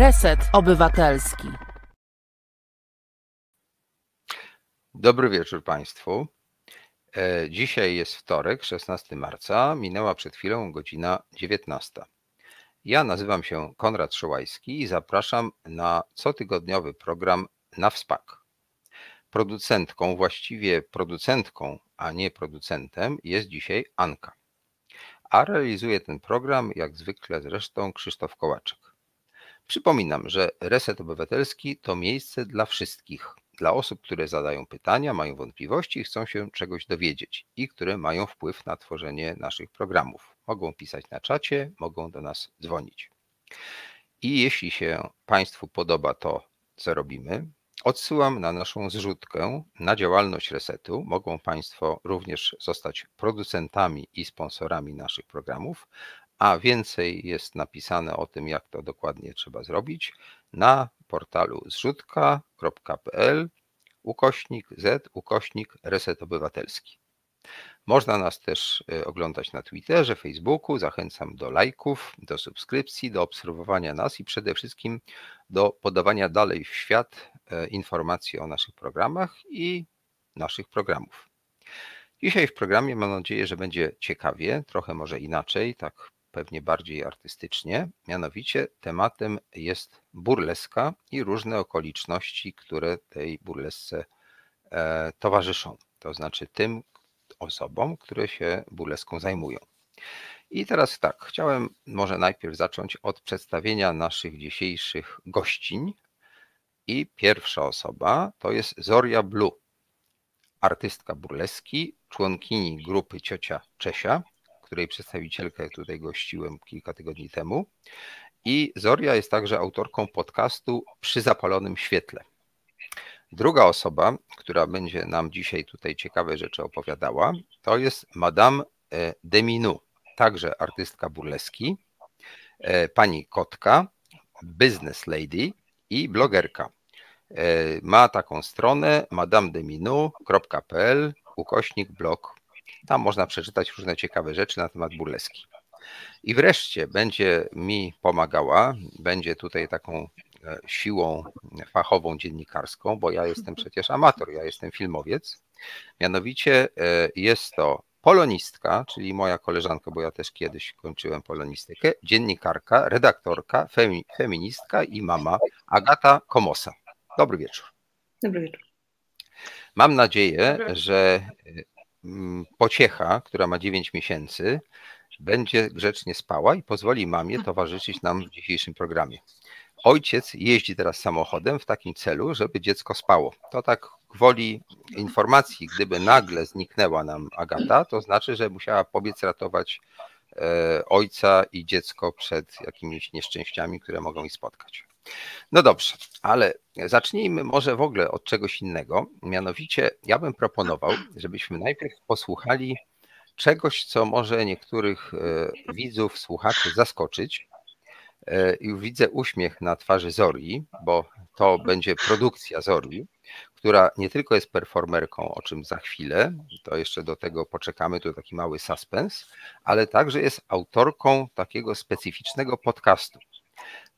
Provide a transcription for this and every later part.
Reset Obywatelski. Dobry wieczór Państwu. Dzisiaj jest wtorek, 16 marca. Minęła przed chwilą godzina 19. Ja nazywam się Konrad Szołajski i zapraszam na cotygodniowy program NAWSPAK. Producentką, właściwie producentką, a nie producentem jest dzisiaj Anka. A realizuje ten program, jak zwykle zresztą, Krzysztof Kołaczek. Przypominam, że Reset Obywatelski to miejsce dla wszystkich. Dla osób, które zadają pytania, mają wątpliwości i chcą się czegoś dowiedzieć i które mają wpływ na tworzenie naszych programów. Mogą pisać na czacie, mogą do nas dzwonić. I jeśli się Państwu podoba to, co robimy, odsyłam na naszą zrzutkę na działalność Resetu. Mogą Państwo również zostać producentami i sponsorami naszych programów, a więcej jest napisane o tym, jak to dokładnie trzeba zrobić, na portalu zrzutka.pl /z/ Reset Obywatelski. Można nas też oglądać na Twitterze, Facebooku. Zachęcam do lajków, do subskrypcji, do obserwowania nas i przede wszystkim do podawania dalej w świat informacji o naszych programach i naszych programów. Dzisiaj w programie mam nadzieję, że będzie ciekawie, trochę może inaczej, tak pewnie bardziej artystycznie. Mianowicie tematem jest burleska i różne okoliczności, które tej burlesce towarzyszą. To znaczy tym osobom, które się burleską zajmują. I teraz tak, chciałem może najpierw zacząć od przedstawienia naszych dzisiejszych gościń. I pierwsza osoba to jest Zorya Blue, artystka burleski, członkini grupy Ciocia Czesia, której przedstawicielkę tutaj gościłem kilka tygodni temu. I Zorya jest także autorką podcastu Przy Zapalonym Świetle. Druga osoba, która będzie nam dzisiaj tutaj ciekawe rzeczy opowiadała, to jest Madame de Minou, także artystka burleski, pani Kotka, business lady i blogerka. Ma taką stronę madamedeminou.pl /blog. Tam można przeczytać różne ciekawe rzeczy na temat burleski. I wreszcie będzie mi pomagała, będzie tutaj taką siłą fachową dziennikarską, bo ja jestem przecież amator, ja jestem filmowiec. Mianowicie jest to polonistka, czyli moja koleżanka, bo ja też kiedyś kończyłem polonistykę, dziennikarka, redaktorka, feministka i mama Agata Komosa. Dobry wieczór. Dobry wieczór. Mam nadzieję, że pociecha, która ma 9 miesięcy, będzie grzecznie spała i pozwoli mamie towarzyszyć nam w dzisiejszym programie. Ojciec jeździ teraz samochodem w takim celu, żeby dziecko spało. To tak gwoli informacji, gdyby nagle zniknęła nam Agata, to znaczy, że musiała pobiec ratować ojca i dziecko przed jakimiś nieszczęściami, które mogą ich spotkać. No dobrze, ale zacznijmy może w ogóle od czegoś innego. Mianowicie ja bym proponował, żebyśmy najpierw posłuchali czegoś, co może niektórych widzów, słuchaczy zaskoczyć. Już widzę uśmiech na twarzy Zoryi, bo to będzie produkcja Zoryi, która nie tylko jest performerką, o czym za chwilę, to jeszcze do tego poczekamy, to taki mały suspens, ale także jest autorką takiego specyficznego podcastu.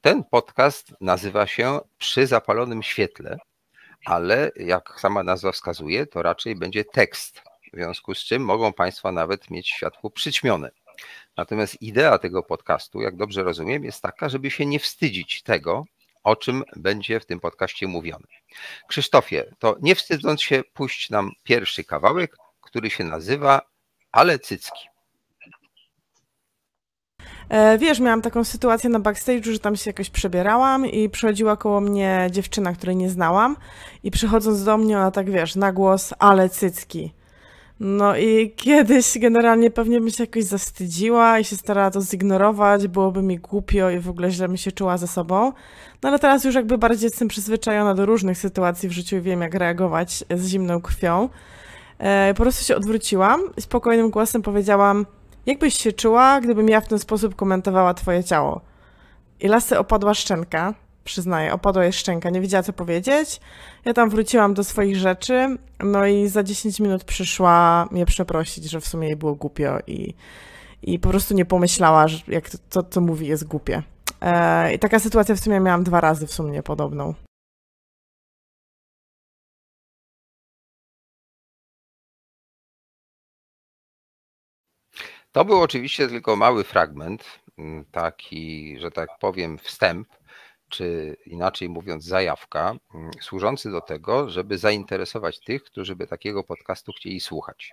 Ten podcast nazywa się Przy Zapalonym Świetle, ale jak sama nazwa wskazuje, to raczej będzie tekst, w związku z czym mogą Państwo nawet mieć światło przyćmione. Natomiast idea tego podcastu, jak dobrze rozumiem, jest taka, żeby się nie wstydzić tego, o czym będzie w tym podcaście mówione. Krzysztofie, to nie wstydząc się, puść nam pierwszy kawałek, który się nazywa Ale Cycki. Wiesz, miałam taką sytuację na backstage'u, że tam się jakoś przebierałam i przechodziła koło mnie dziewczyna, której nie znałam i przychodząc do mnie, ona tak, wiesz, na głos, ale cycki. No i kiedyś generalnie pewnie bym się jakoś zawstydziła i się starała to zignorować, byłoby mi głupio i w ogóle źle bym się czuła ze sobą. No ale teraz już jakby bardziej jestem przyzwyczajona do różnych sytuacji w życiu i wiem, jak reagować z zimną krwią. Po prostu się odwróciłam i spokojnym głosem powiedziałam: jak byś się czuła, gdybym ja w ten sposób komentowała twoje ciało? I lasy opadła szczęka, przyznaję, opadła jej szczęka, nie wiedziała co powiedzieć. Ja tam wróciłam do swoich rzeczy, no i za 10 minut przyszła mnie przeprosić, że w sumie jej było głupio i po prostu nie pomyślała, że jak to, co mówi, jest głupie. I taka sytuacja w sumie miałam 2 razy w sumie podobną. To był oczywiście tylko mały fragment, taki, że tak powiem, wstęp, czy inaczej mówiąc zajawka, służący do tego, żeby zainteresować tych, którzy by takiego podcastu chcieli słuchać.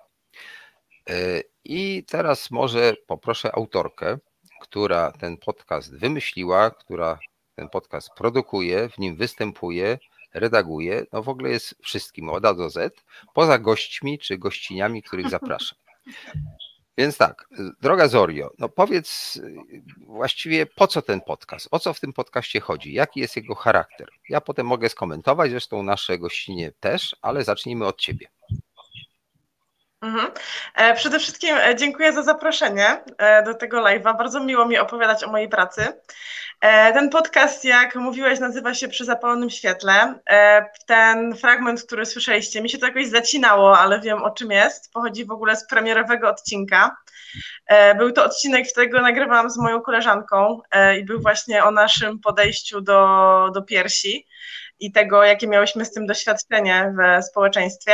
I teraz może poproszę autorkę, która ten podcast wymyśliła, która ten podcast produkuje, w nim występuje, redaguje, no w ogóle jest wszystkim od A do Z, poza gośćmi czy gościniami, których zapraszam. Więc tak, droga Zoryo, no powiedz właściwie po co ten podcast, o co w tym podcaście chodzi, jaki jest jego charakter. Ja potem mogę skomentować, zresztą nasze gościnie też, ale zacznijmy od ciebie. Przede wszystkim dziękuję za zaproszenie do tego live'a. Bardzo miło mi opowiadać o mojej pracy. Ten podcast, jak mówiłeś, nazywa się Przy Zapalonym Świetle. Ten fragment, który słyszeliście, mi się to jakoś zacinało, ale wiem, o czym jest. Pochodzi w ogóle z premierowego odcinka. Był to odcinek, którego nagrywałam z moją koleżanką i był właśnie o naszym podejściu do piersi i tego, jakie miałyśmy z tym doświadczenie w społeczeństwie.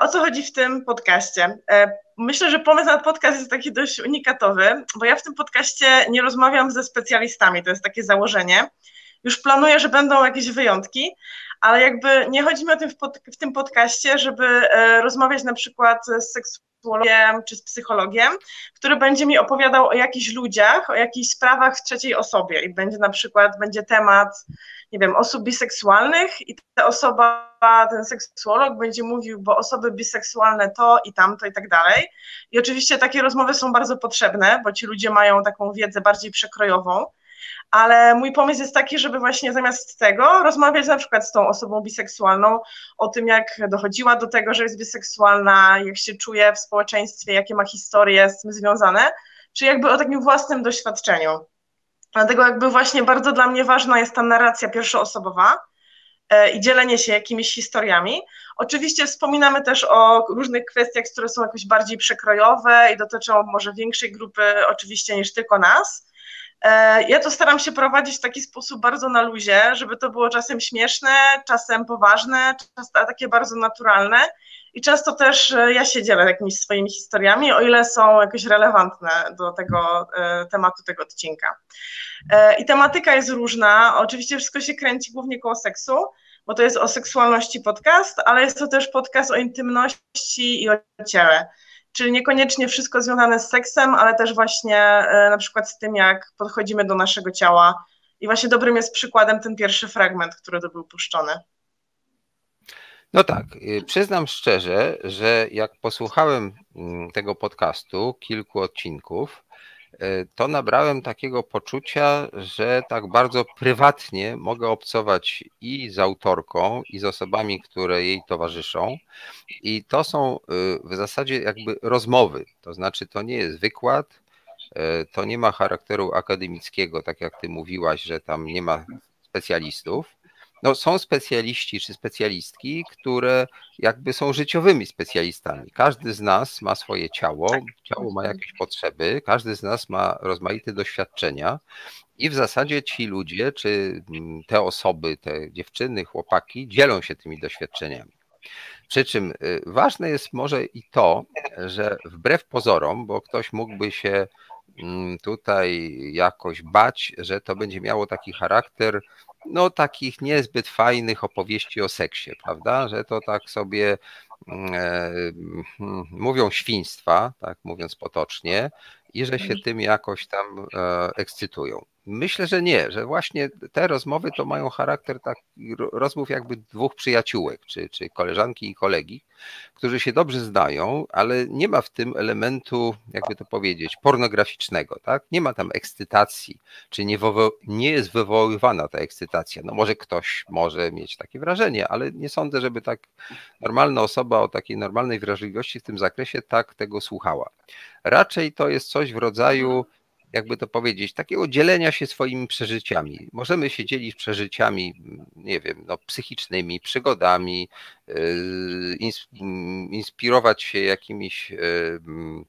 O co chodzi w tym podcaście? Myślę, że pomysł na podcast jest taki dość unikatowy, bo ja w tym podcaście nie rozmawiam ze specjalistami, to jest takie założenie. Już planuję, że będą jakieś wyjątki, ale jakby nie chodzi mi o tym w tym podcaście, żeby rozmawiać na przykład z seksuologiem czy z psychologiem, który będzie mi opowiadał o jakichś ludziach, o jakichś sprawach w trzeciej osobie i będzie na przykład temat, nie wiem, osób biseksualnych i ta osoba, ten seksuolog będzie mówił, bo osoby biseksualne to i tamto i tak dalej. I oczywiście takie rozmowy są bardzo potrzebne, bo ci ludzie mają taką wiedzę bardziej przekrojową, ale mój pomysł jest taki, żeby właśnie zamiast tego rozmawiać na przykład z tą osobą biseksualną o tym, jak dochodziła do tego, że jest biseksualna, jak się czuje w społeczeństwie, jakie ma historie z tym związane, czy jakby o takim własnym doświadczeniu. Dlatego jakby właśnie bardzo dla mnie ważna jest ta narracja pierwszoosobowa i dzielenie się jakimiś historiami. Oczywiście wspominamy też o różnych kwestiach, które są jakoś bardziej przekrojowe i dotyczą może większej grupy oczywiście niż tylko nas. Ja to staram się prowadzić w taki sposób bardzo na luzie, żeby to było czasem śmieszne, czasem poważne, czasem takie bardzo naturalne i często też ja się dzielę jakimiś swoimi historiami, o ile są jakoś relewantne do tego tematu, tego odcinka. I tematyka jest różna, oczywiście wszystko się kręci głównie koło seksu, bo to jest o seksualności podcast, ale jest to też podcast o intymności i o ciele. Czyli niekoniecznie wszystko związane z seksem, ale też właśnie na przykład z tym, jak podchodzimy do naszego ciała. I właśnie dobrym jest przykładem ten pierwszy fragment, który tu był puszczony. No tak, przyznam szczerze, że jak posłuchałem tego podcastu, kilku odcinków, to nabrałem takiego poczucia, że tak bardzo prywatnie mogę obcować i z autorką, i z osobami, które jej towarzyszą. I to są w zasadzie jakby rozmowy, to znaczy to nie jest wykład, to nie ma charakteru akademickiego, tak jak ty mówiłaś, że tam nie ma specjalistów. No, są specjaliści czy specjalistki, które jakby są życiowymi specjalistami. Każdy z nas ma swoje ciało, ciało ma jakieś potrzeby, każdy z nas ma rozmaite doświadczenia i w zasadzie ci ludzie, czy te osoby, te dziewczyny, chłopaki dzielą się tymi doświadczeniami. Przy czym ważne jest może i to, że wbrew pozorom, bo ktoś mógłby się tutaj jakoś bać, że to będzie miało taki charakter no takich niezbyt fajnych opowieści o seksie, prawda, że to tak sobie mówią świństwa, tak mówiąc potocznie, i że się tym jakoś tam ekscytują. Myślę, że nie, że właśnie te rozmowy to mają charakter tak rozmów jakby dwóch przyjaciółek, czy koleżanki i kolegi, którzy się dobrze znają, ale nie ma w tym elementu, jakby to powiedzieć, pornograficznego, tak? Nie ma tam ekscytacji, czy nie jest wywoływana ta ekscytacja. No może ktoś może mieć takie wrażenie, ale nie sądzę, żeby tak normalna osoba o takiej normalnej wrażliwości w tym zakresie tak tego słuchała. Raczej to jest coś w rodzaju jakby to powiedzieć, takiego dzielenia się swoimi przeżyciami. Możemy się dzielić przeżyciami, nie wiem, no, psychicznymi, przygodami, inspirować się jakimiś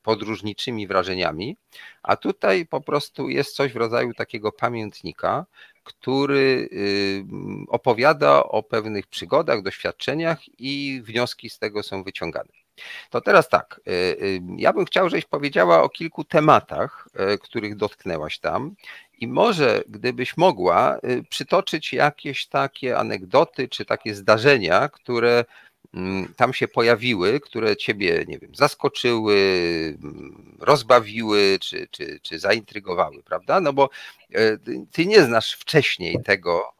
podróżniczymi wrażeniami, a tutaj po prostu jest coś w rodzaju takiego pamiętnika, który opowiada o pewnych przygodach, doświadczeniach i wnioski z tego są wyciągane. To teraz tak, ja bym chciał, żebyś powiedziała o kilku tematach, których dotknęłaś tam i może gdybyś mogła przytoczyć jakieś takie anegdoty czy takie zdarzenia, które tam się pojawiły, które ciebie, nie wiem, zaskoczyły, rozbawiły czy zaintrygowały, prawda? No bo ty nie znasz wcześniej tego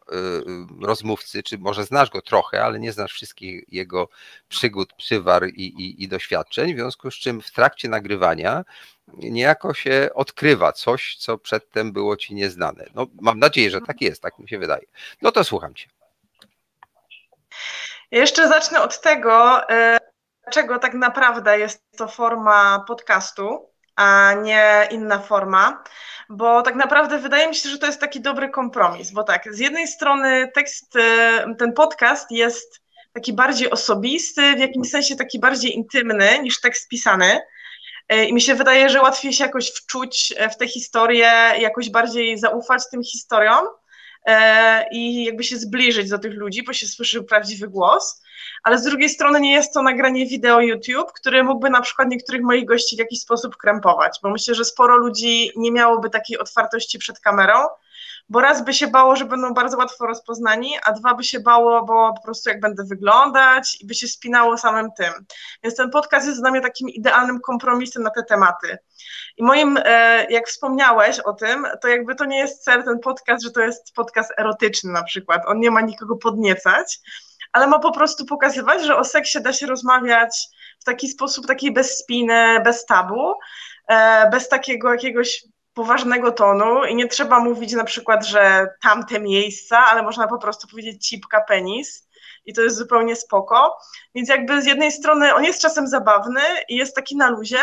rozmówcy, czy może znasz go trochę, ale nie znasz wszystkich jego przygód, przywar i doświadczeń, w związku z czym w trakcie nagrywania niejako się odkrywa coś, co przedtem było ci nieznane. No, mam nadzieję, że tak jest, tak mi się wydaje. No to słucham cię. Jeszcze zacznę od tego, dlaczego tak naprawdę jest to forma podcastu, a nie inna forma, bo tak naprawdę wydaje mi się, że to jest taki dobry kompromis, bo tak, z jednej strony tekst, ten podcast jest taki bardziej osobisty, w jakimś sensie taki bardziej intymny niż tekst pisany i mi się wydaje, że łatwiej się jakoś wczuć w tę historię, jakoś bardziej zaufać tym historiom, i jakby się zbliżyć do tych ludzi, bo się słyszy prawdziwy głos, ale z drugiej strony nie jest to nagranie wideo YouTube, które mógłby na przykład niektórych moich gości w jakiś sposób krępować, bo myślę, że sporo ludzi nie miałoby takiej otwartości przed kamerą, bo raz by się bało, że będą bardzo łatwo rozpoznani, a dwa by się bało, bo po prostu jak będę wyglądać i by się spinało samym tym. Więc ten podcast jest dla mnie takim idealnym kompromisem na te tematy. I moim, jak wspomniałeś o tym, to jakby to nie jest cel ten podcast, że to jest podcast erotyczny na przykład. On nie ma nikogo podniecać, ale ma po prostu pokazywać, że o seksie da się rozmawiać w taki sposób, taki bez spiny, bez tabu, bez takiego jakiegoś poważnego tonu i nie trzeba mówić na przykład, że tamte miejsca, ale można po prostu powiedzieć cipka, penis i to jest zupełnie spoko, więc jakby z jednej strony on jest czasem zabawny i jest taki na luzie,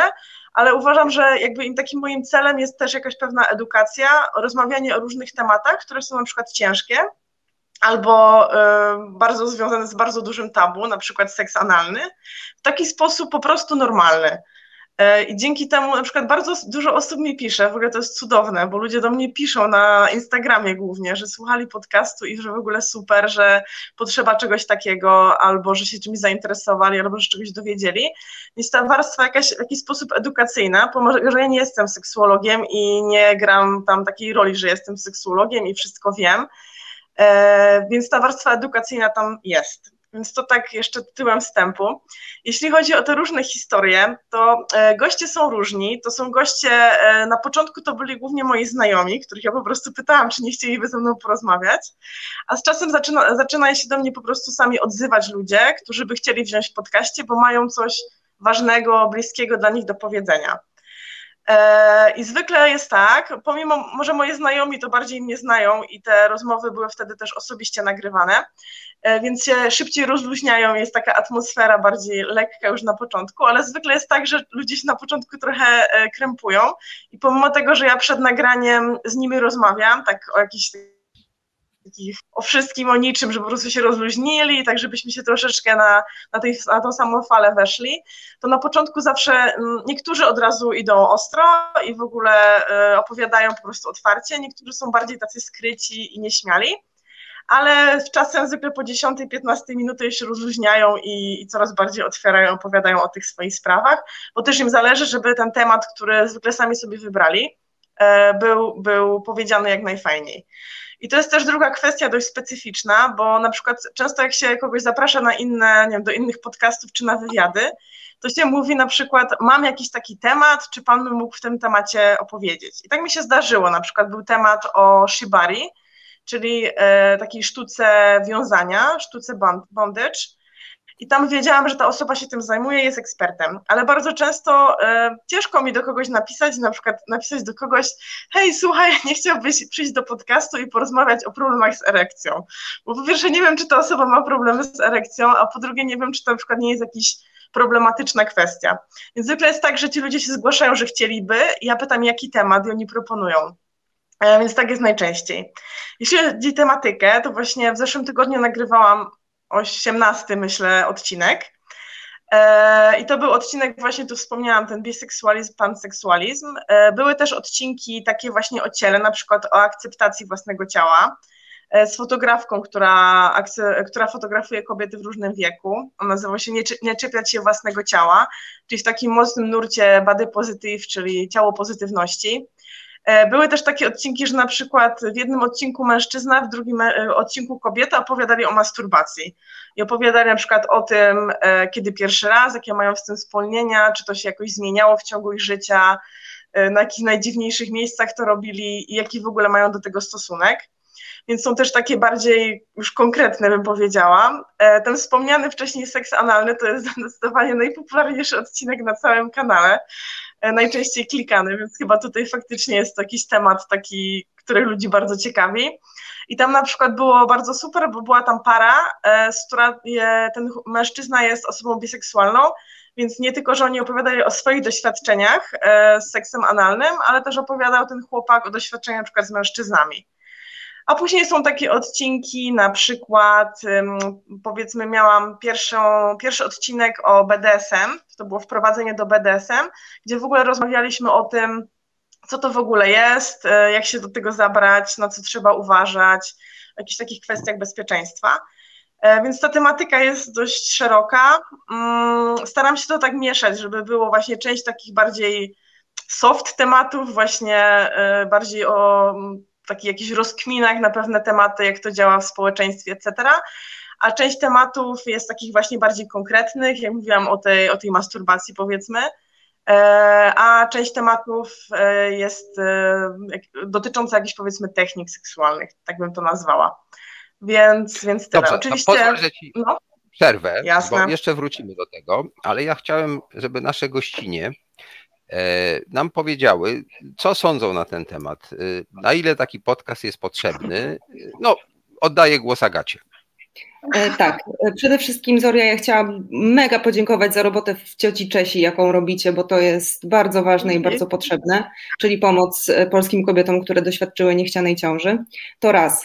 ale uważam, że jakby takim moim celem jest też jakaś pewna edukacja, rozmawianie o różnych tematach, które są na przykład ciężkie albo bardzo związane z bardzo dużym tabu, na przykład seks analny, w taki sposób po prostu normalny. I dzięki temu na przykład bardzo dużo osób mi pisze, w ogóle to jest cudowne, bo ludzie do mnie piszą na Instagramie głównie, że słuchali podcastu i że w ogóle super, że potrzeba czegoś takiego, albo że się czymś zainteresowali, albo że czegoś dowiedzieli. Więc ta warstwa jakaś, w jakiś sposób edukacyjna, pomimo że ja nie jestem seksuologiem i nie gram tam takiej roli, że jestem seksuologiem i wszystko wiem, więc ta warstwa edukacyjna tam jest. Więc to tak jeszcze tyłem wstępu. Jeśli chodzi o te różne historie, to goście są różni, to są goście, na początku to byli głównie moi znajomi, których ja po prostu pytałam, czy nie chcieliby ze mną porozmawiać, a z czasem zaczynają się do mnie po prostu sami odzywać ludzie, którzy by chcieli wziąć w podcaście, bo mają coś ważnego, bliskiego dla nich do powiedzenia. I zwykle jest tak, pomimo, że moi znajomi to bardziej mnie znają i te rozmowy były wtedy też osobiście nagrywane, więc się szybciej rozluźniają, jest taka atmosfera bardziej lekka już na początku, ale zwykle jest tak, że ludzie się na początku trochę krępują i pomimo tego, że ja przed nagraniem z nimi rozmawiam, tak o jakichś o wszystkim, o niczym, żeby po prostu się rozluźnili, tak żebyśmy się troszeczkę na tą samą falę weszli, to na początku zawsze niektórzy od razu idą ostro i w ogóle opowiadają po prostu otwarcie, niektórzy są bardziej tacy skryci i nieśmiali, ale czasem zwykle po 10-15 minuty już się rozluźniają i coraz bardziej otwierają, opowiadają o tych swoich sprawach, bo też im zależy, żeby ten temat, który zwykle sami sobie wybrali, był powiedziany jak najfajniej. I to jest też druga kwestia dość specyficzna, bo na przykład często jak się kogoś zaprasza na inne, nie wiem, do innych podcastów czy na wywiady, to się mówi na przykład, mam jakiś taki temat, czy pan by mógł w tym temacie opowiedzieć. I tak mi się zdarzyło, na przykład był temat o shibari, czyli takiej sztuce wiązania, sztuce bondage. I tam wiedziałam, że ta osoba się tym zajmuje, jest ekspertem, ale bardzo często ciężko mi do kogoś napisać, na przykład napisać do kogoś, hej, słuchaj, nie chciałbyś przyjść do podcastu i porozmawiać o problemach z erekcją, bo po pierwsze nie wiem, czy ta osoba ma problemy z erekcją, a po drugie nie wiem, czy to na przykład nie jest jakiś problematyczna kwestia. Więc zwykle jest tak, że ci ludzie się zgłaszają, że chcieliby, ja pytam, jaki temat i oni proponują. Więc tak jest najczęściej. Jeśli chodzi o tematykę, to właśnie w zeszłym tygodniu nagrywałam 18, myślę, odcinek. I to był odcinek, właśnie tu wspomniałam, ten biseksualizm, panseksualizm. Były też odcinki takie właśnie o ciele, na przykład o akceptacji własnego ciała, z fotografką, która fotografuje kobiety w różnym wieku. Ona nazywa się Nie czepiać się własnego ciała, czyli w takim mocnym nurcie body positive, czyli ciało pozytywności. Były też takie odcinki, że na przykład w jednym odcinku mężczyzna, w drugim odcinku kobieta opowiadali o masturbacji i opowiadali na przykład o tym, kiedy pierwszy raz, jakie mają z tym wspomnienia, czy to się jakoś zmieniało w ciągu ich życia, na jakich najdziwniejszych miejscach to robili i jaki w ogóle mają do tego stosunek. Więc są też takie bardziej już konkretne, bym powiedziała. Ten wspomniany wcześniej seks analny to jest zdecydowanie najpopularniejszy odcinek na całym kanale, najczęściej klikany, więc chyba tutaj faktycznie jest to jakiś temat taki, który ludzi bardzo ciekawi. I tam na przykład było bardzo super, bo była tam para, z która ten mężczyzna jest osobą biseksualną, więc nie tylko, że oni opowiadali o swoich doświadczeniach z seksem analnym, ale też opowiadał ten chłopak o doświadczeniach na przykład z mężczyznami. A później są takie odcinki, na przykład powiedzmy miałam pierwszy odcinek o BDSM, to było wprowadzenie do BDSM, gdzie w ogóle rozmawialiśmy o tym, co to w ogóle jest, jak się do tego zabrać, na co trzeba uważać, o jakichś takich kwestiach bezpieczeństwa. Więc ta tematyka jest dość szeroka. Staram się to tak mieszać, żeby było właśnie część takich bardziej soft tematów, właśnie bardziej o takich jakichś rozkminach na pewne tematy, jak to działa w społeczeństwie, etc. A część tematów jest takich właśnie bardziej konkretnych, jak mówiłam o tej masturbacji, powiedzmy, a część tematów jest dotycząca jakichś, powiedzmy, technik seksualnych, tak bym to nazwała. Więc tyle. Dobrze, oczywiście. Przerwę, jasne. Bo jeszcze wrócimy do tego, ale ja chciałem, żeby nasze gościnie nam powiedziały, co sądzą na ten temat, na ile taki podcast jest potrzebny. No, oddaję głos Agacie. Tak, przede wszystkim Zorya, ja chciałam mega podziękować za robotę w Cioci Czesi, jaką robicie, bo to jest bardzo ważne i bardzo potrzebne, czyli pomoc polskim kobietom, które doświadczyły niechcianej ciąży. To raz.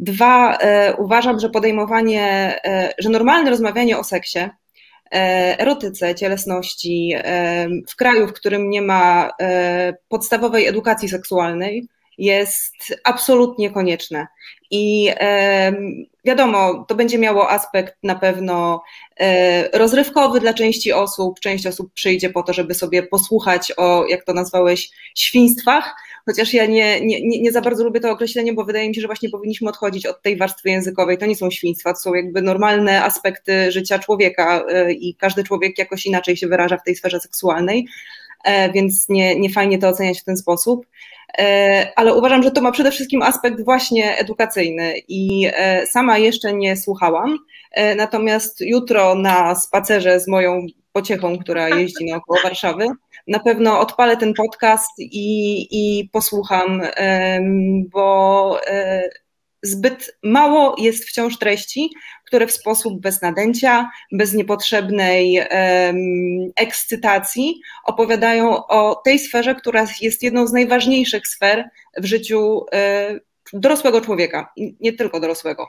Dwa, uważam, że że normalne rozmawianie o seksie, erotyce, cielesności w kraju, w którym nie ma podstawowej edukacji seksualnej, jest absolutnie konieczne. I wiadomo, to będzie miało aspekt na pewno rozrywkowy dla części osób. Część osób przyjdzie po to, żeby sobie posłuchać o, jak to nazwałeś, świństwach, chociaż ja nie za bardzo lubię to określenie, bo wydaje mi się, że właśnie powinniśmy odchodzić od tej warstwy językowej. To nie są świństwa, to są jakby normalne aspekty życia człowieka i każdy człowiek jakoś inaczej się wyraża w tej sferze seksualnej, więc nie fajnie to oceniać w ten sposób. Ale uważam, że to ma przede wszystkim aspekt właśnie edukacyjny i sama jeszcze nie słuchałam, natomiast jutro na spacerze z moją pociechą, która jeździ naokoło Warszawy, na pewno odpalę ten podcast i posłucham, bo zbyt mało jest wciąż treści, które w sposób bez nadęcia, bez niepotrzebnej ekscytacji opowiadają o tej sferze, która jest jedną z najważniejszych sfer w życiu dorosłego człowieka, nie tylko dorosłego.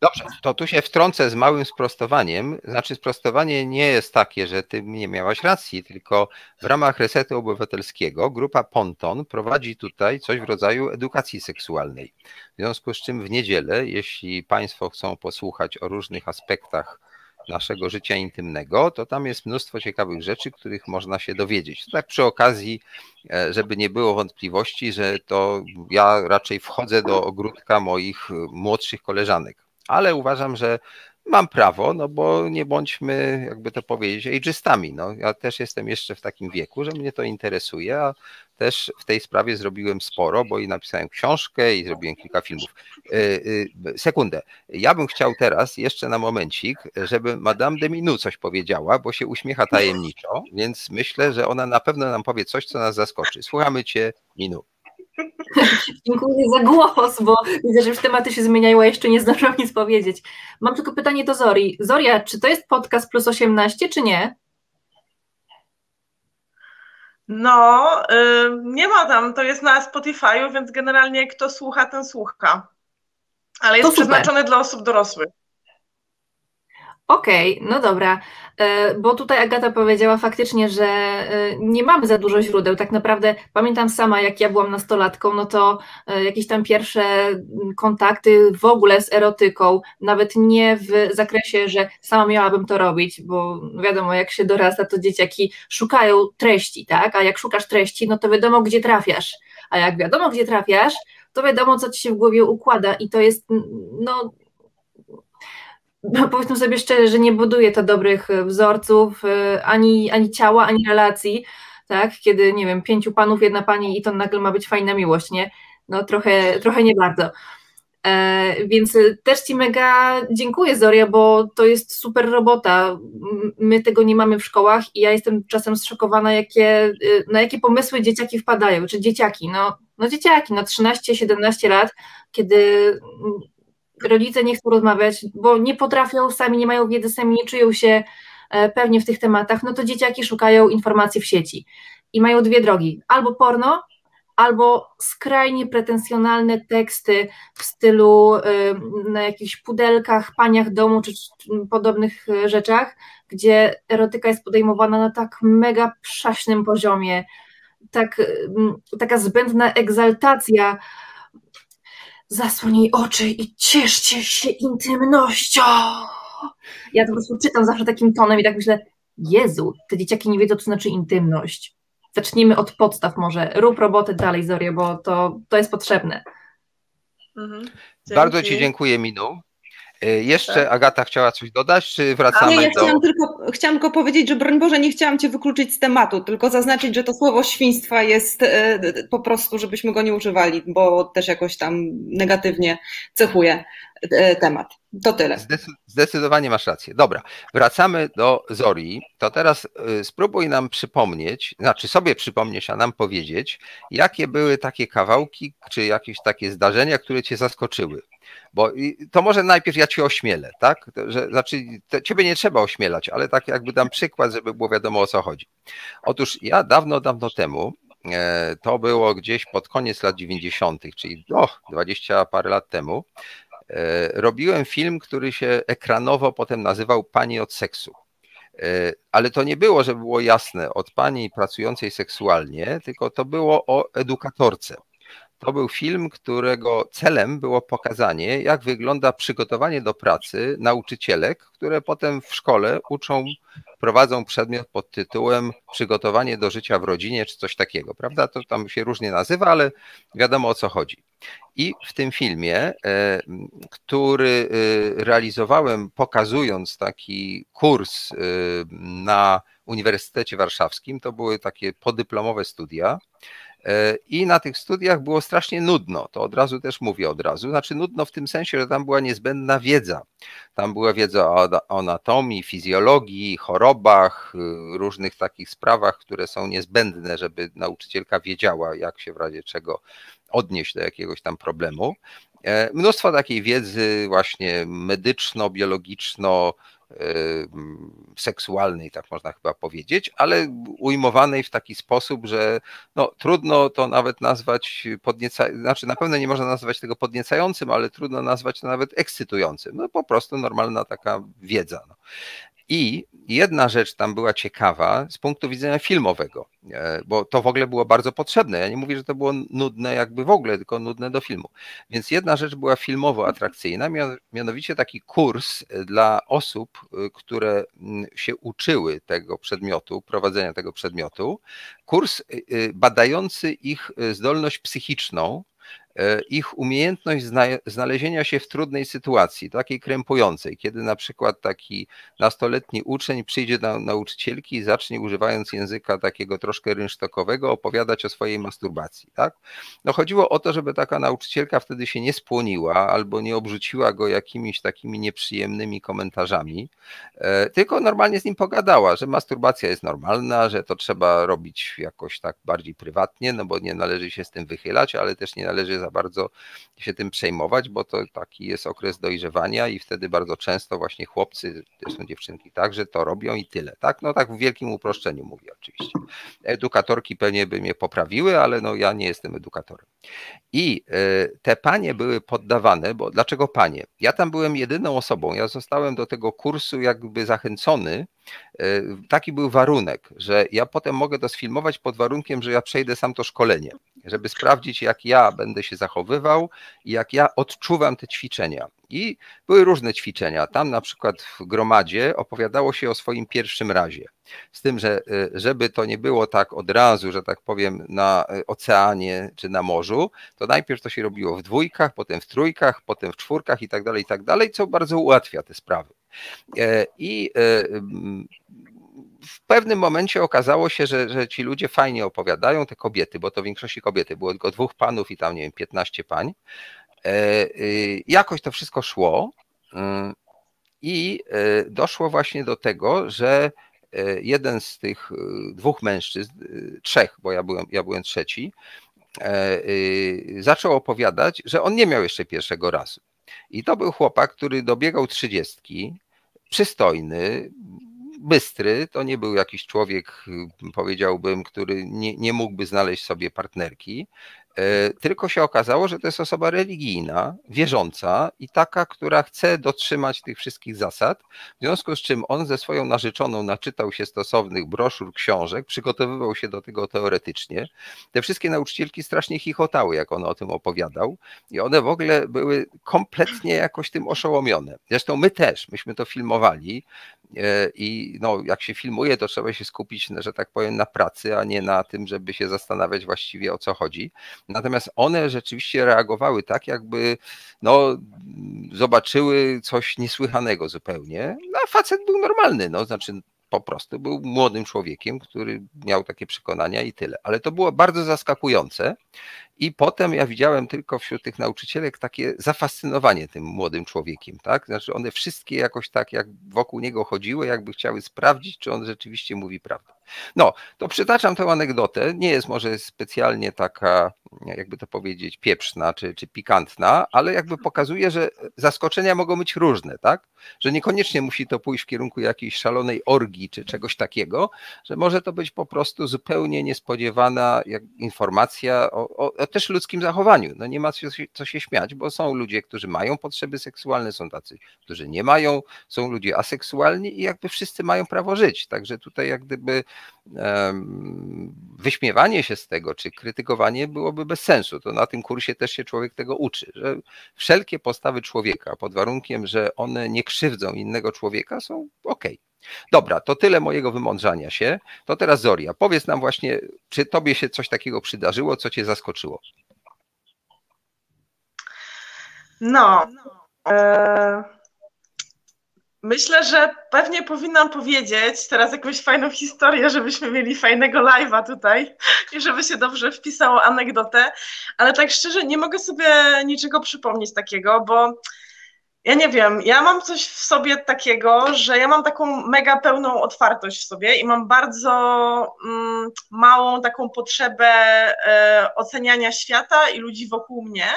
Dobrze, to tu się wtrącę z małym sprostowaniem. Znaczy, sprostowanie nie jest takie, że ty nie miałaś racji, tylko w ramach Resetu Obywatelskiego grupa Ponton prowadzi tutaj coś w rodzaju edukacji seksualnej. W związku z czym w niedzielę, jeśli państwo chcą posłuchać o różnych aspektach naszego życia intymnego, to tam jest mnóstwo ciekawych rzeczy, których można się dowiedzieć. Tak przy okazji, żeby nie było wątpliwości, że to ja raczej wchodzę do ogródka moich młodszych koleżanek, ale uważam, że mam prawo, no bo nie bądźmy, jakby to powiedzieć, ageistami. No, ja też jestem jeszcze w takim wieku, że mnie to interesuje, a też w tej sprawie zrobiłem sporo, bo i napisałem książkę i zrobiłem kilka filmów. Sekundę. Ja bym chciał teraz jeszcze na momencik, żeby Madame de Minou coś powiedziała, bo się uśmiecha tajemniczo, więc myślę, że ona na pewno nam powie coś, co nas zaskoczy. Słuchamy cię, Minou. Dziękuję za głos, bo widzę, że już tematy się zmieniają, a jeszcze nie zdążyłam nic powiedzieć. Mam tylko pytanie do Zori. Zoria, czy to jest podcast plus 18, czy nie? No, nie ma tam, to jest na Spotify'u, więc generalnie kto słucha, ten słucha. Ale jest przeznaczony dla osób dorosłych. Okej, no dobra, bo tutaj Agata powiedziała faktycznie, że nie mamy za dużo źródeł, tak naprawdę pamiętam sama, jak ja byłam nastolatką, no to jakieś tam pierwsze kontakty w ogóle z erotyką, nawet nie w zakresie, że sama miałabym to robić, bo wiadomo, jak się dorasta, to dzieciaki szukają treści, tak, a jak szukasz treści, no to wiadomo, gdzie trafiasz, a jak wiadomo, gdzie trafiasz, to wiadomo, co ci się w głowie układa i to jest, no... No, powiedzmy sobie szczerze, że nie buduje to dobrych wzorców, ani ciała, ani relacji, tak? Kiedy, nie wiem, 5 panów, 1 pani i to nagle ma być fajna miłość, nie? No trochę nie bardzo. Więc też ci mega dziękuję, Zorya, bo to jest super robota. My tego nie mamy w szkołach i ja jestem czasem zszokowana, na jakie pomysły dzieciaki wpadają, czy dzieciaki, no dzieciaki, no 13-17 lat, kiedy... Rodzice nie chcą rozmawiać, bo nie potrafią, sami nie mają wiedzy, sami nie czują się pewnie w tych tematach, no to dzieciaki szukają informacji w sieci i mają dwie drogi, albo porno, albo skrajnie pretensjonalne teksty w stylu na jakichś pudelkach, paniach domu czy podobnych rzeczach, gdzie erotyka jest podejmowana na tak mega przaśnym poziomie, taka zbędna egzaltacja. Zasłonij oczy i cieszcie się intymnością. Ja to po prostu czytam zawsze takim tonem i tak myślę, Jezu, te dzieciaki nie wiedzą, co znaczy intymność. Zacznijmy od podstaw może. Rób robotę dalej, Zorya, bo to jest potrzebne. Mhm. Bardzo Ci dziękuję, Minou. Jeszcze Agata chciała coś dodać, czy wracamy do... Nie, ja chciałam tylko powiedzieć, że broń Boże, nie chciałam Cię wykluczyć z tematu, tylko zaznaczyć, że to słowo świństwa jest po prostu, żebyśmy go nie używali, bo też jakoś tam negatywnie cechuje temat. To tyle. Zdecydowanie masz rację. Dobra, wracamy do Zoryi. To teraz spróbuj nam przypomnieć, znaczy sobie przypomnieć, a nam powiedzieć, jakie były takie kawałki, czy jakieś takie zdarzenia, które Cię zaskoczyły. Bo to może najpierw ja Cię ośmielę, tak? Ciebie nie trzeba ośmielać, ale tak jakby dam przykład, żeby było wiadomo, o co chodzi. Otóż ja dawno temu, to było gdzieś pod koniec lat 90., czyli 20 parę lat temu, robiłem film, który się ekranowo potem nazywał Pani od seksu. Ale to nie było, że było jasne od pani pracującej seksualnie, tylko to było o edukatorce. To był film, którego celem było pokazanie, jak wygląda przygotowanie do pracy nauczycielek, które potem w szkole prowadzą przedmiot pod tytułem Przygotowanie do życia w rodzinie, czy coś takiego, prawda? To tam się różnie nazywa, ale wiadomo, o co chodzi. I w tym filmie, który realizowałem, pokazując taki kurs na Uniwersytecie Warszawskim, to były takie podyplomowe studia, i na tych studiach było strasznie nudno, to od razu mówię, znaczy nudno w tym sensie, że tam była niezbędna wiedza. Tam była wiedza o anatomii, fizjologii, chorobach, różnych takich sprawach, które są niezbędne, żeby nauczycielka wiedziała, jak się w razie czego odnieść do jakiegoś tam problemu. Mnóstwo takiej wiedzy właśnie medyczno-biologiczno- seksualnej, tak można chyba powiedzieć, ale ujmowanej w taki sposób, że no, trudno to nawet nazwać znaczy na pewno nie można nazwać tego podniecającym, ale trudno nazwać to nawet ekscytującym. No po prostu normalna taka wiedza. No. I jedna rzecz tam była ciekawa z punktu widzenia filmowego, bo to w ogóle było bardzo potrzebne. Ja nie mówię, że to było nudne jakby w ogóle, tylko nudne do filmu. Więc jedna rzecz była filmowo atrakcyjna, mianowicie taki kurs dla osób, które się uczyły tego przedmiotu, prowadzenia tego przedmiotu, kurs badający ich zdolność psychiczną ich umiejętność znalezienia się w trudnej sytuacji, takiej krępującej, kiedy na przykład taki nastoletni uczeń przyjdzie do nauczycielki i zacznie, używając języka takiego troszkę rynsztokowego, opowiadać o swojej masturbacji. Tak? No chodziło o to, żeby taka nauczycielka wtedy się nie spłoniła albo nie obrzuciła go jakimiś takimi nieprzyjemnymi komentarzami, tylko normalnie z nim pogadała, że masturbacja jest normalna, że to trzeba robić jakoś tak bardziej prywatnie, no bo nie należy się z tym wychylać, ale też nie należy za bardzo się tym przejmować, bo to taki jest okres dojrzewania i wtedy bardzo często właśnie chłopcy, zresztą dziewczynki także to robią i tyle. Tak? No tak w wielkim uproszczeniu mówię oczywiście. Edukatorki pewnie by mnie poprawiły, ale no ja nie jestem edukatorem. I te panie były poddawane, bo dlaczego panie? Ja tam byłem jedyną osobą, ja zostałem do tego kursu jakby zachęcony. Taki był warunek, że ja potem mogę to sfilmować pod warunkiem, że ja przejdę sam to szkolenie, żeby sprawdzić, jak ja będę się zachowywał i jak ja odczuwam te ćwiczenia. I były różne ćwiczenia. Tam na przykład w gromadzie opowiadało się o swoim pierwszym razie. Z tym, że żeby to nie było tak od razu, że tak powiem, na oceanie czy na morzu, to najpierw to się robiło w dwójkach, potem w trójkach, potem w czwórkach i tak dalej, co bardzo ułatwia te sprawy. I w pewnym momencie okazało się, że ci ludzie fajnie opowiadają, te kobiety, bo to w większości kobiety, było tylko dwóch panów i tam, nie wiem, 15 pań. Jakoś to wszystko szło i doszło właśnie do tego, że jeden z tych dwóch mężczyzn, trzech, bo ja byłem trzeci, zaczął opowiadać, że on nie miał jeszcze pierwszego razu. I to był chłopak, który dobiegał 30, przystojny, bystry, to nie był jakiś człowiek, powiedziałbym, który nie mógłby znaleźć sobie partnerki, tylko się okazało, że to jest osoba religijna, wierząca i taka, która chce dotrzymać tych wszystkich zasad, w związku z czym on ze swoją narzeczoną naczytał się stosownych broszur, książek, przygotowywał się do tego teoretycznie. Te wszystkie nauczycielki strasznie chichotały, jak on o tym opowiadał i one w ogóle były kompletnie jakoś tym oszołomione. Zresztą my też, myśmy to filmowali i no, jak się filmuje, to trzeba się skupić, że tak powiem, na pracy, a nie na tym, żeby się zastanawiać właściwie, o co chodzi. Natomiast one rzeczywiście reagowały tak, jakby no, zobaczyły coś niesłychanego zupełnie. No, a facet był normalny, no, znaczy po prostu był młodym człowiekiem, który miał takie przekonania i tyle. Ale to było bardzo zaskakujące i potem ja widziałem tylko wśród tych nauczycielek takie zafascynowanie tym młodym człowiekiem. Tak? Znaczy one wszystkie jakoś tak jak wokół niego chodziły, jakby chciały sprawdzić, czy on rzeczywiście mówi prawdę. No, to przytaczam tę anegdotę, nie jest może specjalnie taka, jakby to powiedzieć, pieprzna czy pikantna, ale jakby pokazuje, że zaskoczenia mogą być różne, tak? Że niekoniecznie musi to pójść w kierunku jakiejś szalonej orgii czy czegoś takiego, że może to być po prostu zupełnie niespodziewana informacja o też ludzkim zachowaniu. No nie ma co się śmiać, bo są ludzie, którzy mają potrzeby seksualne, są tacy, którzy nie mają, są ludzie aseksualni i jakby wszyscy mają prawo żyć, także tutaj jak gdyby wyśmiewanie się z tego, czy krytykowanie byłoby bez sensu. To na tym kursie też się człowiek tego uczy, że wszelkie postawy człowieka pod warunkiem, że one nie krzywdzą innego człowieka, są ok. Dobra, to tyle mojego wymądrzania się. To teraz Zorya, powiedz nam właśnie, czy tobie się coś takiego przydarzyło, co cię zaskoczyło? No, myślę, że pewnie powinnam powiedzieć teraz jakąś fajną historię, żebyśmy mieli fajnego live'a tutaj i żeby się dobrze wpisało anegdotę, ale tak szczerze nie mogę sobie niczego przypomnieć takiego, bo ja nie wiem, ja mam coś w sobie takiego, że ja mam taką mega pełną otwartość w sobie i mam bardzo małą taką potrzebę oceniania świata i ludzi wokół mnie.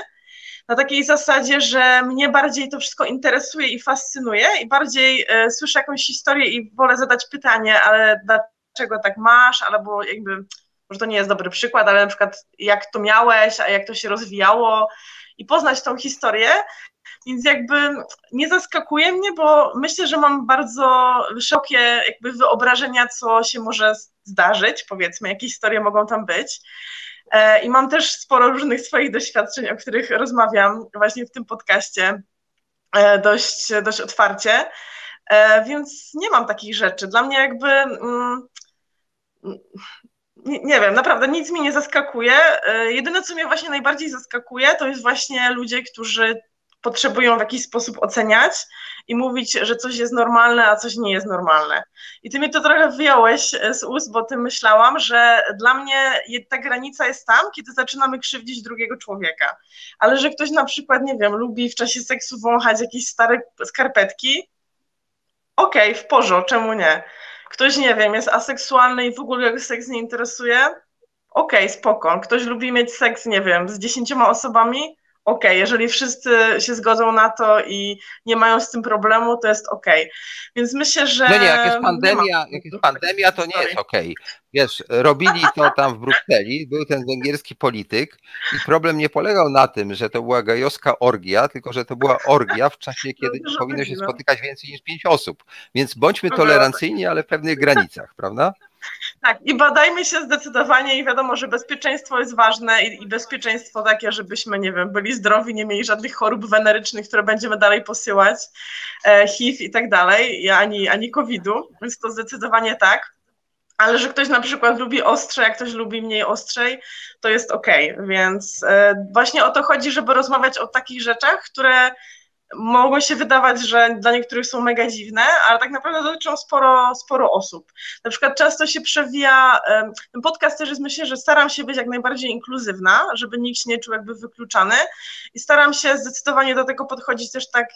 Na takiej zasadzie, że mnie bardziej to wszystko interesuje i fascynuje i bardziej słyszę jakąś historię i wolę zadać pytanie, ale dlaczego tak masz, albo jakby, może to nie jest dobry przykład, ale na przykład jak to miałeś, a jak to się rozwijało i poznać tą historię, więc jakby nie zaskakuje mnie, bo myślę, że mam bardzo szerokie jakby wyobrażenia, co się może zdarzyć, powiedzmy, jakie historie mogą tam być. I mam też sporo różnych swoich doświadczeń, o których rozmawiam właśnie w tym podcaście dość otwarcie, więc nie mam takich rzeczy. Dla mnie jakby nie wiem, naprawdę nic mi nie zaskakuje. Jedyne, co mnie właśnie najbardziej zaskakuje, to jest właśnie ludzie, którzy potrzebują w jakiś sposób oceniać i mówić, że coś jest normalne, a coś nie jest normalne. I ty mnie to trochę wyjąłeś z ust, bo o tym myślałam, że dla mnie ta granica jest tam, kiedy zaczynamy krzywdzić drugiego człowieka. Ale że ktoś na przykład, nie wiem, lubi w czasie seksu wąchać jakieś stare skarpetki, okej, w porządku, czemu nie? Ktoś, nie wiem, jest aseksualny i w ogóle go seks nie interesuje, okej, spoko. Ktoś lubi mieć seks, nie wiem, z 10 osobami, okej, jeżeli wszyscy się zgodzą na to i nie mają z tym problemu, to jest okej. Więc myślę, że... No nie, jak jest pandemia, to nie jest okej. Wiesz, robili to tam w Brukseli, był ten węgierski polityk i problem nie polegał na tym, że to była gejowska orgia, tylko że to była orgia w czasie, kiedy powinno się spotykać więcej niż 5 osób. Więc bądźmy tolerancyjni, ale w pewnych granicach, prawda? Tak, i badajmy się zdecydowanie i wiadomo, że bezpieczeństwo jest ważne i bezpieczeństwo takie, żebyśmy, nie wiem, byli zdrowi, nie mieli żadnych chorób wenerycznych, które będziemy dalej posyłać, HIV i tak dalej, ani COVID-u, więc to zdecydowanie tak. Ale że ktoś na przykład lubi ostrze, jak ktoś lubi mniej ostrzej, to jest okej. Więc właśnie o to chodzi, żeby rozmawiać o takich rzeczach, które mogą się wydawać, że dla niektórych są mega dziwne, ale tak naprawdę dotyczą sporo osób. Na przykład często się przewija, ten podcast też jest, myślę, że staram się być jak najbardziej inkluzywna, żeby nikt się nie czuł jakby wykluczany i staram się zdecydowanie do tego podchodzić też tak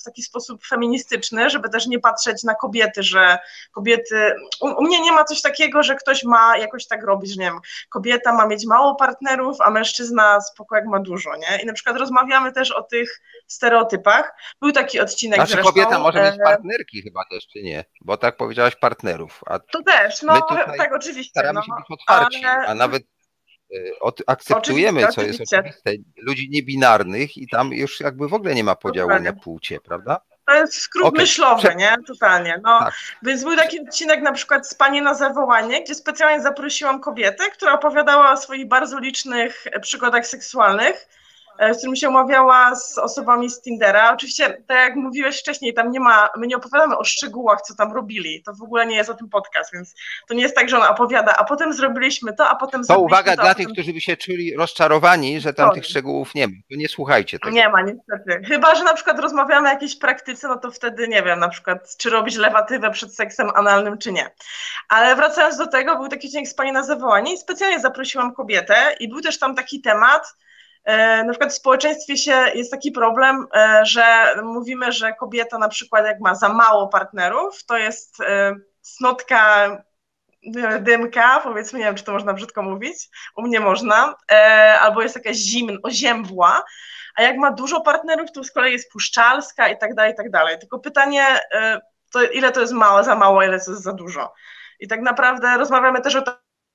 w taki sposób feministyczny, żeby też nie patrzeć na kobiety, że kobiety, u mnie nie ma coś takiego, że ktoś ma jakoś tak robić, że nie wiem, kobieta ma mieć mało partnerów, a mężczyzna spoko jak ma dużo, nie? I na przykład rozmawiamy też o tych stereotypach. Był taki odcinek zresztą. Znaczy kobieta może mieć partnerki chyba też, czy nie? Bo tak powiedziałaś partnerów. A to też, no tak, oczywiście. Staramy się być otwarci, ale... a nawet akceptujemy, oczywiście, co jest oczywiste, ludzi niebinarnych i tam już jakby w ogóle nie ma podziału na płcie, prawda? To jest skrót myślowy, nie? Totalnie. No, tak. Więc był taki odcinek na przykład z Pani na zawołanie, gdzie specjalnie zaprosiłam kobietę, która opowiadała o swoich bardzo licznych przygodach seksualnych, z którym się umawiała z osobami z Tindera. Oczywiście, tak jak mówiłeś wcześniej, tam nie ma, my nie opowiadamy o szczegółach, co tam robili, to w ogóle nie jest o tym podcast, więc to nie jest tak, że ona opowiada, a potem zrobiliśmy to, a potem zrobiliśmy to. To uwaga dla tych, którzy by się czuli rozczarowani, że tam tych szczegółów nie ma, to nie słuchajcie tego. Nie ma, niestety. Chyba że na przykład rozmawiamy o jakiejś praktyce, no to wtedy nie wiem, na przykład czy robić lewatywę przed seksem analnym, czy nie. Ale wracając do tego, był taki dzień z Pani na zawołanie i specjalnie zaprosiłam kobietę i był też tam taki temat. Na przykład w społeczeństwie jest taki problem, że mówimy, że kobieta na przykład jak ma za mało partnerów, to jest cnotka, dymka, powiedzmy, nie wiem, czy to można brzydko mówić, u mnie można, albo jest jakaś oziębła, a jak ma dużo partnerów, to z kolei jest puszczalska i tak dalej, i tak dalej. Tylko pytanie, to ile to jest za mało, ile to jest za dużo. I tak naprawdę rozmawiamy też o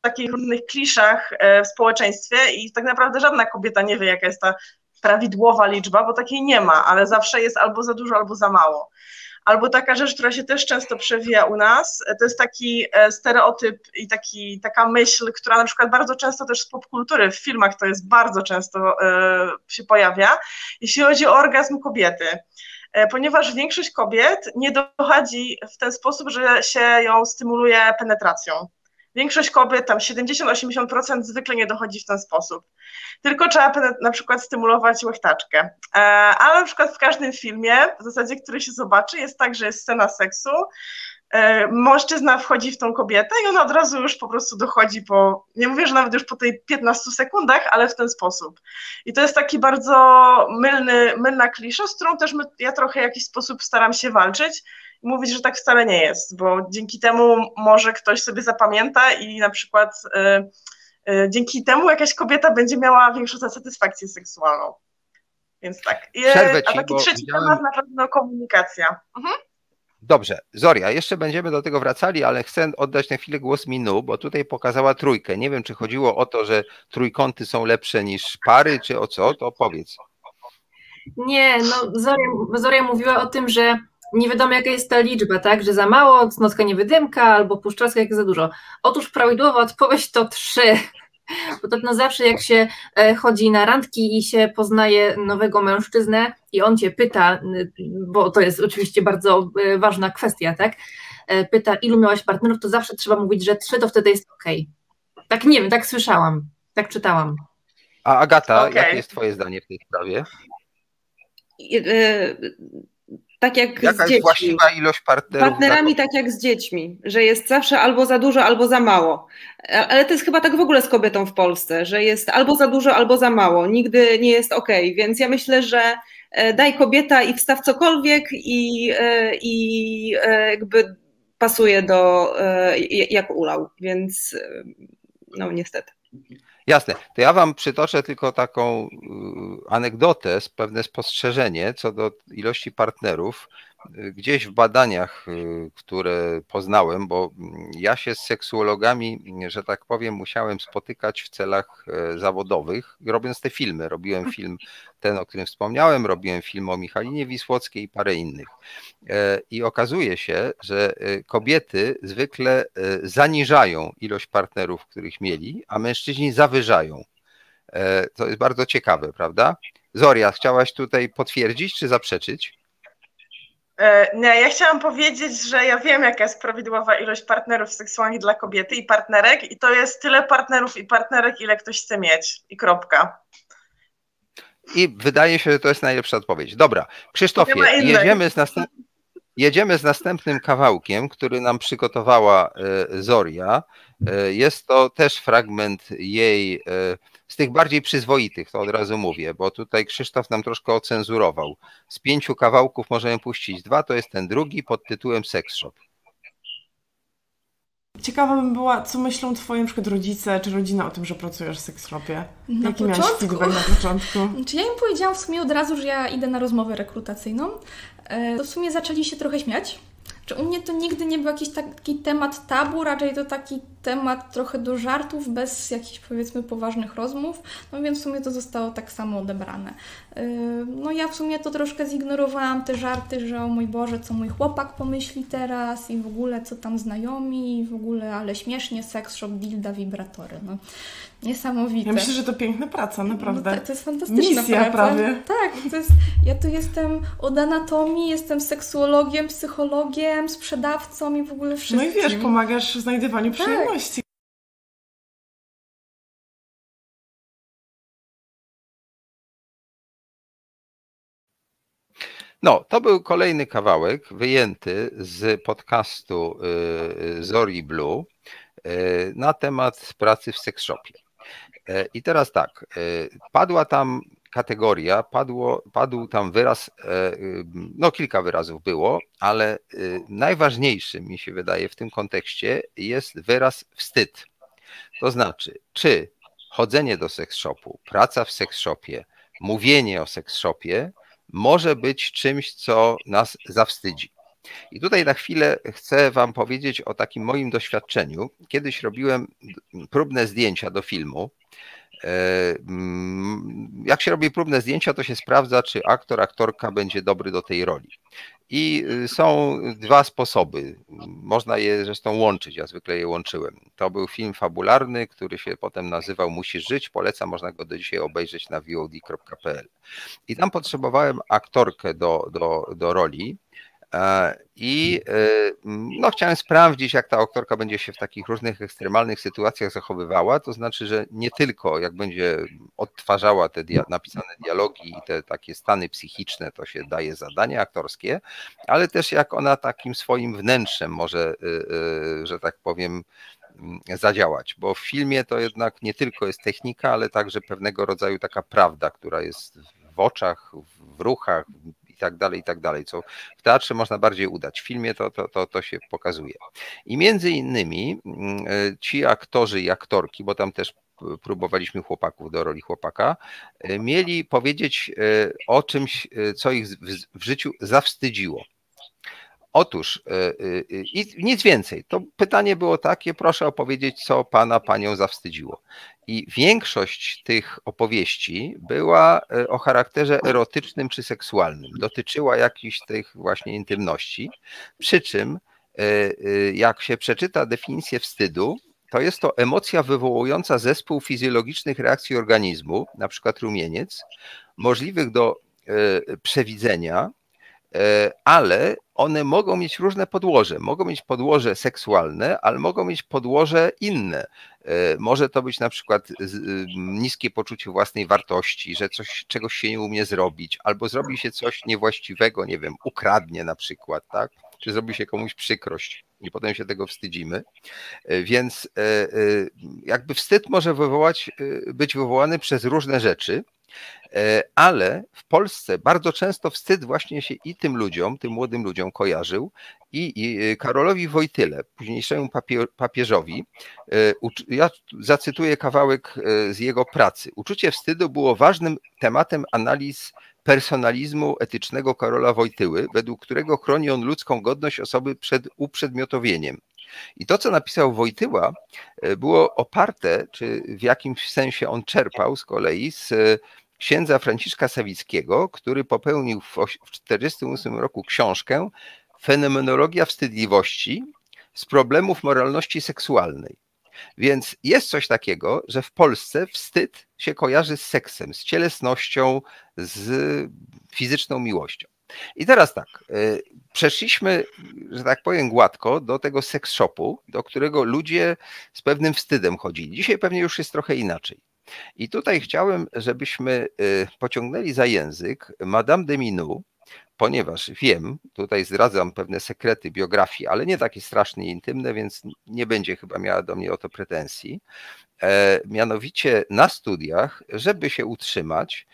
takich różnych kliszach w społeczeństwie i tak naprawdę żadna kobieta nie wie, jaka jest ta prawidłowa liczba, bo takiej nie ma, ale zawsze jest albo za dużo, albo za mało. Albo taka rzecz, która się też często przewija u nas, to jest taki stereotyp i taka myśl, która na przykład bardzo często też z popkultury, w filmach to jest bardzo często się pojawia, jeśli chodzi o orgazm kobiety. Ponieważ większość kobiet nie dochodzi w ten sposób, że się ją stymuluje penetracją. Większość kobiet, tam 70-80% zwykle nie dochodzi w ten sposób. Tylko trzeba na przykład stymulować łechtaczkę. Ale na przykład w każdym filmie, w zasadzie, który się zobaczy, jest tak, że jest scena seksu, mężczyzna wchodzi w tą kobietę i ona od razu już po prostu dochodzi po, nie mówię, że nawet już po tej 15 sekundach, ale w ten sposób. I to jest taki bardzo mylna klisza, z którą też ja trochę w jakiś sposób staram się walczyć, mówić, że tak wcale nie jest, bo dzięki temu może ktoś sobie zapamięta i na przykład dzięki temu jakaś kobieta będzie miała większą satysfakcję seksualną. Więc tak. A taki trzeci temat na pewno komunikacja. Mhm. Dobrze, Zorya, jeszcze będziemy do tego wracali, ale chcę oddać na chwilę głos Minou, bo tutaj pokazała trójkę. Nie wiem, czy chodziło o to, że trójkąty są lepsze niż pary, czy o co, to powiedz. Nie, no Zorya mówiła o tym, że nie wiadomo, jaka jest ta liczba, tak? Że za mało, cnotka niewydymka albo puszczalska, jak za dużo. Otóż prawidłowa odpowiedź to 3. Podobno zawsze jak się chodzi na randki i się poznaje nowego mężczyznę i on cię pyta, bo to jest oczywiście bardzo ważna kwestia, tak? Pyta, ilu miałaś partnerów, to zawsze trzeba mówić, że 3, to wtedy jest okej. Tak nie wiem, tak słyszałam, tak czytałam. A Agata, jakie jest twoje zdanie w tej sprawie? Tak jak jaka z dziećmi. Jest właściwa ilość partnerów? Partnerami tak jak z dziećmi, że jest zawsze albo za dużo, albo za mało. Ale to jest chyba tak w ogóle z kobietą w Polsce, że jest albo za dużo, albo za mało. Nigdy nie jest okej, więc ja myślę, że daj kobieta i wstaw cokolwiek i jakby pasuje do, jak ulał, więc no niestety. Jasne, to ja wam przytoczę tylko taką anegdotę, pewne spostrzeżenie co do ilości partnerów. Gdzieś w badaniach, które poznałem, bo ja się z seksuologami, że tak powiem, musiałem spotykać w celach zawodowych, robiąc te filmy. Robiłem film ten, o którym wspomniałem, robiłem film o Michalinie Wisłockiej i parę innych. I okazuje się, że kobiety zwykle zaniżają ilość partnerów, których mieli, a mężczyźni zawyżają. To jest bardzo ciekawe, prawda? Zorya, chciałaś tutaj potwierdzić czy zaprzeczyć? Nie, ja chciałam powiedzieć, że ja wiem, jaka jest prawidłowa ilość partnerów seksualnych dla kobiety i partnerek i to jest tyle partnerów i partnerek, ile ktoś chce mieć i kropka. I wydaje się, że to jest najlepsza odpowiedź. Dobra, Krzysztofie, jedziemy z następnym kawałkiem, który nam przygotowała Zorya. Jest to też fragment jej, z tych bardziej przyzwoitych, to od razu mówię, bo tutaj Krzysztof nam troszkę ocenzurował. Z 5 kawałków możemy puścić 2, to jest ten drugi pod tytułem Sex Shop. Ciekawa bym była, co myślą twoi na przykład rodzice czy rodzina o tym, że pracujesz w seksshopie? Jaki miałeś feedback na początku? Znaczy, ja im powiedziałam w sumie od razu, że ja idę na rozmowę rekrutacyjną. To w sumie zaczęli się trochę śmiać. Czy u mnie to nigdy nie był jakiś taki temat tabu, raczej to taki temat trochę do żartów, bez jakichś powiedzmy poważnych rozmów, no więc w sumie to zostało tak samo odebrane. No ja w sumie to troszkę zignorowałam, te żarty, że o mój Boże, co mój chłopak pomyśli teraz i w ogóle co tam znajomi i w ogóle, ale śmiesznie, sex shop, dilda, wibratory, no. Niesamowite. Ja myślę, że to piękna praca, naprawdę. No to jest fantastyczna misja praca. Prawie. Tak, to jest, ja tu jestem od anatomii, jestem seksuologiem, psychologiem, sprzedawcą i w ogóle wszystkim. No i wiesz, pomagasz w znajdywaniu przyjemności. No, to był kolejny kawałek wyjęty z podcastu Zoryi Blue na temat pracy w sex shopie. I teraz tak, padła tam kategoria, padł tam wyraz, no kilka wyrazów było, ale najważniejszy mi się wydaje w tym kontekście jest wyraz wstyd. To znaczy, czy chodzenie do seks shopu, praca w seks shopie, mówienie o seks shopie może być czymś, co nas zawstydzi. I tutaj na chwilę chcę wam powiedzieć o takim moim doświadczeniu. Kiedyś robiłem próbne zdjęcia do filmu. Jak się robi próbne zdjęcia, to się sprawdza, czy aktor, aktorka będzie dobry do tej roli. I są 2 sposoby. Można je zresztą łączyć, ja zwykle je łączyłem. To był film fabularny, który się potem nazywał Musisz żyć, polecam, można go do dzisiaj obejrzeć na vod.pl. I tam potrzebowałem aktorkę do roli. I no, chciałem sprawdzić, jak ta aktorka będzie się w takich różnych ekstremalnych sytuacjach zachowywała, to znaczy, że nie tylko jak będzie odtwarzała te napisane dialogi i te takie stany psychiczne, to się daje zadania aktorskie, ale też jak ona takim swoim wnętrzem może, że tak powiem, zadziałać, bo w filmie to jednak nie tylko jest technika, ale także pewnego rodzaju taka prawda, która jest w oczach, w ruchach, i tak dalej, co w teatrze można bardziej udać, w filmie to się pokazuje. I między innymi ci aktorzy i aktorki, bo tam też próbowaliśmy chłopaków do roli chłopaka, mieli powiedzieć o czymś, co ich w życiu zawstydziło. Otóż i nic więcej, to pytanie było takie, proszę opowiedzieć, co pana, panią zawstydziło. I większość tych opowieści była o charakterze erotycznym czy seksualnym. Dotyczyła jakichś tych właśnie intymności, przy czym jak się przeczyta definicję wstydu, to jest to emocja wywołująca zespół fizjologicznych reakcji organizmu, na przykład rumieniec, możliwych do przewidzenia, ale one mogą mieć różne podłoże. Mogą mieć podłoże seksualne, ale mogą mieć podłoże inne. Może to być na przykład niskie poczucie własnej wartości, że coś, czegoś się nie umie zrobić, albo zrobi się coś niewłaściwego, nie wiem, ukradnie na przykład, tak? Czy zrobi się komuś przykrość i potem się tego wstydzimy. Więc jakby wstyd może być wywołany przez różne rzeczy, ale w Polsce bardzo często wstyd właśnie się i tym ludziom, tym młodym ludziom kojarzył i Karolowi Wojtyle, późniejszemu papieżowi, ja zacytuję kawałek z jego pracy. Uczucie wstydu było ważnym tematem analiz personalizmu etycznego Karola Wojtyły, według którego chroni on ludzką godność osoby przed uprzedmiotowieniem. I to, co napisał Wojtyła, było oparte, czy w jakimś sensie on czerpał z kolei z księdza Franciszka Sawickiego, który popełnił w 1948 roku książkę Fenomenologia wstydliwości z problemów moralności seksualnej. Więc jest coś takiego, że w Polsce wstyd się kojarzy z seksem, z cielesnością, z fizyczną miłością. I teraz tak, przeszliśmy, że tak powiem, gładko do tego seks shopu, do którego ludzie z pewnym wstydem chodzili. Dzisiaj pewnie już jest trochę inaczej. I tutaj chciałem, żebyśmy pociągnęli za język Madame de Minou, ponieważ wiem, tutaj zdradzam pewne sekrety biografii, ale nie takie strasznie intymne, więc nie będzie chyba miała do mnie o to pretensji. Mianowicie na studiach, żeby się utrzymać,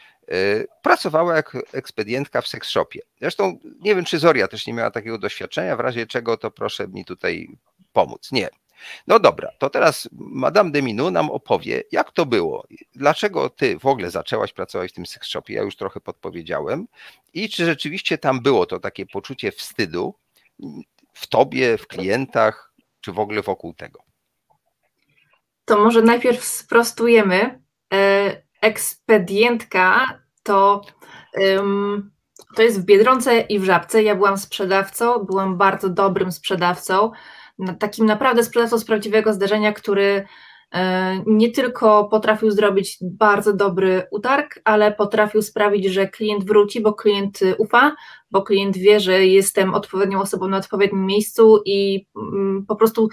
pracowała jako ekspedientka w seksshopie. Zresztą nie wiem, czy Zorya też nie miała takiego doświadczenia, w razie czego to proszę mi tutaj pomóc. Nie. No dobra, to teraz Madame de Minou nam opowie, jak to było, dlaczego ty w ogóle zaczęłaś pracować w tym seksshopie, ja już trochę podpowiedziałem, i czy rzeczywiście tam było to takie poczucie wstydu w tobie, w klientach, czy w ogóle wokół tego? To może najpierw sprostujemy. Ekspedientka to jest w Biedronce i w Żabce. Ja byłam sprzedawcą, byłam bardzo dobrym sprzedawcą, takim naprawdę sprzedawcą z prawdziwego zdarzenia, który nie tylko potrafił zrobić bardzo dobry utarg, ale potrafił sprawić, że klient wróci, bo klient ufa, bo klient wie, że jestem odpowiednią osobą na odpowiednim miejscu i po prostu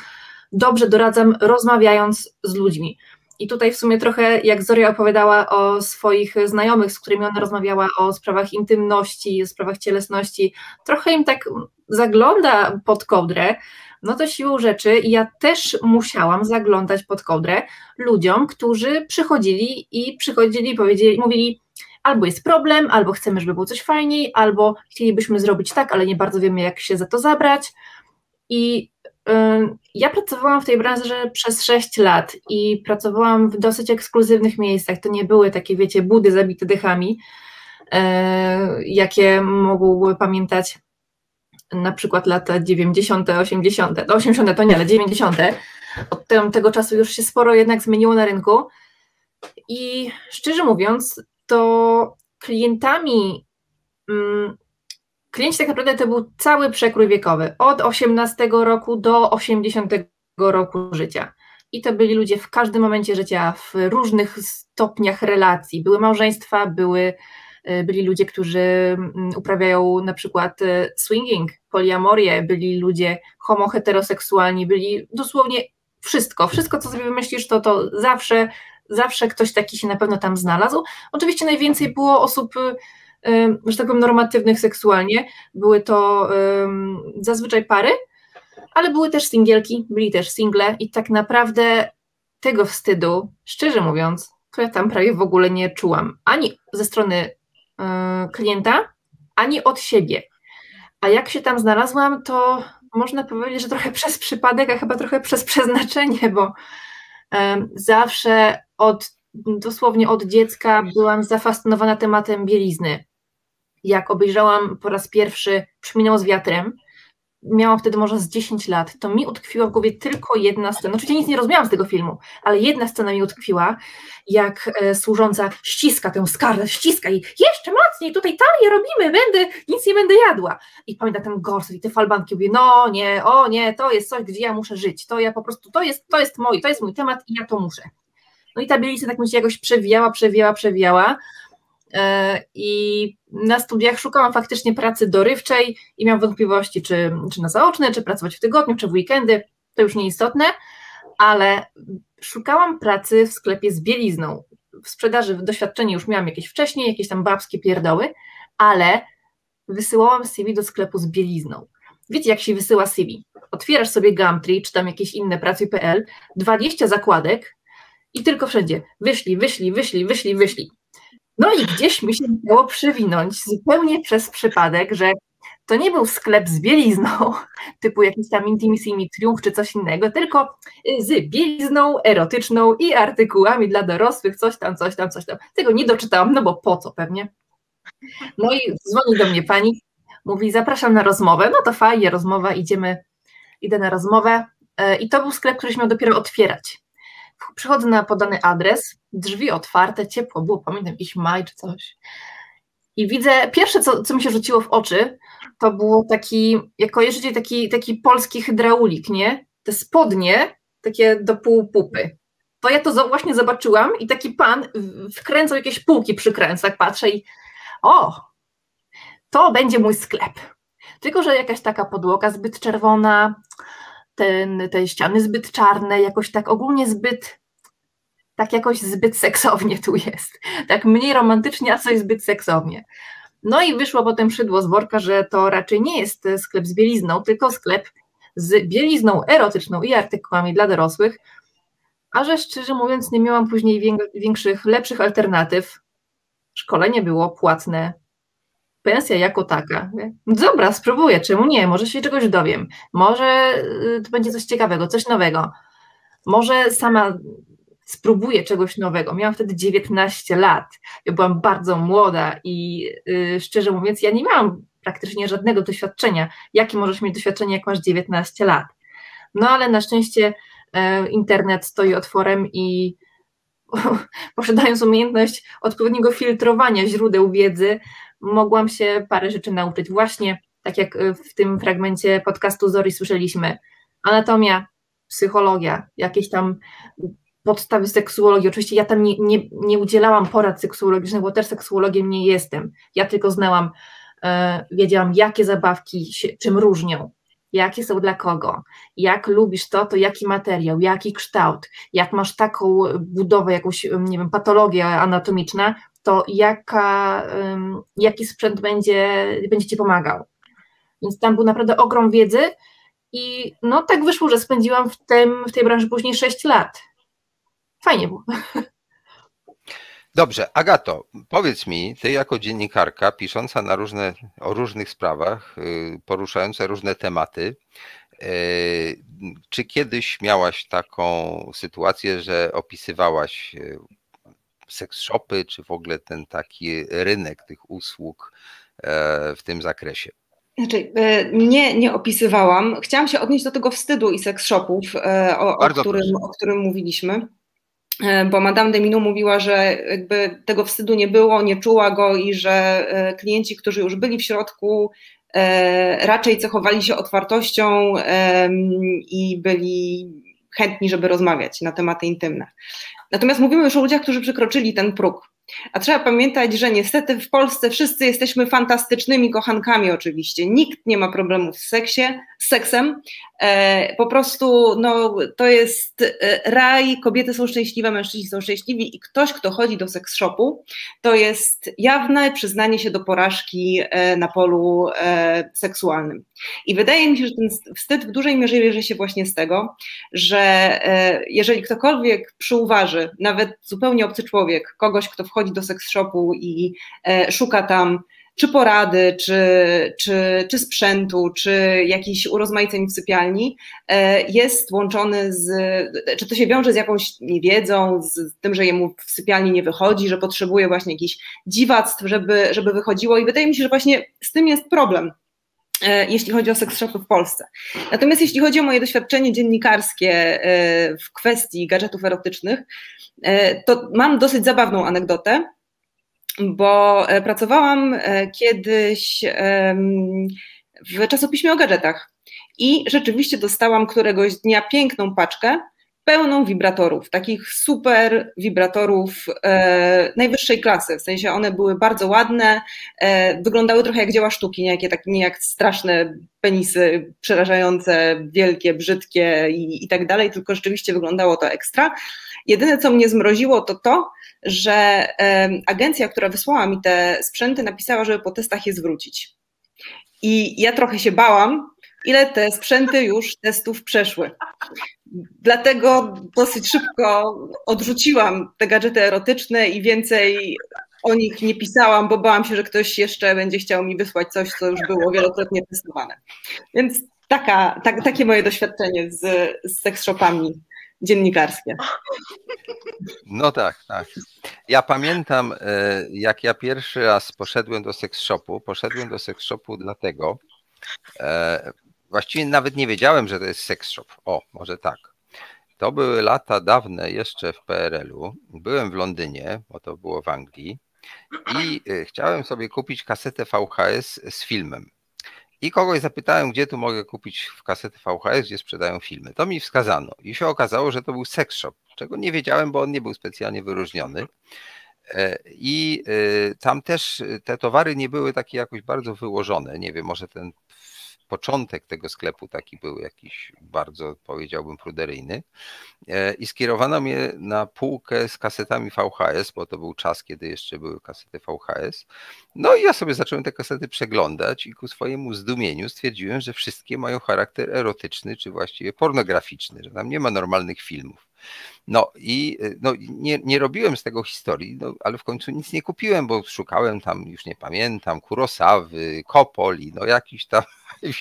dobrze doradzam, rozmawiając z ludźmi. I tutaj w sumie trochę jak Zorya opowiadała o swoich znajomych, z którymi ona rozmawiała o sprawach intymności, o sprawach cielesności, trochę im tak zagląda pod kołdrę, no to siłą rzeczy ja też musiałam zaglądać pod kołdrę ludziom, którzy przychodzili i mówili, albo jest problem, albo chcemy, żeby było coś fajniej, albo chcielibyśmy zrobić tak, ale nie bardzo wiemy, jak się za to zabrać. I ja pracowałam w tej branży przez 6 lat i pracowałam w dosyć ekskluzywnych miejscach. To nie były takie, wiecie, budy zabite dychami, jakie mogły pamiętać na przykład lata 90., 80., no 80 to nie, ale 90. Od tego czasu już się sporo jednak zmieniło na rynku i szczerze mówiąc, to klienci tak naprawdę to był cały przekrój wiekowy, od 18 roku do 80 roku życia. I to byli ludzie w każdym momencie życia, w różnych stopniach relacji. Były małżeństwa, byli ludzie, którzy uprawiają na przykład swinging, poliamorię, byli ludzie homoheteroseksualni, byli dosłownie wszystko. Wszystko, co sobie wymyślisz, to zawsze ktoś taki się na pewno tam znalazł. Oczywiście najwięcej było osób, że tak powiem, normatywnych seksualnie, były to zazwyczaj pary, ale były też singielki, byli też single i tak naprawdę tego wstydu, szczerze mówiąc, to ja tam prawie w ogóle nie czułam, ani ze strony klienta, ani od siebie. A jak się tam znalazłam, to można powiedzieć, że trochę przez przypadek, a chyba trochę przez przeznaczenie, bo zawsze dosłownie od dziecka byłam zafascynowana tematem bielizny. Jak obejrzałam po raz pierwszy Przyminął z wiatrem, miałam wtedy może z 10 lat, to mi utkwiła w głowie tylko jedna scena. Oczywiście nic nie rozumiałam z tego filmu, ale jedna scena mi utkwiła, jak służąca ściska tę Scarlett, ściska jej jeszcze mocniej, tutaj talię robimy, nic nie będę jadła. I pamiętam ten gorset i te falbanki, mówię, no nie, o nie, to jest coś, gdzie ja muszę żyć, to ja po prostu, to jest mój temat i ja to muszę. No i ta bielizna tak mi się jakoś przewijała. i na studiach szukałam faktycznie pracy dorywczej i miałam wątpliwości, czy na zaoczne, czy pracować w tygodniu, czy w weekendy, to już nieistotne, ale szukałam pracy w sklepie z bielizną. W sprzedaży doświadczenie już miałam jakieś wcześniej, jakieś tam babskie pierdoły, ale wysyłałam CV do sklepu z bielizną. Wiecie, jak się wysyła CV? Otwierasz sobie Gumtree, czy tam jakieś inne pracuj.pl, 20 zakładek i tylko wszędzie wyślij. No i gdzieś mi się udało przewinąć zupełnie przez przypadek, że to nie był sklep z bielizną, typu jakiś tam Intimissim i Triumph czy coś innego, tylko z bielizną erotyczną i artykułami dla dorosłych, coś tam. Tego nie doczytałam, no bo po co pewnie. No i dzwoni do mnie pani, mówi zapraszam na rozmowę, no to fajnie, rozmowa, idę na rozmowę i to był sklep, który się miał dopiero otwierać. Przychodzę na podany adres, drzwi otwarte, ciepło było, pamiętam jakiś maj czy coś. I widzę, pierwsze co mi się rzuciło w oczy, to było taki polski hydraulik, nie? Te spodnie, takie do pół pupy. To ja to właśnie zobaczyłam i taki pan wkręcał jakieś półki, przykręcał, tak patrzę i o, to będzie mój sklep. Tylko że jakaś taka podłoga zbyt czerwona, te ściany zbyt czarne, jakoś tak ogólnie zbyt seksownie tu jest. Tak mniej romantycznie, a coś zbyt seksownie. No i wyszło potem szydło z worka, że to raczej nie jest sklep z bielizną, tylko sklep z bielizną erotyczną i artykułami dla dorosłych, a że szczerze mówiąc nie miałam później większych, lepszych alternatyw. Szkolenie było płatne, pensja jako taka. Dobra, spróbuję, czemu nie, może się czegoś dowiem, może to będzie coś ciekawego, coś nowego, może sama spróbuję czegoś nowego. Miałam wtedy 19 lat, ja byłam bardzo młoda i szczerze mówiąc ja nie miałam praktycznie żadnego doświadczenia. Jakie możesz mieć doświadczenie, jak masz 19 lat? No ale na szczęście internet stoi otworem i posiadając umiejętność odpowiedniego filtrowania źródeł wiedzy, mogłam się parę rzeczy nauczyć. Właśnie tak jak w tym fragmencie podcastu Zori słyszeliśmy, anatomia, psychologia, jakieś tam podstawy seksuologii. Oczywiście ja tam nie udzielałam porad seksuologicznych, bo też seksuologiem nie jestem. Ja tylko znałam, wiedziałam, jakie zabawki się czym różnią, jakie są dla kogo, jak lubisz to jaki materiał, jaki kształt, jak masz taką budowę, jakąś, nie wiem, patologię anatomiczna, to jaki sprzęt będzie Ci pomagał. Więc tam był naprawdę ogrom wiedzy i no tak wyszło, że spędziłam w tej branży później 6 lat. Fajnie było. Dobrze, Agato, powiedz mi, ty jako dziennikarka pisząca o różnych sprawach, poruszająca różne tematy, czy kiedyś miałaś taką sytuację, że opisywałaś seks shopy, czy w ogóle ten taki rynek tych usług w tym zakresie? Znaczy, nie opisywałam. Chciałam się odnieść do tego wstydu i seks shopów, o którym mówiliśmy. Bo Madame de Minou mówiła, że jakby tego wstydu nie było, nie czuła go i że klienci, którzy już byli w środku, raczej cechowali się otwartością i byli chętni, żeby rozmawiać na tematy intymne. Natomiast mówimy już o ludziach, którzy przekroczyli ten próg. A trzeba pamiętać, że niestety w Polsce wszyscy jesteśmy fantastycznymi kochankami oczywiście, nikt nie ma problemów z seksem, po prostu no, to jest raj, kobiety są szczęśliwe, mężczyźni są szczęśliwi i ktoś, kto chodzi do seks shopu, to jest jawne przyznanie się do porażki na polu seksualnym. I wydaje mi się, że ten wstyd w dużej mierze bierze się właśnie z tego, że jeżeli ktokolwiek przyuważy, nawet zupełnie obcy człowiek, kogoś, kto wchodzi do seks shopu i szuka tam czy porady, czy sprzętu, czy jakichś urozmaiceń w sypialni, jest łączony z, czy to się wiąże z jakąś niewiedzą, z tym, że jemu w sypialni nie wychodzi, że potrzebuje właśnie jakichś dziwactw, żeby wychodziło i wydaje mi się, że właśnie z tym jest problem, jeśli chodzi o seks shopy w Polsce. Natomiast jeśli chodzi o moje doświadczenie dziennikarskie w kwestii gadżetów erotycznych, to mam dosyć zabawną anegdotę, bo pracowałam kiedyś w czasopiśmie o gadżetach i rzeczywiście dostałam któregoś dnia piękną paczkę pełną wibratorów, takich super wibratorów najwyższej klasy, w sensie one były bardzo ładne, wyglądały trochę jak dzieła sztuki, nie jak straszne penisy przerażające, wielkie, brzydkie i tak dalej, tylko rzeczywiście wyglądało to ekstra. Jedyne, co mnie zmroziło, to to, że agencja, która wysłała mi te sprzęty, napisała, żeby po testach je zwrócić. I ja trochę się bałam, ile te sprzęty już testów przeszły. Dlatego dosyć szybko odrzuciłam te gadżety erotyczne i więcej o nich nie pisałam, bo bałam się, że ktoś jeszcze będzie chciał mi wysłać coś, co już było wielokrotnie testowane. Więc takie moje doświadczenie z seksshopami dziennikarskie. No tak, tak. Ja pamiętam, jak ja pierwszy raz poszedłem do seksshopu. Poszedłem do seksshopu dlatego, właściwie nawet nie wiedziałem, że to jest seksshop. O, może tak. To były lata dawne jeszcze w PRL-u. Byłem w Londynie, bo to było w Anglii, i chciałem sobie kupić kasetę VHS z filmem. I kogoś zapytałem, gdzie tu mogę kupić kasetę VHS, gdzie sprzedają filmy. To mi wskazano i się okazało, że to był seksshop, czego nie wiedziałem, bo on nie był specjalnie wyróżniony. I tam też te towary nie były takie jakoś bardzo wyłożone. Nie wiem, może ten początek tego sklepu taki był jakiś bardzo, powiedziałbym, pruderyjny. I skierowano mnie na półkę z kasetami VHS, bo to był czas, kiedy jeszcze były kasety VHS. No i ja sobie zacząłem te kasety przeglądać i ku swojemu zdumieniu stwierdziłem, że wszystkie mają charakter erotyczny, czy właściwie pornograficzny, że tam nie ma normalnych filmów. No i no, nie robiłem z tego historii, no, ale w końcu nic nie kupiłem, bo szukałem tam, już nie pamiętam, Kurosawy, Coppoli, no jakichś tam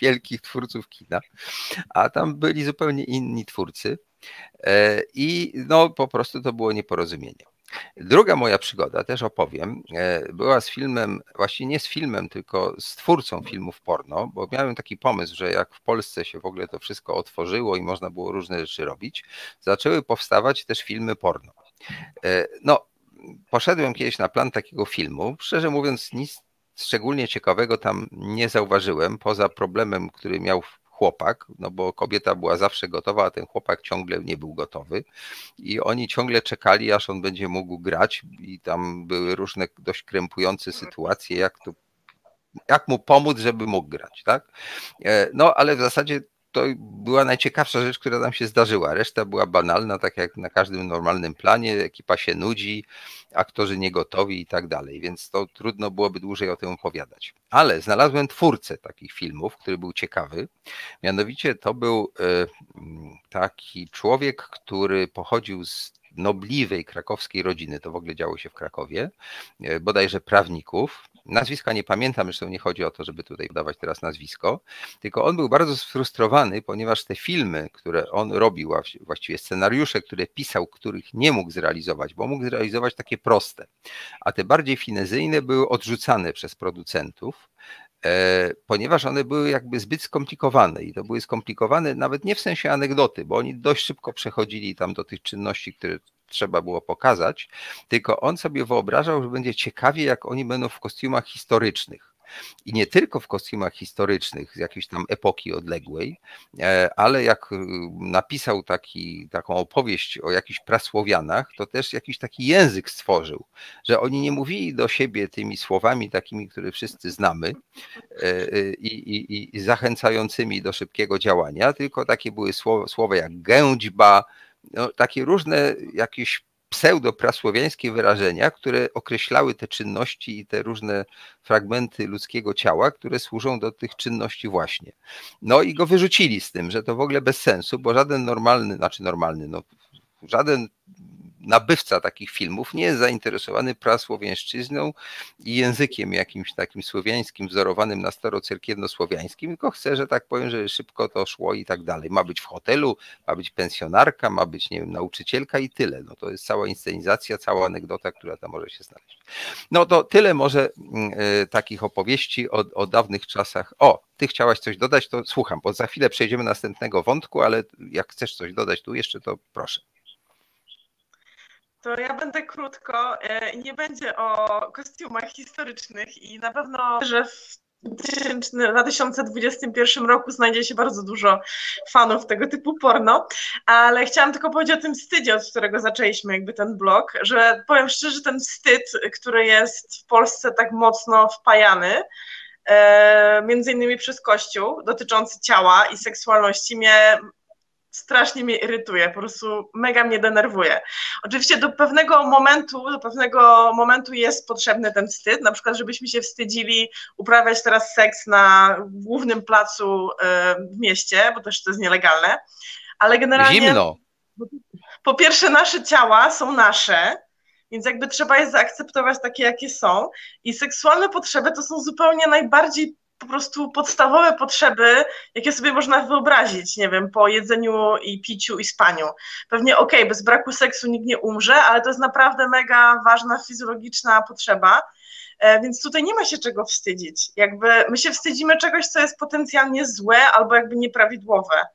wielkich twórców kina, a tam byli zupełnie inni twórcy i no po prostu to było nieporozumienie. Druga moja przygoda, też opowiem, była z filmem, właściwie nie z filmem, tylko z twórcą filmów porno, bo miałem taki pomysł, że jak w Polsce się w ogóle to wszystko otworzyło i można było różne rzeczy robić, zaczęły powstawać też filmy porno. No, poszedłem kiedyś na plan takiego filmu, szczerze mówiąc nic szczególnie ciekawego tam nie zauważyłem, poza problemem, który miał chłopak, no bo kobieta była zawsze gotowa, a ten chłopak ciągle nie był gotowy i oni ciągle czekali, aż on będzie mógł grać i tam były różne dość krępujące sytuacje, jak mu pomóc, żeby mógł grać, tak? No ale w zasadzie to była najciekawsza rzecz, która nam się zdarzyła. Reszta była banalna, tak jak na każdym normalnym planie, ekipa się nudzi, aktorzy nie gotowi i tak dalej, więc to trudno byłoby dłużej o tym opowiadać. Ale znalazłem twórcę takich filmów, który był ciekawy. Mianowicie to był taki człowiek, który pochodził z nobliwej krakowskiej rodziny, to w ogóle działo się w Krakowie, bodajże prawników. Nazwiska nie pamiętam, zresztą nie chodzi o to, żeby tutaj podawać teraz nazwisko, tylko on był bardzo sfrustrowany, ponieważ te filmy, które on robił, a właściwie scenariusze, które pisał, których nie mógł zrealizować, bo mógł zrealizować takie proste, a te bardziej finezyjne były odrzucane przez producentów, ponieważ one były jakby zbyt skomplikowane i to były skomplikowane nawet nie w sensie anegdoty, bo oni dość szybko przechodzili tam do tych czynności, które trzeba było pokazać, tylko on sobie wyobrażał, że będzie ciekawie, jak oni będą w kostiumach historycznych. I nie tylko w kostiumach historycznych z jakiejś tam epoki odległej, ale jak napisał taką opowieść o jakichś prasłowianach, to też jakiś taki język stworzył, że oni nie mówili do siebie tymi słowami takimi, które wszyscy znamy i zachęcającymi do szybkiego działania, tylko takie były słowa jak gędźba, no, takie różne jakieś pseudoprasłowiańskie wyrażenia, które określały te czynności i te różne fragmenty ludzkiego ciała, które służą do tych czynności właśnie. No i go wyrzucili z tym, że to w ogóle bez sensu, bo żaden żaden nabywca takich filmów nie jest zainteresowany prasłowiańszczyzną i językiem jakimś takim słowiańskim, wzorowanym na starocyrkiewno-słowiańskim, tylko chce, że tak powiem, że szybko to szło i tak dalej. Ma być w hotelu, ma być pensjonarka, ma być, nie wiem, nauczycielka i tyle. No to jest cała inscenizacja, cała anegdota, która tam może się znaleźć. No to tyle może takich opowieści o dawnych czasach. O, ty chciałaś coś dodać, to słucham, bo za chwilę przejdziemy do następnego wątku, ale jak chcesz coś dodać tu jeszcze, to proszę. To ja będę krótko, nie będzie o kostiumach historycznych i na pewno, że w w 2021 roku znajdzie się bardzo dużo fanów tego typu porno, ale chciałam tylko powiedzieć o tym wstydzie, od którego zaczęliśmy jakby ten blog, że powiem szczerze, ten wstyd, który jest w Polsce tak mocno wpajany, między innymi przez Kościół, dotyczący ciała i seksualności, strasznie mnie irytuje, po prostu mega mnie denerwuje. Oczywiście do pewnego momentu jest potrzebny ten wstyd, na przykład żebyśmy się wstydzili uprawiać teraz seks na głównym placu w mieście, bo też to jest nielegalne, ale generalnie... Zimno. Po pierwsze, nasze ciała są nasze, więc jakby trzeba je zaakceptować takie, jakie są, i seksualne potrzeby to są zupełnie najbardziej po prostu podstawowe potrzeby, jakie sobie można wyobrazić, nie wiem, po jedzeniu i piciu i spaniu. Pewnie okej, bez braku seksu nikt nie umrze, ale to jest naprawdę mega ważna fizjologiczna potrzeba, więc tutaj nie ma się czego wstydzić. Jakby my się wstydzimy czegoś, co jest potencjalnie złe albo jakby nieprawidłowe,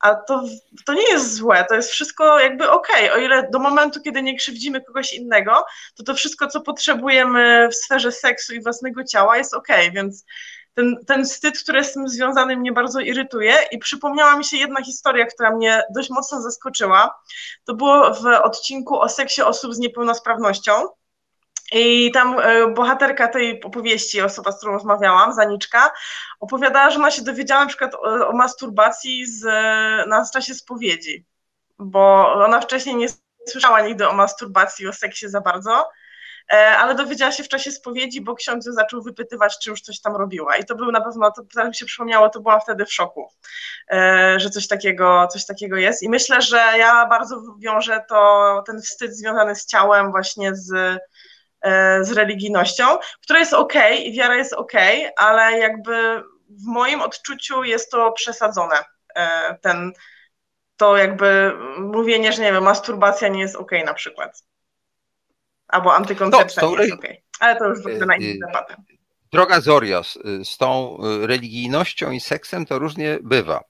a to nie jest złe, to jest wszystko jakby okej, o ile do momentu, kiedy nie krzywdzimy kogoś innego, to wszystko, co potrzebujemy w sferze seksu i własnego ciała, jest okej, więc ten wstyd, który z tym związany, mnie bardzo irytuje, i przypomniała mi się jedna historia, która mnie dość mocno zaskoczyła. To było w odcinku o seksie osób z niepełnosprawnością i tam bohaterka tej opowieści, osoba, z którą rozmawiałam, Zaniczka, opowiadała, że ona się dowiedziała na przykład o masturbacji na czasie spowiedzi, bo ona wcześniej nie słyszała nigdy o masturbacji, o seksie za bardzo, ale dowiedziała się w czasie spowiedzi, bo ksiądz ją zaczął wypytywać, czy już coś tam robiła. I to był na pewno, to mi się przypomniało, to byłam wtedy w szoku, że coś takiego jest. I myślę, że ja bardzo wiążę ten wstyd związany z ciałem właśnie z religijnością, która jest okej, i wiara jest okej, ale jakby w moim odczuciu jest to przesadzone. To jakby mówienie, że nie wiem, masturbacja nie jest okej na przykład. Albo antykoncepcja nie jest okej. Ale to już na inne debatę. Droga Zorya, z tą religijnością i seksem to różnie bywa.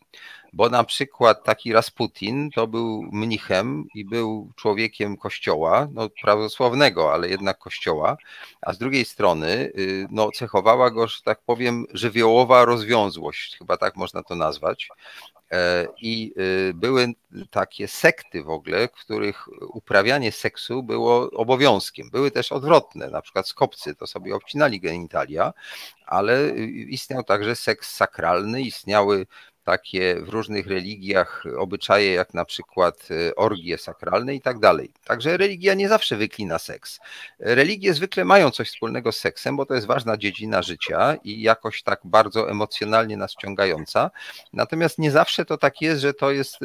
Bo na przykład taki Rasputin to był mnichem i był człowiekiem kościoła, no prawosławnego, ale jednak kościoła, a z drugiej strony no, cechowała go, że tak powiem, żywiołowa rozwiązłość, chyba tak można to nazwać. I były takie sekty w ogóle, w których uprawianie seksu było obowiązkiem. Były też odwrotne, na przykład skopcy to sobie obcinali genitalia, ale istniał także seks sakralny, istniały takie w różnych religiach obyczaje, jak na przykład orgie sakralne i tak dalej. Także religia nie zawsze wyklina seks. Religie zwykle mają coś wspólnego z seksem, bo to jest ważna dziedzina życia i jakoś tak bardzo emocjonalnie nas ciągająca. Natomiast nie zawsze to tak jest, że to jest,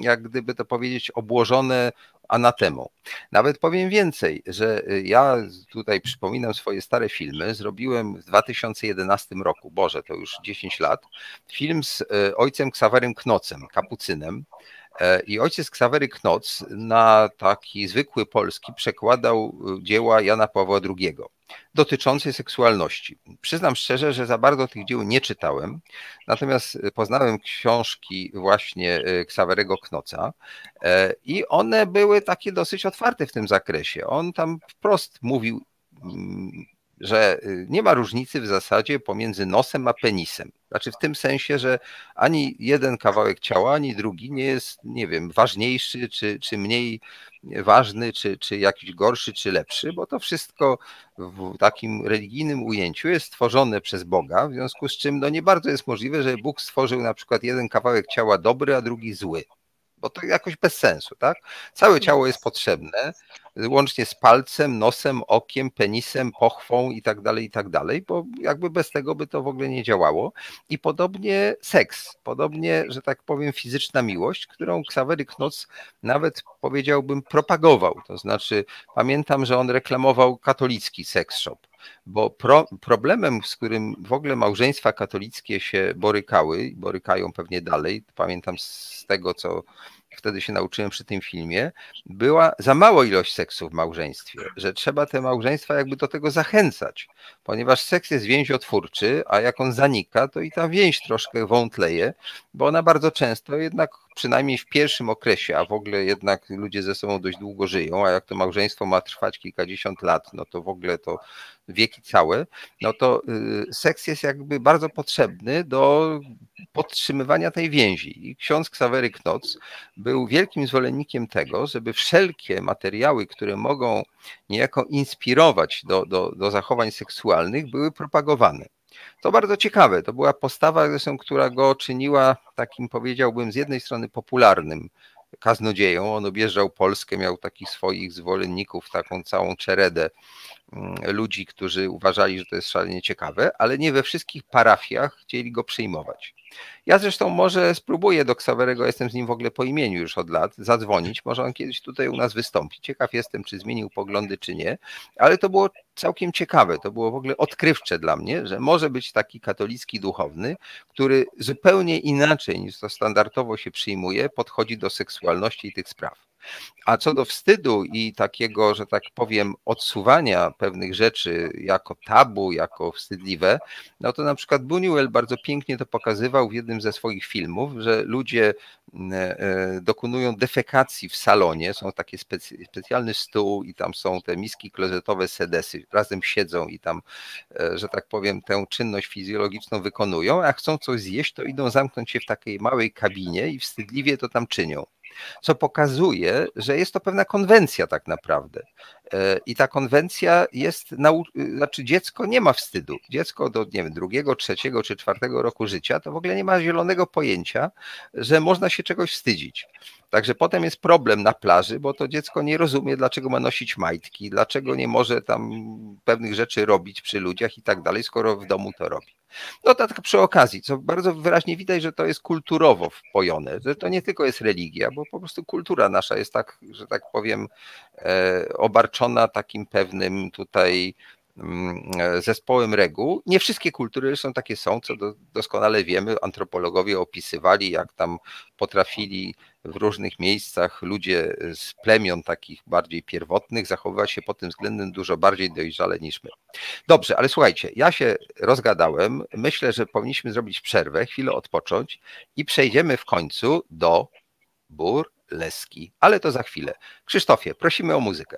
jak gdyby to powiedzieć, obłożone anatemą. Nawet powiem więcej, że ja tutaj przypominam swoje stare filmy, zrobiłem w 2011 roku, Boże, to już 10 lat, film z ojcem Ksawerym Knocem, kapucynem, i ojciec Ksawery Knoc na taki zwykły polski przekładał dzieła Jana Pawła II dotyczące seksualności. Przyznam szczerze, że za bardzo tych dzieł nie czytałem, natomiast poznałem książki właśnie Ksawerego Knoca i one były takie dosyć otwarte w tym zakresie. On tam wprost mówił, że nie ma różnicy w zasadzie pomiędzy nosem a penisem. Znaczy w tym sensie, że ani jeden kawałek ciała, ani drugi nie jest, nie wiem, ważniejszy, czy mniej ważny, czy jakiś gorszy, czy lepszy, bo to wszystko w takim religijnym ujęciu jest stworzone przez Boga, w związku z czym no nie bardzo jest możliwe, że Bóg stworzył na przykład jeden kawałek ciała dobry, a drugi zły. Bo to jakoś bez sensu, tak? Całe ciało jest potrzebne, łącznie z palcem, nosem, okiem, penisem, pochwą i tak dalej, bo jakby bez tego by to w ogóle nie działało. I podobnie seks, podobnie, że tak powiem, fizyczna miłość, którą Ksawery Knoc nawet, powiedziałbym, propagował. To znaczy, pamiętam, że on reklamował katolicki seks shop, bo problemem, z którym w ogóle małżeństwa katolickie się borykały, borykają pewnie dalej, pamiętam z tego, co wtedy się nauczyłem przy tym filmie, była za mała ilość seksu w małżeństwie, że trzeba te małżeństwa jakby do tego zachęcać, ponieważ seks jest więziotwórczy, a jak on zanika, to i ta więź troszkę wątleje, bo ona bardzo często jednak przynajmniej w pierwszym okresie, a w ogóle jednak ludzie ze sobą dość długo żyją, a jak to małżeństwo ma trwać kilkadziesiąt lat, no to w ogóle to wieki całe, no to seks jest jakby bardzo potrzebny do podtrzymywania tej więzi. I ksiądz Ksawery Knoc był wielkim zwolennikiem tego, żeby wszelkie materiały, które mogą niejako inspirować do zachowań seksualnych, były propagowane. To bardzo ciekawe, to była postawa zresztą, która go czyniła takim, powiedziałbym, z jednej strony popularnym kaznodzieją. On objeżdżał Polskę, miał takich swoich zwolenników, taką całą czeredę ludzi, którzy uważali, że to jest szalenie ciekawe, ale nie we wszystkich parafiach chcieli go przyjmować. Ja zresztą może spróbuję do Ksawerego, jestem z nim w ogóle po imieniu już od lat, zadzwonić, może on kiedyś tutaj u nas wystąpi. Ciekaw jestem, czy zmienił poglądy, czy nie, ale to było całkiem ciekawe, to było w ogóle odkrywcze dla mnie, że może być taki katolicki duchowny, który zupełnie inaczej niż to standardowo się przyjmuje, podchodzi do seksualności i tych spraw. A co do wstydu i takiego, że tak powiem, odsuwania pewnych rzeczy jako tabu, jako wstydliwe, no to na przykład Buñuel bardzo pięknie to pokazywał w jednym ze swoich filmów, że ludzie dokonują defekacji w salonie, są takie specjalny stół i tam są te miski klozetowe, sedesy, razem siedzą i tam, że tak powiem, tę czynność fizjologiczną wykonują, a jak chcą coś zjeść, to idą zamknąć się w takiej małej kabinie i wstydliwie to tam czynią. Co pokazuje, że jest to pewna konwencja tak naprawdę. I ta konwencja jest, znaczy dziecko nie ma wstydu. Dziecko do, nie wiem, drugiego, trzeciego czy czwartego roku życia to w ogóle nie ma zielonego pojęcia, że można się czegoś wstydzić. Także potem jest problem na plaży, bo to dziecko nie rozumie, dlaczego ma nosić majtki, dlaczego nie może tam pewnych rzeczy robić przy ludziach i tak dalej, skoro w domu to robi. No tak przy okazji, co bardzo wyraźnie widać, że to jest kulturowo wpojone, że to nie tylko jest religia, bo po prostu kultura nasza jest tak, że tak powiem, obarczona takim pewnym tutaj zespołem reguł. Nie wszystkie kultury są takie są, co doskonale wiemy, antropologowie opisywali, jak tam potrafili w różnych miejscach ludzie z plemion takich bardziej pierwotnych zachowywać się pod tym względem dużo bardziej dojrzale niż my. Dobrze, ale słuchajcie, ja się rozgadałem, myślę, że powinniśmy zrobić przerwę, chwilę odpocząć i przejdziemy w końcu do burleski, ale to za chwilę. Krzysztofie, prosimy o muzykę.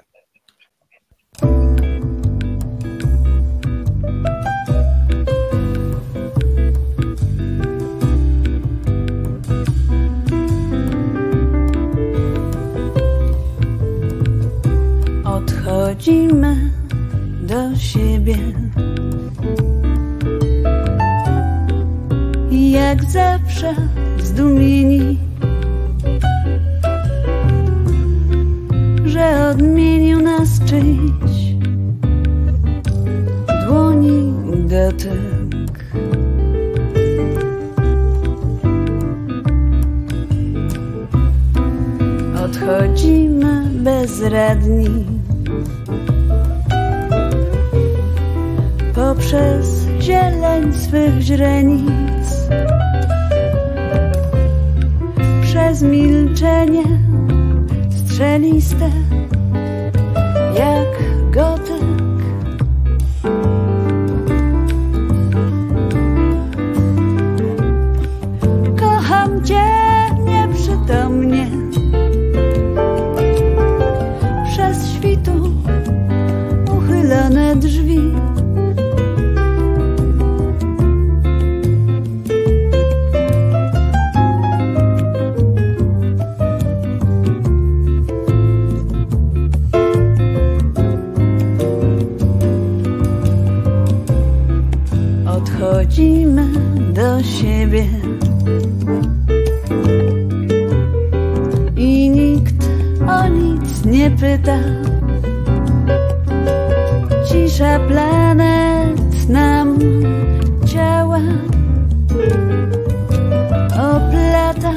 Chodzimy do siebie i jak zawsze zdumieni, że odmienił nas czyjś dłoni dotyk. Odchodzimy bezradni poprzez zieleń swych źrenic, przez milczenie strzeliste jak gotyk. Kocham Cię nieprzytomnie, przez świtu uchylone drzwi. Chodzimy do siebie i nikt o nic nie pyta. Cisza planet nam ciała oplata.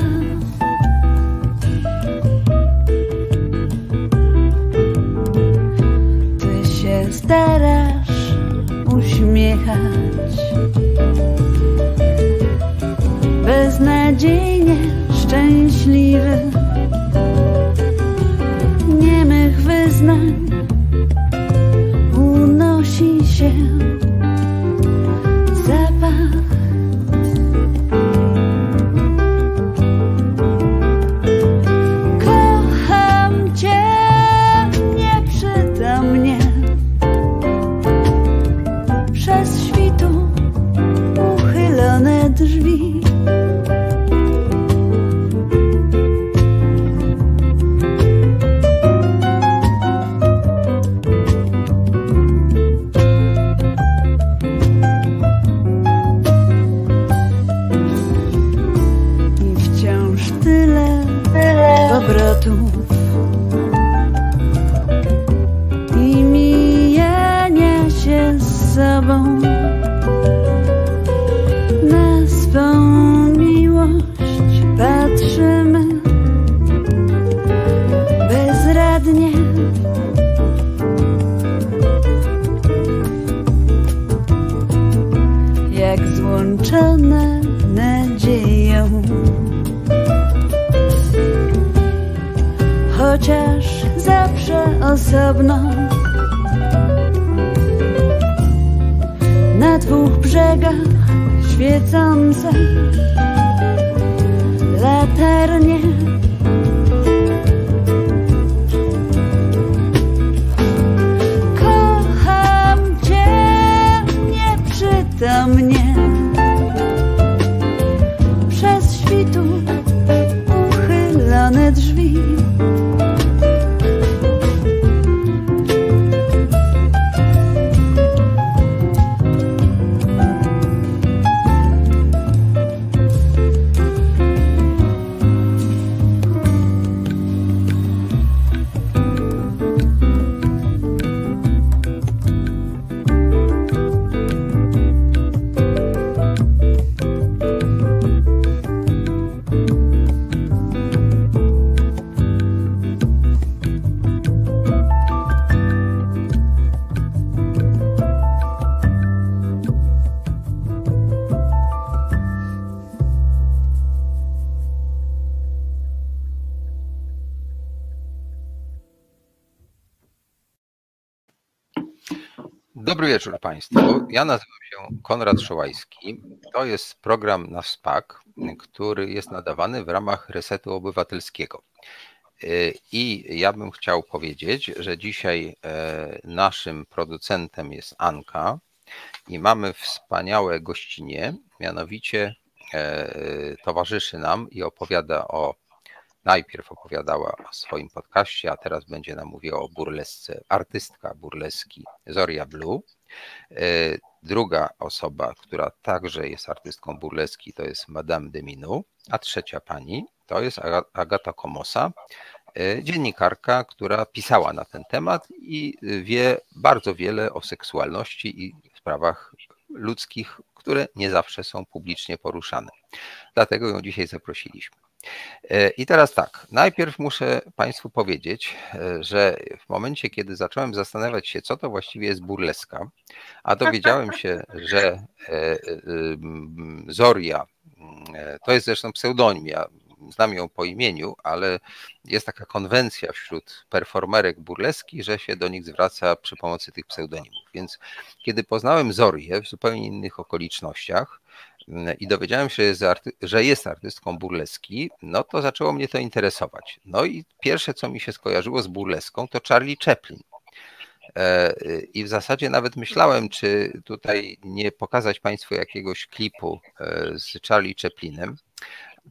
Ty się starasz uśmiechać beznadziejnie szczęśliwy, niemych wyznań unosi się zapach. sobą, na swą miłość patrzymy bezradnie. Jak złączone nadzieją, chociaż zawsze osobno, na dwóch brzegach świecące latarnie. Kocham Cię nieprzytomnie, przez świtu uchylone drzwi. Dobry wieczór Państwu. Ja nazywam się Konrad Szołajski. To jest program NAWSPAK, który jest nadawany w ramach Resetu Obywatelskiego. I ja bym chciał powiedzieć, że dzisiaj naszym producentem jest Anka i mamy wspaniałe gościnie, mianowicie towarzyszy nam i opowiada o, najpierw opowiadała o swoim podcaście, a teraz będzie nam mówiła o burlesce, artystka burleski Zorya Blue. Druga osoba, która także jest artystką burleski, to jest Madame de Minou, a trzecia pani to jest Agata Komosa, dziennikarka, która pisała na ten temat i wie bardzo wiele o seksualności i sprawach ludzkich, które nie zawsze są publicznie poruszane. Dlatego ją dzisiaj zaprosiliśmy. I teraz tak, najpierw muszę Państwu powiedzieć, że w momencie, kiedy zacząłem zastanawiać się, co to właściwie jest burleska, a dowiedziałem się, że Zorya, to jest zresztą pseudonim, ja znam ją po imieniu, ale jest taka konwencja wśród performerek burleski, że się do nich zwraca przy pomocy tych pseudonimów. Więc kiedy poznałem Zoryę w zupełnie innych okolicznościach, i dowiedziałem się, że jest artystką burleski, no to zaczęło mnie to interesować. No i pierwsze, co mi się skojarzyło z burleską, to Charlie Chaplin. I w zasadzie nawet myślałem, czy tutaj nie pokazać Państwu jakiegoś klipu z Charlie Chaplinem,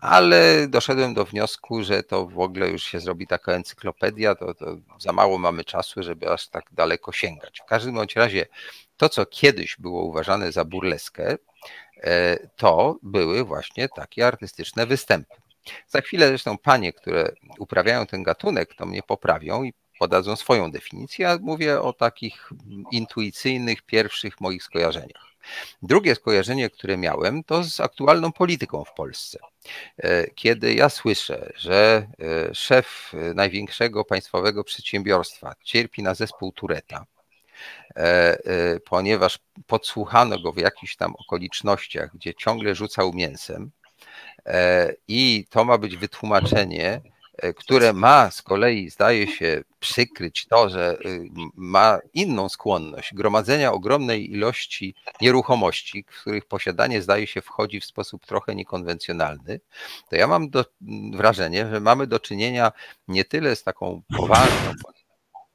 ale doszedłem do wniosku, że to w ogóle już się zrobi taka encyklopedia, to za mało mamy czasu, żeby aż tak daleko sięgać. W każdym bądź razie to, co kiedyś było uważane za burleskę, to były właśnie takie artystyczne występy. Za chwilę zresztą panie, które uprawiają ten gatunek, to mnie poprawią i podadzą swoją definicję, ja mówię o takich intuicyjnych, pierwszych moich skojarzeniach. Drugie skojarzenie, które miałem, to z aktualną polityką w Polsce. Kiedy ja słyszę, że szef największego państwowego przedsiębiorstwa cierpi na zespół Touretta, ponieważ podsłuchano go w jakichś tam okolicznościach, gdzie ciągle rzucał mięsem i to ma być wytłumaczenie, które ma z kolei, zdaje się, przykryć to, że ma inną skłonność gromadzenia ogromnej ilości nieruchomości, w których posiadanie, zdaje się, wchodzi w sposób trochę niekonwencjonalny, to ja mam wrażenie, że mamy do czynienia nie tyle z taką poważną,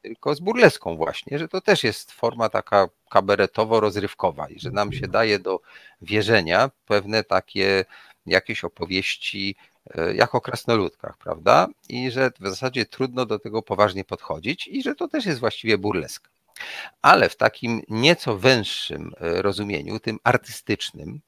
tylko z burleską właśnie, że to też jest forma taka kabaretowo-rozrywkowa i że nam się daje do wierzenia pewne takie jakieś opowieści jak o krasnoludkach, prawda? I że w zasadzie trudno do tego poważnie podchodzić i że to też jest właściwie burleska. Ale w takim nieco węższym rozumieniu, tym artystycznym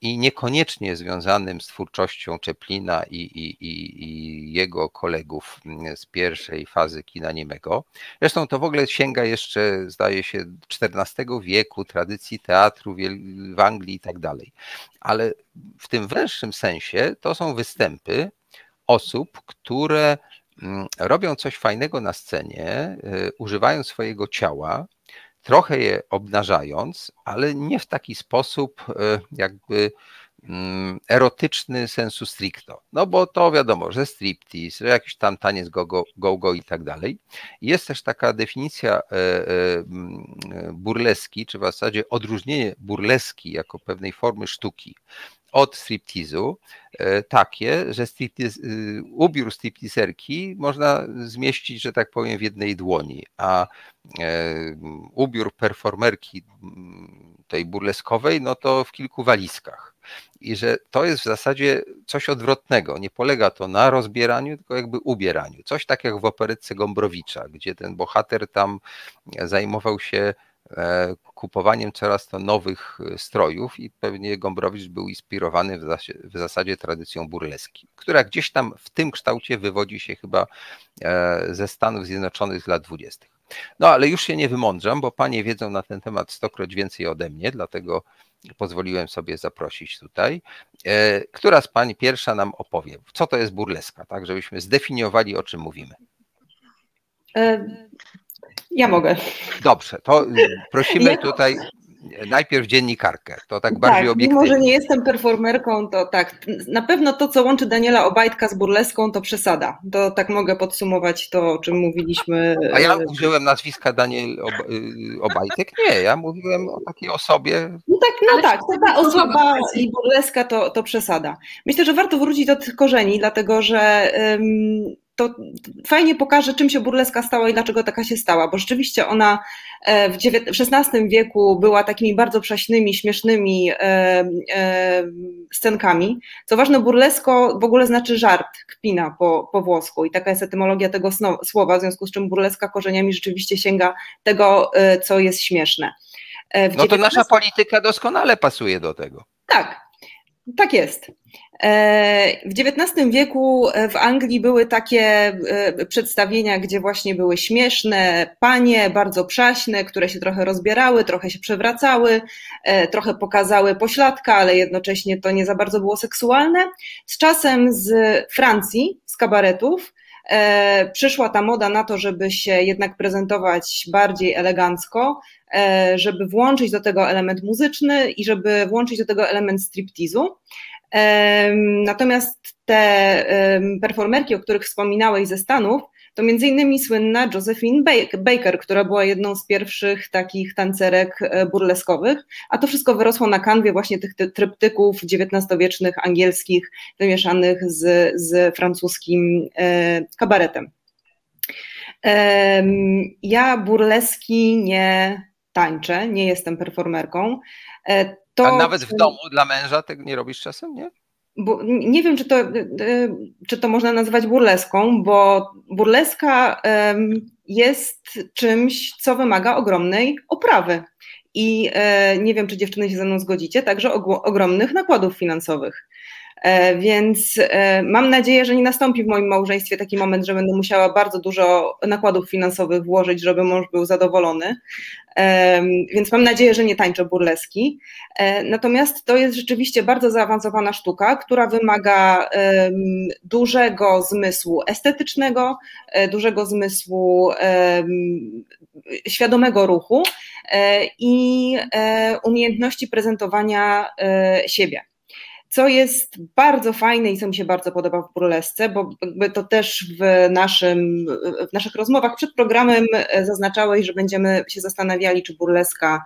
i niekoniecznie związanym z twórczością Czeplina i jego kolegów z pierwszej fazy kina niemego. Zresztą to w ogóle sięga jeszcze, zdaje się, XIV wieku, tradycji teatru w Anglii i tak dalej. Ale w tym węższym sensie to są występy osób, które robią coś fajnego na scenie, używają swojego ciała, trochę je obnażając, ale nie w taki sposób jakby erotyczny sensu stricto. No bo to wiadomo, że striptease, że jakiś tam taniec go-go i tak dalej. Jest też taka definicja burleski, czy w zasadzie odróżnienie burleski jako pewnej formy sztuki od striptizu, takie, że ubiór striptizerki można zmieścić, że tak powiem, w jednej dłoni, a ubiór performerki tej burleskowej, no to w kilku walizkach. I że to jest w zasadzie coś odwrotnego. Nie polega to na rozbieraniu, tylko jakby ubieraniu. Coś tak jak w operetce Gombrowicza, gdzie ten bohater tam zajmował się kupowaniem coraz to nowych strojów i pewnie Gombrowicz był inspirowany w zasadzie tradycją burleski, która gdzieś tam w tym kształcie wywodzi się chyba ze Stanów Zjednoczonych z lat 20. No ale już się nie wymądrzam, bo panie wiedzą na ten temat stokroć więcej ode mnie, dlatego pozwoliłem sobie zaprosić tutaj. Która z pań pierwsza nam opowie, co to jest burleska, tak żebyśmy zdefiniowali, o czym mówimy. Ja mogę. Dobrze, to prosimy tutaj najpierw dziennikarkę, to tak bardziej obiektywnie. Mimo że nie jestem performerką, to tak, na pewno to, co łączy Daniela Obajtka z burleską, to przesada. To tak mogę podsumować to, o czym mówiliśmy. A ja użyłem nazwiska Daniel Obajtek? Nie, ja mówiłem o takiej osobie. No tak, no tak, ta osoba i burleska to przesada. Myślę, że warto wrócić do tych korzeni, dlatego że to fajnie pokaże, czym się burleska stała i dlaczego taka się stała, bo rzeczywiście ona w XVI wieku była takimi bardzo przaśnymi, śmiesznymi scenkami. Co ważne, burlesko w ogóle znaczy żart, kpina po włosku i taka jest etymologia tego słowa, w związku z czym burleska korzeniami rzeczywiście sięga tego, co jest śmieszne. No to nasza polityka doskonale pasuje do tego. Tak. Tak jest. W XIX wieku w Anglii były takie przedstawienia, gdzie właśnie były śmieszne panie, bardzo przaśne, które się trochę rozbierały, trochę się przewracały, trochę pokazały pośladka, ale jednocześnie to nie za bardzo było seksualne. Z czasem z Francji, z kabaretów, przyszła ta moda na to, żeby się jednak prezentować bardziej elegancko, żeby włączyć do tego element muzyczny i żeby włączyć do tego element striptizu. Natomiast te performerki, o których wspominałeś ze Stanów, to między innymi słynna Josephine Baker, która była jedną z pierwszych takich tancerek burleskowych, a to wszystko wyrosło na kanwie właśnie tych tryptyków XIX-wiecznych, angielskich, wymieszanych z francuskim kabaretem. Ja burleski nie tańczę, nie jestem performerką. To... A nawet w domu dla męża tego nie robisz czasem, nie? Nie wiem, czy to można nazwać burleską, bo burleska jest czymś, co wymaga ogromnej oprawy i nie wiem, czy dziewczyny się ze mną zgodzicie, także ogromnych nakładów finansowych. Więc mam nadzieję, że nie nastąpi w moim małżeństwie taki moment, że będę musiała bardzo dużo nakładów finansowych włożyć, żeby mąż był zadowolony, więc mam nadzieję, że nie tańczę burleski. Natomiast to jest rzeczywiście bardzo zaawansowana sztuka, która wymaga dużego zmysłu estetycznego, dużego zmysłu świadomego ruchu i umiejętności prezentowania siebie. Co jest bardzo fajne i co mi się bardzo podoba w burlesce, bo to też w naszych rozmowach przed programem zaznaczałeś, że będziemy się zastanawiali, czy burleska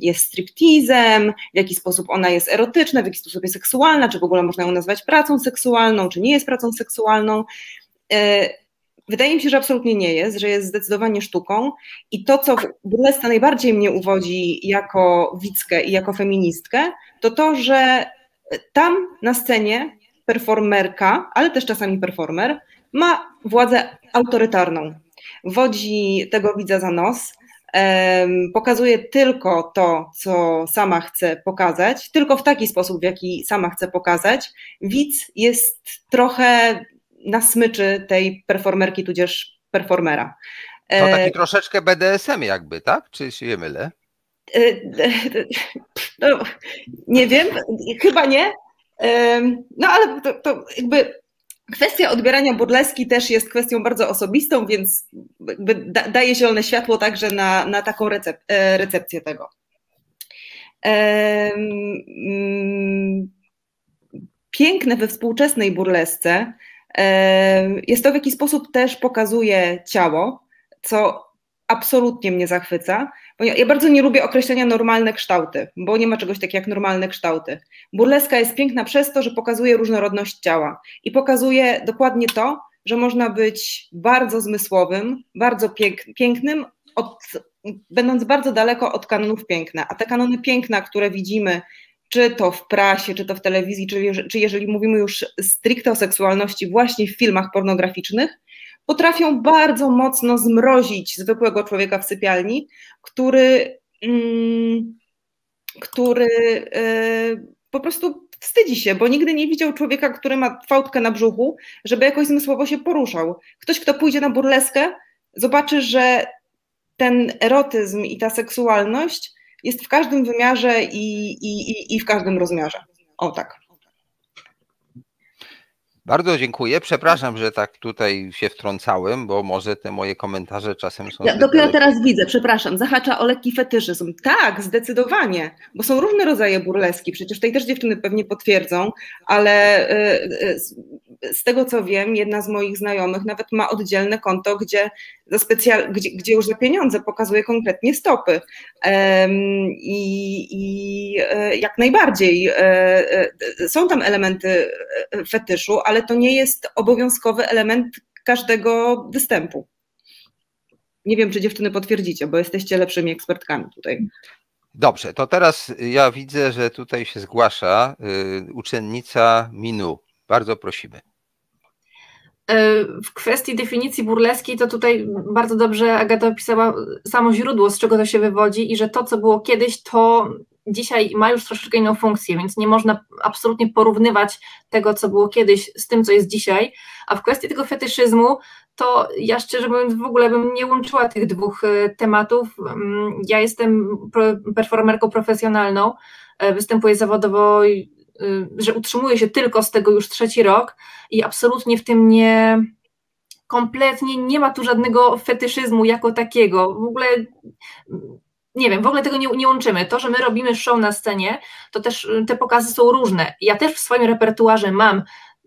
jest striptizem, w jaki sposób ona jest erotyczna, w jaki sposób jest seksualna, czy w ogóle można ją nazwać pracą seksualną, czy nie jest pracą seksualną. Wydaje mi się, że absolutnie nie jest, że jest zdecydowanie sztuką i to, co w burlesce najbardziej mnie uwodzi jako widzkę i jako feministkę, to to, że tam na scenie performerka, ale też czasami performer, ma władzę autorytarną. wodzi tego widza za nos, pokazuje tylko to, co sama chce pokazać, tylko w taki sposób, w jaki sama chce pokazać. Widz jest trochę na smyczy tej performerki, tudzież performera. To taki troszeczkę BDSM jakby, tak? Czy się mylę? No, nie wiem, chyba nie. No ale to jakby kwestia odbierania burleski też jest kwestią bardzo osobistą, więc jakby daje zielone światło także na taką recepcję tego. Piękne we współczesnej burlesce jest to, w jaki sposób też pokazuje ciało, co absolutnie mnie zachwyca. Bo ja bardzo nie lubię określenia normalne kształty, bo nie ma czegoś takiego jak normalne kształty. Burleska jest piękna przez to, że pokazuje różnorodność ciała i pokazuje dokładnie to, że można być bardzo zmysłowym, bardzo pięknym, będąc bardzo daleko od kanonów piękna. A te kanony piękna, które widzimy, czy to w prasie, czy to w telewizji, czy jeżeli mówimy już stricte o seksualności właśnie w filmach pornograficznych, potrafią bardzo mocno zmrozić zwykłego człowieka w sypialni, który po prostu wstydzi się, bo nigdy nie widział człowieka, który ma fałdkę na brzuchu, żeby jakoś zmysłowo się poruszał. Ktoś, kto pójdzie na burleskę, zobaczy, że ten erotyzm i ta seksualność jest w każdym wymiarze i w każdym rozmiarze. O tak. Bardzo dziękuję. Przepraszam, że tak tutaj się wtrącałem, bo może te moje komentarze czasem są... Ja dopiero teraz widzę, przepraszam, zahacza o lekki fetyszyzm. Tak, zdecydowanie, bo są różne rodzaje burleski, przecież tutaj też dziewczyny pewnie potwierdzą, ale z tego co wiem, jedna z moich znajomych nawet ma oddzielne konto, gdzie już za pieniądze pokazuje konkretnie stopy. I jak najbardziej są tam elementy fetyszu, ale to nie jest obowiązkowy element każdego występu. Nie wiem, czy dziewczyny potwierdzicie, bo jesteście lepszymi ekspertkami tutaj. Dobrze, to teraz ja widzę, że tutaj się zgłasza uczennica Minou. Bardzo prosimy. W kwestii definicji burleskiej to tutaj bardzo dobrze Agata opisała samo źródło, z czego to się wywodzi i że to, co było kiedyś, to dzisiaj ma już troszeczkę inną funkcję, więc nie można absolutnie porównywać tego, co było kiedyś z tym, co jest dzisiaj. A w kwestii tego fetyszyzmu, to ja szczerze mówiąc w ogóle bym nie łączyła tych dwóch tematów. Ja jestem performerką profesjonalną, występuję zawodowo, że utrzymuję się tylko z tego już 3. rok i absolutnie w tym kompletnie nie ma tu żadnego fetyszyzmu jako takiego. W ogóle nie wiem, w ogóle tego nie łączymy. To, że my robimy show na scenie, to też te pokazy są różne. Ja też w swoim repertuarze mam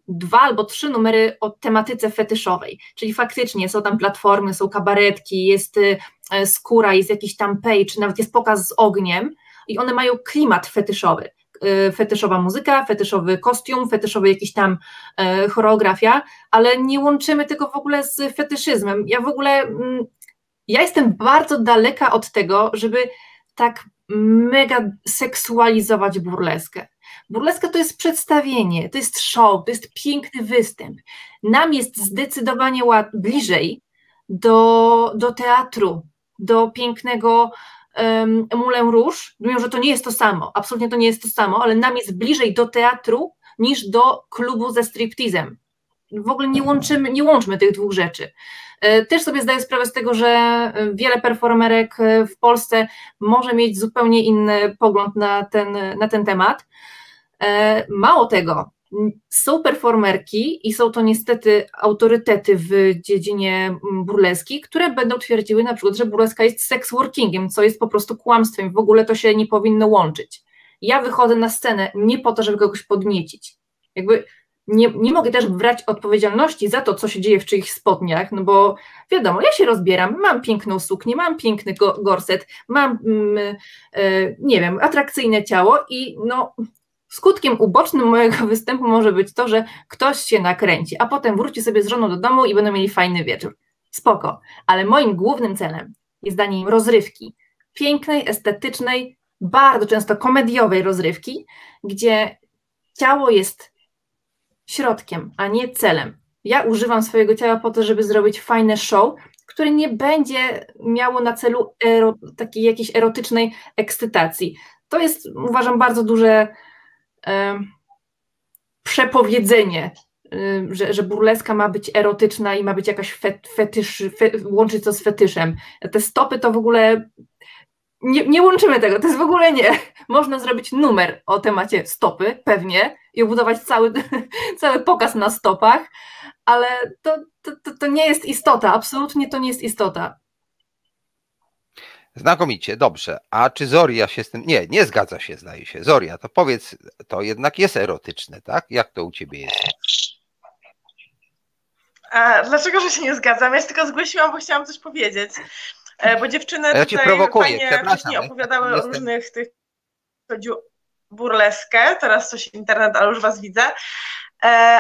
2 albo 3 numery o tematyce fetyszowej, czyli faktycznie są tam platformy, są kabaretki, jest skóra, jest jakiś tam page, nawet jest pokaz z ogniem i one mają klimat fetyszowy. Fetyszowa muzyka, fetyszowy kostium, fetyszowy jakiś tam choreografia, ale nie łączymy tego w ogóle z fetyszyzmem. Ja jestem bardzo daleka od tego, żeby tak mega seksualizować burleskę. Burleska to jest przedstawienie, to jest show, to jest piękny występ. Nam jest zdecydowanie bliżej do teatru, do pięknego Moulin Rouge, mimo że to nie jest to samo, absolutnie to nie jest to samo, ale nam jest bliżej do teatru niż do klubu ze striptizem. W ogóle nie łączmy tych dwóch rzeczy. Też sobie zdaję sprawę z tego, że wiele performerek w Polsce może mieć zupełnie inny pogląd na ten temat. Mało tego, są performerki i są to niestety autorytety w dziedzinie burleski, które będą twierdziły na przykład, że burleska jest sex-workingiem, co jest po prostu kłamstwem, w ogóle to się nie powinno łączyć. Ja wychodzę na scenę nie po to, żeby kogoś podniecić. Jakby nie mogę też brać odpowiedzialności za to, co się dzieje w czyichś spodniach, no bo wiadomo, ja się rozbieram, mam piękną suknię, mam piękny gorset, mam, nie wiem, atrakcyjne ciało i no... Skutkiem ubocznym mojego występu może być to, że ktoś się nakręci, a potem wróci sobie z żoną do domu i będą mieli fajny wieczór. Spoko, ale moim głównym celem jest danie im rozrywki. Pięknej, estetycznej, bardzo często komediowej rozrywki, gdzie ciało jest środkiem, a nie celem. Ja używam swojego ciała po to, żeby zrobić fajne show, które nie będzie miało na celu takiej jakiejś erotycznej ekscytacji. To jest, uważam, bardzo duże przepowiedzenie, że burleska ma być erotyczna i ma być jakaś łączyć to z fetyszem. Te stopy to w ogóle... Nie łączymy tego, to jest w ogóle nie. Można zrobić numer o temacie stopy, pewnie, i obudować cały pokaz na stopach, ale to nie jest istota, absolutnie to nie jest istota. Znakomicie, dobrze. A czy Zorya się z tym... Nie zgadza się, zdaje się. Zorya, to powiedz, to jednak jest erotyczne, tak? Jak to u ciebie jest? A dlaczego, że się nie zgadzam? Ja się tylko zgłosiłam, bo chciałam coś powiedzieć. Bo dziewczyny wcześniej opowiadały o różnych tych... Chodzi o burleskę, teraz coś internet, ale już was widzę.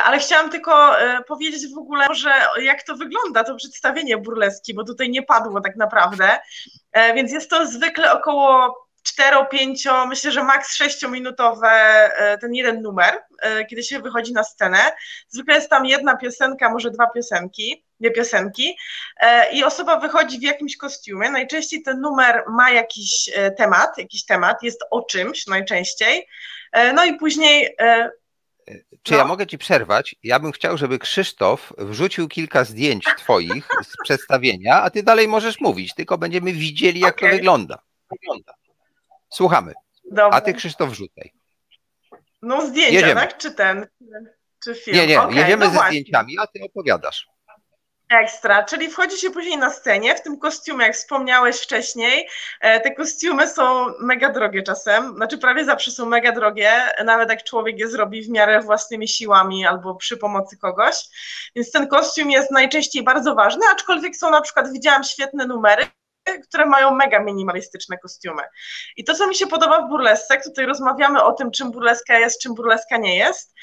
Ale chciałam tylko powiedzieć w ogóle, że jak to wygląda, to przedstawienie burleski, bo tutaj nie padło tak naprawdę. Więc jest to zwykle około 4-5, myślę, że maks 6-minutowe ten jeden numer, kiedy się wychodzi na scenę. Zwykle jest tam jedna piosenka, może dwie piosenki i osoba wychodzi w jakimś kostiumie. Najczęściej ten numer ma jakiś temat, jest o czymś najczęściej. No i później... Ja mogę ci przerwać? Ja bym chciał, żeby Krzysztof wrzucił kilka zdjęć twoich z przedstawienia, a ty dalej możesz mówić, tylko będziemy widzieli, jak to wygląda. Słuchamy. Dobra. A ty, Krzysztof, wrzucaj. No zdjęcia, jedziemy. Tak? Czy film? Nie, jedziemy ze zdjęciami, a ty opowiadasz. Ekstra, czyli wchodzi się później na scenie w tym kostiumie, jak wspomniałeś wcześniej. Te kostiumy są mega drogie czasem, znaczy prawie zawsze są mega drogie, nawet jak człowiek je zrobi w miarę własnymi siłami albo przy pomocy kogoś. Więc ten kostium jest najczęściej bardzo ważny, aczkolwiek są na przykład, widziałam świetne numery, które mają mega minimalistyczne kostiumy. I to, co mi się podoba w burlesce, tutaj rozmawiamy o tym, czym burleska jest, czym burleska nie jest,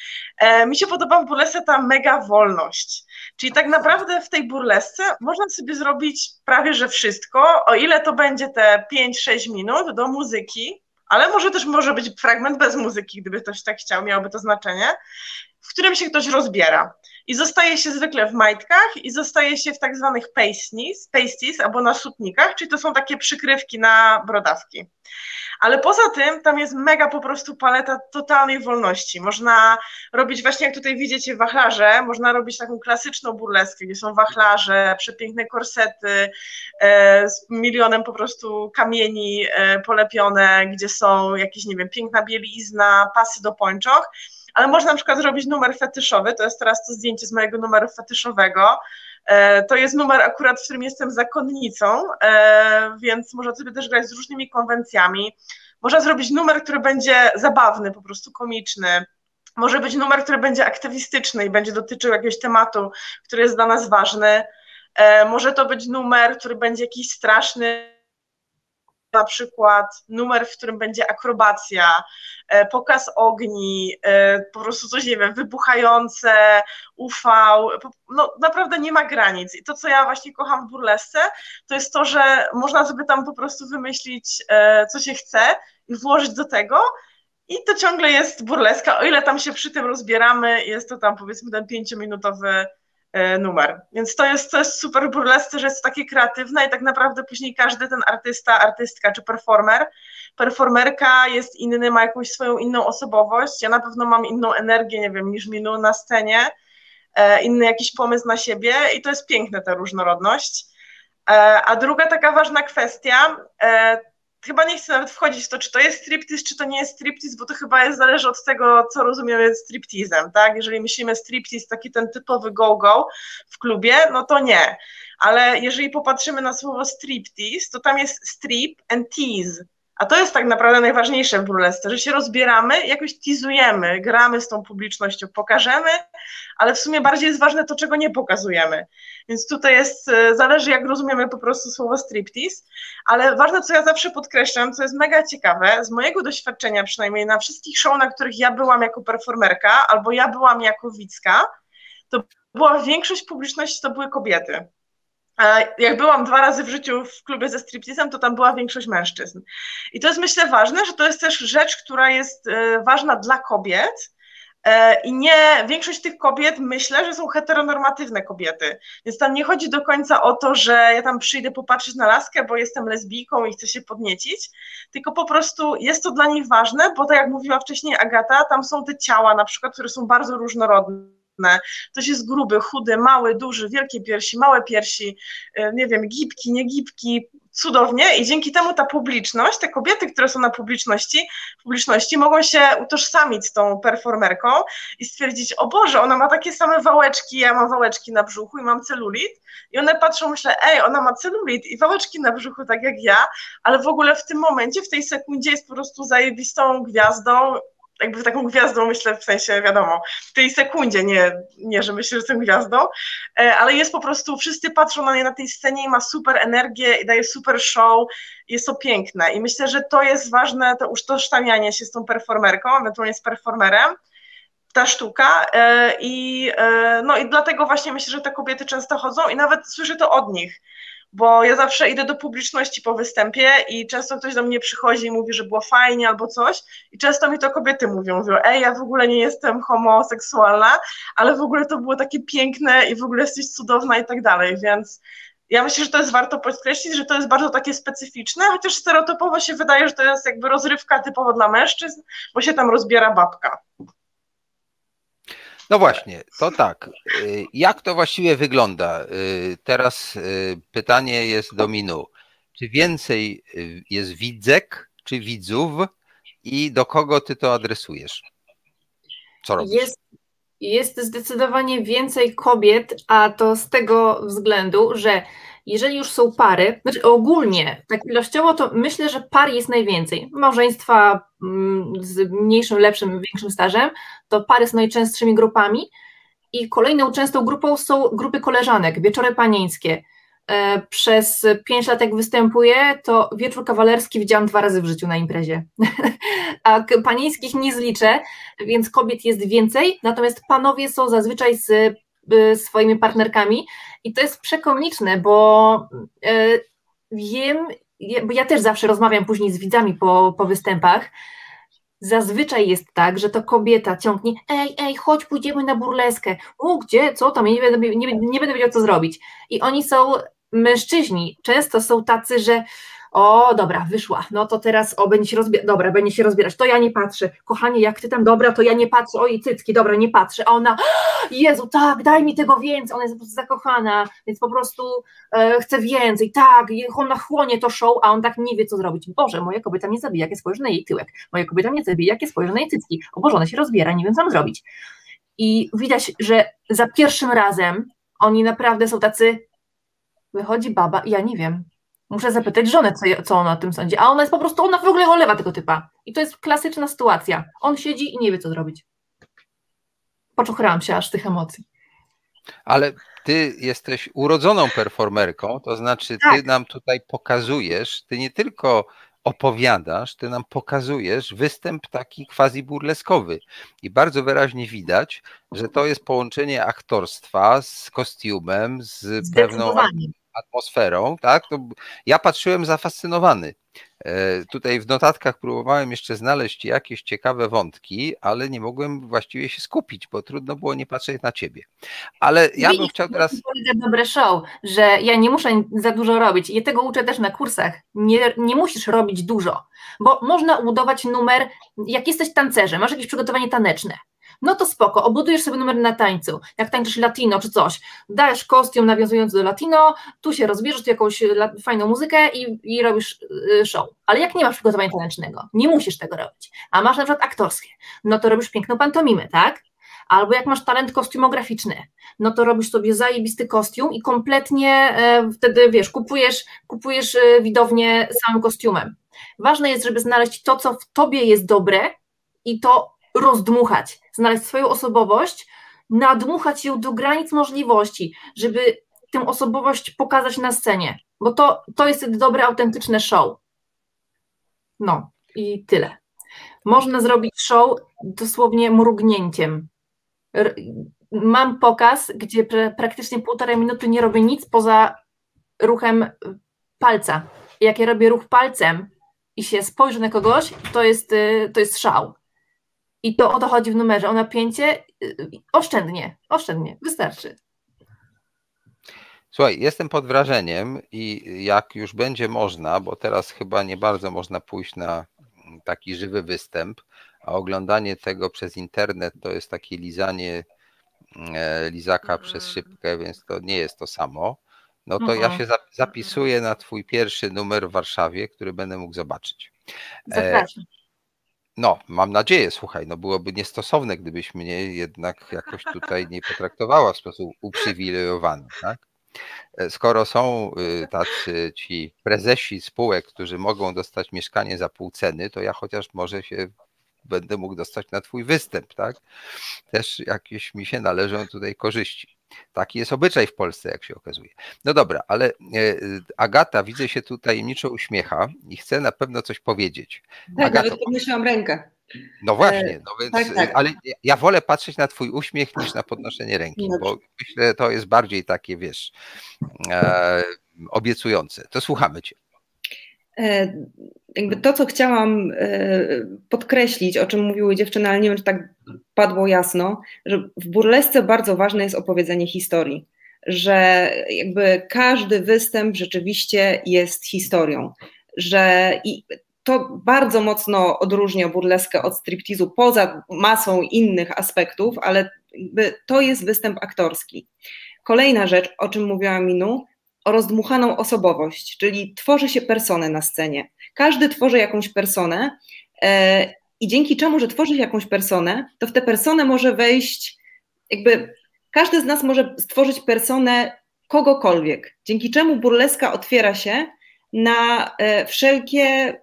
mi się podoba w burlesce ta mega wolność. Czyli tak naprawdę w tej burlesce można sobie zrobić prawie że wszystko, o ile to będzie te 5-6 minut do muzyki, ale może być fragment bez muzyki, gdyby ktoś tak chciał, miałoby to znaczenie, w którym się ktoś rozbiera. I zostaje się zwykle w majtkach i zostaje się w tak zwanych pasties albo na sutnikach, czyli to są takie przykrywki na brodawki. Ale poza tym tam jest mega po prostu paleta totalnej wolności. Można robić właśnie, jak tutaj widzicie, wachlarze, można robić taką klasyczną burleskę, gdzie są wachlarze, przepiękne korsety z milionem po prostu kamieni polepione, gdzie są jakieś, nie wiem, piękna bielizna, pasy do pończoch. Ale można na przykład zrobić numer fetyszowy, to jest teraz to zdjęcie z mojego numeru fetyszowego. To jest numer akurat, w którym jestem zakonnicą, więc można sobie też grać z różnymi konwencjami. Można zrobić numer, który będzie zabawny, po prostu komiczny. Może być numer, który będzie aktywistyczny i będzie dotyczył jakiegoś tematu, który jest dla nas ważny. Może to być numer, który będzie jakiś straszny, na przykład numer, w którym będzie akrobacja, pokaz ogni, po prostu coś, nie wiem, wybuchające, UV, no naprawdę nie ma granic. I to, co ja właśnie kocham w burlesce, to jest to, że można sobie tam po prostu wymyślić, co się chce i włożyć do tego i to ciągle jest burleska, o ile tam się przy tym rozbieramy, jest to tam powiedzmy ten 5-minutowy numer. Więc to jest coś super burlesce, że jest takie kreatywne i tak naprawdę później każdy ten artysta, artystka czy performerka jest inny, ma jakąś swoją inną osobowość. Ja na pewno mam inną energię, nie wiem, niż Minou na scenie, inny jakiś pomysł na siebie i to jest piękne, ta różnorodność. A druga taka ważna kwestia, chyba nie chcę nawet wchodzić w to, czy to jest striptease, czy to nie jest striptease, bo to chyba zależy od tego, co rozumiemy stripteasem, tak? Jeżeli myślimy striptease, taki ten typowy go-go w klubie, no to nie. Ale jeżeli popatrzymy na słowo striptease, to tam jest strip and tease. A to jest tak naprawdę najważniejsze w burlesce, że się rozbieramy, jakoś teasujemy, gramy z tą publicznością, pokażemy, ale w sumie bardziej jest ważne to, czego nie pokazujemy. Więc tutaj jest, zależy jak rozumiemy po prostu słowo striptease, ale ważne, co ja zawsze podkreślam, co jest mega ciekawe, z mojego doświadczenia przynajmniej na wszystkich show, na których ja byłam jako performerka albo ja byłam jako widzka, to była większość publiczności, to były kobiety. Jak byłam 2 razy w życiu w klubie ze striptizem, to tam była większość mężczyzn. I to jest, myślę, ważne, że to jest też rzecz, która jest ważna dla kobiet, I nie, większość tych kobiet, myślę, że są heteronormatywne kobiety, więc tam nie chodzi do końca o to, że ja tam przyjdę popatrzeć na laskę, bo jestem lesbijką i chcę się podniecić, tylko po prostu jest to dla nich ważne, bo tak jak mówiła wcześniej Agata, tam są te ciała na przykład, które są bardzo różnorodne, ktoś jest gruby, chudy, mały, duży, wielkie piersi, małe piersi, nie wiem, gibki, niegibki, cudownie i dzięki temu ta publiczność, te kobiety, które są na publiczności mogą się utożsamić z tą performerką i stwierdzić, o Boże, ona ma takie same wałeczki, ja mam wałeczki na brzuchu i mam celulit i one patrzą, myślę, ej, ona ma celulit i wałeczki na brzuchu tak jak ja, ale w ogóle w tym momencie, w tej sekundzie jest po prostu zajebistą gwiazdą, jakby taką gwiazdą, myślę, w sensie, wiadomo, w tej sekundzie, nie że myślę, że jestem gwiazdą, ale jest po prostu, wszyscy patrzą na niej na tej scenie i ma super energię i daje super show, jest to piękne i myślę, że to jest ważne, to utożsamianie się z tą performerką, ewentualnie z performerem, ta sztuka i dlatego właśnie myślę, że te kobiety często chodzą i nawet słyszę to od nich, bo ja zawsze idę do publiczności po występie i często ktoś do mnie przychodzi i mówi, że było fajnie albo coś i często mi to kobiety mówią, ej, ja w ogóle nie jestem homoseksualna, ale w ogóle to było takie piękne i w ogóle jesteś cudowna i tak dalej, więc ja myślę, że to jest warto podkreślić, że to jest bardzo takie specyficzne, chociaż stereotypowo się wydaje, że to jest jakby rozrywka typowo dla mężczyzn, bo się tam rozbiera babka. No właśnie, to tak. Jak to właściwie wygląda? Teraz pytanie jest do Minou. Czy więcej jest widzek, czy widzów i do kogo ty to adresujesz? Co robisz? Jest zdecydowanie więcej kobiet, a to z tego względu, że jeżeli już są pary, znaczy ogólnie, tak ilościowo, to myślę, że par jest najwięcej. Małżeństwa z mniejszym, lepszym, większym stażem, to pary są najczęstszymi grupami i kolejną częstą grupą są grupy koleżanek, wieczory panieńskie. Przez 5 lat jak występuję, to wieczór kawalerski widziałam 2 razy w życiu na imprezie. A panieńskich nie zliczę, więc kobiet jest więcej, natomiast panowie są zazwyczaj z swoimi partnerkami i to jest przekomiczne, bo wiem, bo ja też zawsze rozmawiam później z widzami po występach, zazwyczaj jest tak, że to kobieta ciągnie, ej, chodź, pójdziemy na burleskę, gdzie, co tam, ja nie będę wiedział, co zrobić i oni są, mężczyźni, często są tacy, że o, dobra, wyszła, no to teraz będzie się rozbierać, to ja nie patrzę, kochanie, jak ty tam, dobra, to ja nie patrzę, oj, cycki, dobra, nie patrzę, a ona, Jezu, tak, daj mi tego więcej, ona jest po prostu zakochana, więc po prostu chce więcej, tak, ona chłonie to show, a on tak nie wie, co zrobić, Boże, moja kobieta mnie zabija, jak ja spojrzę na jej tyłek, moja kobieta mnie zabija, jak ja spojrzę na jej cycki, o Boże, ona się rozbiera, nie wiem, co mam zrobić i widać, że za pierwszym razem oni naprawdę są tacy, wychodzi baba i ja nie wiem, muszę zapytać żonę, co ona o tym sądzi, a ona jest po prostu, ona w ogóle olewa tego typa. I to jest klasyczna sytuacja. On siedzi i nie wie, co zrobić. Poczuchrałam się aż z tych emocji. Ale ty jesteś urodzoną performerką, to znaczy tak. Ty nam tutaj pokazujesz, ty nie tylko opowiadasz, ty nam pokazujesz występ taki quasi burleskowy. I bardzo wyraźnie widać, że to jest połączenie aktorstwa z kostiumem, z pewną atmosferą, tak? To ja patrzyłem zafascynowany. Tutaj w notatkach próbowałem jeszcze znaleźć jakieś ciekawe wątki, ale nie mogłem właściwie się skupić, bo trudno było nie patrzeć na ciebie. Ale ja bym chciał teraz... Dobre show, że ja nie muszę za dużo robić. Ja tego uczę też na kursach. Nie musisz robić dużo, bo można ubudować numer, jak jesteś tancerzem, masz jakieś przygotowanie taneczne. No to spoko, obudujesz sobie numer na tańcu, jak tańczysz latino czy coś, dajesz kostium nawiązujący do latino, tu się rozbierzesz, tu jakąś fajną muzykę i robisz show. Ale jak nie masz przygotowania tanecznego, nie musisz tego robić, a masz na przykład aktorskie, no to robisz piękną pantomimę, tak? Albo jak masz talent kostiumograficzny, no to robisz sobie zajebisty kostium i kompletnie wtedy, wiesz, kupujesz widownię samym kostiumem. Ważne jest, żeby znaleźć to, co w tobie jest dobre i to rozdmuchać, znaleźć swoją osobowość, nadmuchać ją do granic możliwości, żeby tę osobowość pokazać na scenie, bo to jest dobre, autentyczne show. No i tyle. Można zrobić show dosłownie mrugnięciem. Mam pokaz, gdzie praktycznie 1,5 minuty nie robię nic poza ruchem palca. Jak ja robię ruch palcem i się spojrzę na kogoś, to jest szał. I to o to chodzi w numerze, o napięcie oszczędnie, wystarczy. Słuchaj, jestem pod wrażeniem i jak już będzie można, bo teraz chyba nie bardzo można pójść na taki żywy występ, a oglądanie tego przez internet to jest takie lizanie lizaka przez szybkę, więc to nie jest to samo. No to ja się zapisuję na twój pierwszy numer w Warszawie, który będę mógł zobaczyć. Zapraszam. No, mam nadzieję, słuchaj, no byłoby niestosowne, gdybyś mnie jednak jakoś tutaj nie potraktowała w sposób uprzywilejowany, tak? Skoro są tacy ci prezesi spółek, którzy mogą dostać mieszkanie za pół ceny, to ja chociaż może się będę mógł dostać na twój występ, tak? Też jakieś mi się należą tutaj korzyści. Taki jest obyczaj w Polsce, jak się okazuje. No dobra, ale Agata, widzę, się tu tajemniczo uśmiecha i chce na pewno coś powiedzieć. Tak, Agato, nawet podnosiłam rękę. No właśnie, no więc, tak. Ale ja wolę patrzeć na twój uśmiech niż na podnoszenie ręki, bo myślę, że to jest bardziej takie, wiesz, obiecujące. To słuchamy cię. Jakby to, co chciałam podkreślić, o czym mówiły dziewczyny, ale nie wiem, czy tak padło jasno, że w burlesce bardzo ważne jest opowiedzenie historii, że jakby każdy występ rzeczywiście jest historią, że i to bardzo mocno odróżnia burleskę od striptizu, poza masą innych aspektów, ale jakby to jest występ aktorski. Kolejna rzecz, o czym mówiła Minou, o rozdmuchaną osobowość, czyli tworzy się personę na scenie. Każdy tworzy jakąś personę i dzięki czemu, że tworzy się jakąś personę, to w tę personę może wejść, jakby każdy z nas może stworzyć personę kogokolwiek, dzięki czemu burleska otwiera się na wszelkie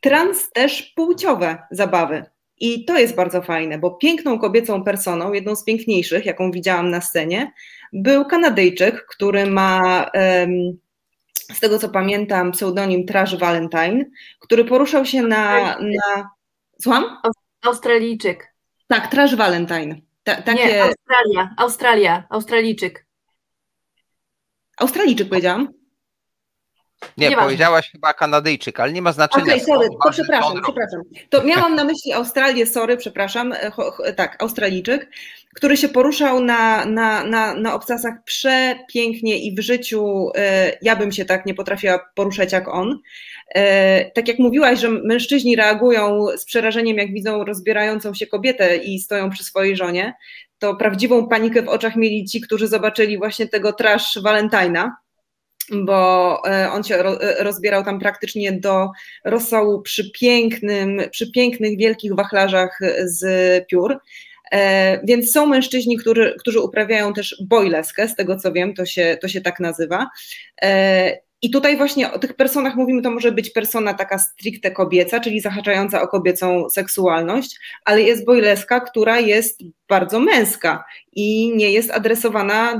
trans też płciowe zabawy. I to jest bardzo fajne, bo piękną kobiecą personą, jedną z piękniejszych, jaką widziałam na scenie, był Kanadyjczyk, który ma, z tego co pamiętam, pseudonim Trash Valentine, który poruszał się na... Słucham? Australijczyk. Tak, Trash Valentine. Takie... Nie, Australijczyk. Australijczyk powiedziałam? Nie, powiedziałaś chyba Kanadyjczyk, ale nie ma znaczenia. Okej, sorry, to przepraszam. To miałam na myśli Australię, sorry, przepraszam, tak, Australijczyk, który się poruszał na obcasach przepięknie i w życiu ja bym się tak nie potrafiła poruszać jak on. Tak jak mówiłaś, że mężczyźni reagują z przerażeniem, jak widzą rozbierającą się kobietę i stoją przy swojej żonie, to prawdziwą panikę w oczach mieli ci, którzy zobaczyli właśnie tego Trash Valentine'a, bo on się rozbierał tam praktycznie do rosołu przy pięknych, wielkich wachlarzach z piór. Więc są mężczyźni, którzy uprawiają też boyleskę, z tego co wiem, to się tak nazywa. I tutaj właśnie o tych personach mówimy, to może być persona taka stricte kobieca, czyli zahaczająca o kobiecą seksualność, ale jest boyleska, która jest bardzo męska i nie jest adresowana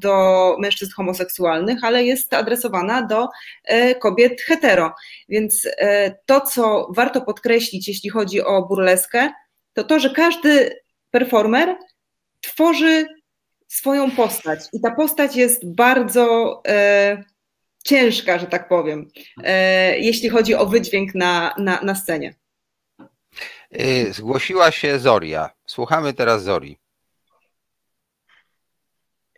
do mężczyzn homoseksualnych, ale jest adresowana do kobiet hetero. Więc to, co warto podkreślić, jeśli chodzi o burleskę, to, że każdy performer tworzy swoją postać i ta postać jest bardzo... ciężka, że tak powiem, jeśli chodzi o wydźwięk na scenie. Zgłosiła się Zorya. Słuchamy teraz Zorii.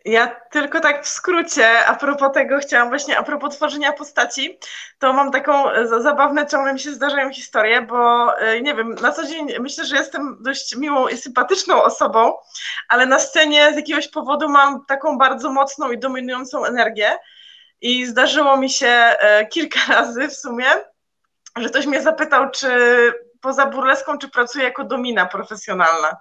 Ja tylko tak w skrócie, a propos tego chciałam właśnie, a propos tworzenia postaci, to mam taką zabawne, czemu mi się zdarzają historie, bo nie wiem, na co dzień myślę, że jestem dość miłą i sympatyczną osobą, ale na scenie z jakiegoś powodu mam taką bardzo mocną i dominującą energię. I zdarzyło mi się kilka razy w sumie, że ktoś mnie zapytał, czy poza burleską, czy pracuję jako domina profesjonalna.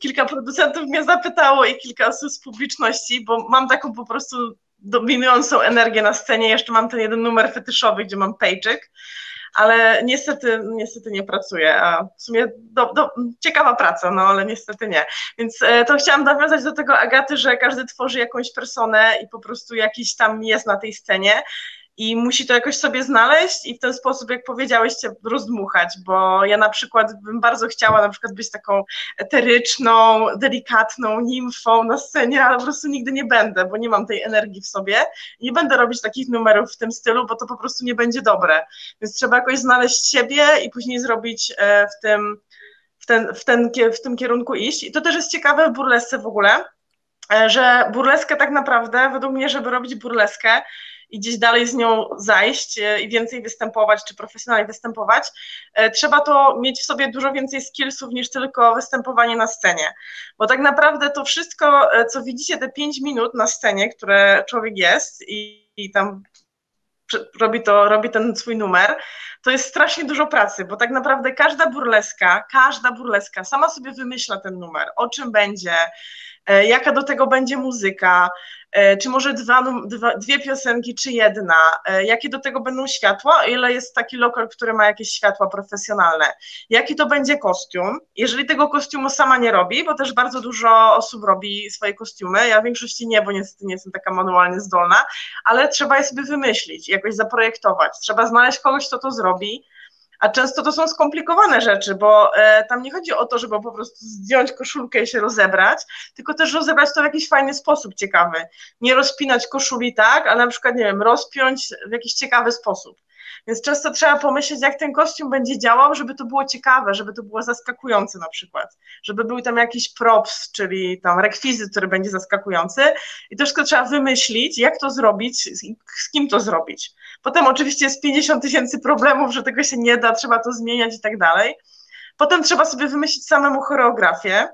Kilka producentów mnie zapytało i kilka osób z publiczności, bo mam taką po prostu dominującą energię na scenie. Jeszcze mam ten jeden numer fetyszowy, gdzie mam pejczyk, ale niestety nie pracuję, a w sumie ciekawa praca, no ale niestety nie. Więc to chciałam nawiązać do tego Agaty, że każdy tworzy jakąś personę i po prostu jakiś tam jest na tej scenie i musi to jakoś sobie znaleźć i w ten sposób, jak powiedziałeś, się rozdmuchać, bo ja na przykład bym bardzo chciała na przykład być taką eteryczną, delikatną nimfą na scenie, ale po prostu nigdy nie będę, bo nie mam tej energii w sobie, nie będę robić takich numerów w tym stylu, bo to po prostu nie będzie dobre, więc trzeba jakoś znaleźć siebie i później zrobić w tym kierunku iść. I to też jest ciekawe w burlesce w ogóle, że burleskę tak naprawdę, według mnie, żeby robić burleskę i gdzieś dalej z nią zajść i więcej występować, czy profesjonalnie występować, trzeba to mieć w sobie dużo więcej skillsów niż tylko występowanie na scenie. Bo tak naprawdę to wszystko, co widzicie, te 5 minut na scenie, które człowiek jest i tam robi ten swój numer, to jest strasznie dużo pracy, bo tak naprawdę każda burleska sama sobie wymyśla ten numer, o czym będzie, jaka do tego będzie muzyka, czy może dwie piosenki, czy jedna, jakie do tego będą światła, ile jest taki lokal, który ma jakieś światła profesjonalne, jaki to będzie kostium, jeżeli tego kostiumu sama nie robi, bo też bardzo dużo osób robi swoje kostiumy, ja w większości nie, bo niestety nie jestem taka manualnie zdolna, ale trzeba je sobie wymyślić, jakoś zaprojektować, trzeba znaleźć kogoś, kto to zrobi. A często to są skomplikowane rzeczy, bo tam nie chodzi o to, żeby po prostu zdjąć koszulkę i się rozebrać, tylko też rozebrać to w jakiś fajny sposób ciekawy. Nie rozpinać koszuli tak, ale na przykład, nie wiem, rozpiąć w jakiś ciekawy sposób. Więc często trzeba pomyśleć, jak ten kostium będzie działał, żeby to było ciekawe, żeby to było zaskakujące na przykład, żeby był tam jakiś props, czyli tam rekwizyt, który będzie zaskakujący i też trzeba wymyślić, jak to zrobić, z kim to zrobić. Potem oczywiście jest 50 000 problemów, że tego się nie da, trzeba to zmieniać i tak dalej. Potem trzeba sobie wymyślić samemu choreografię,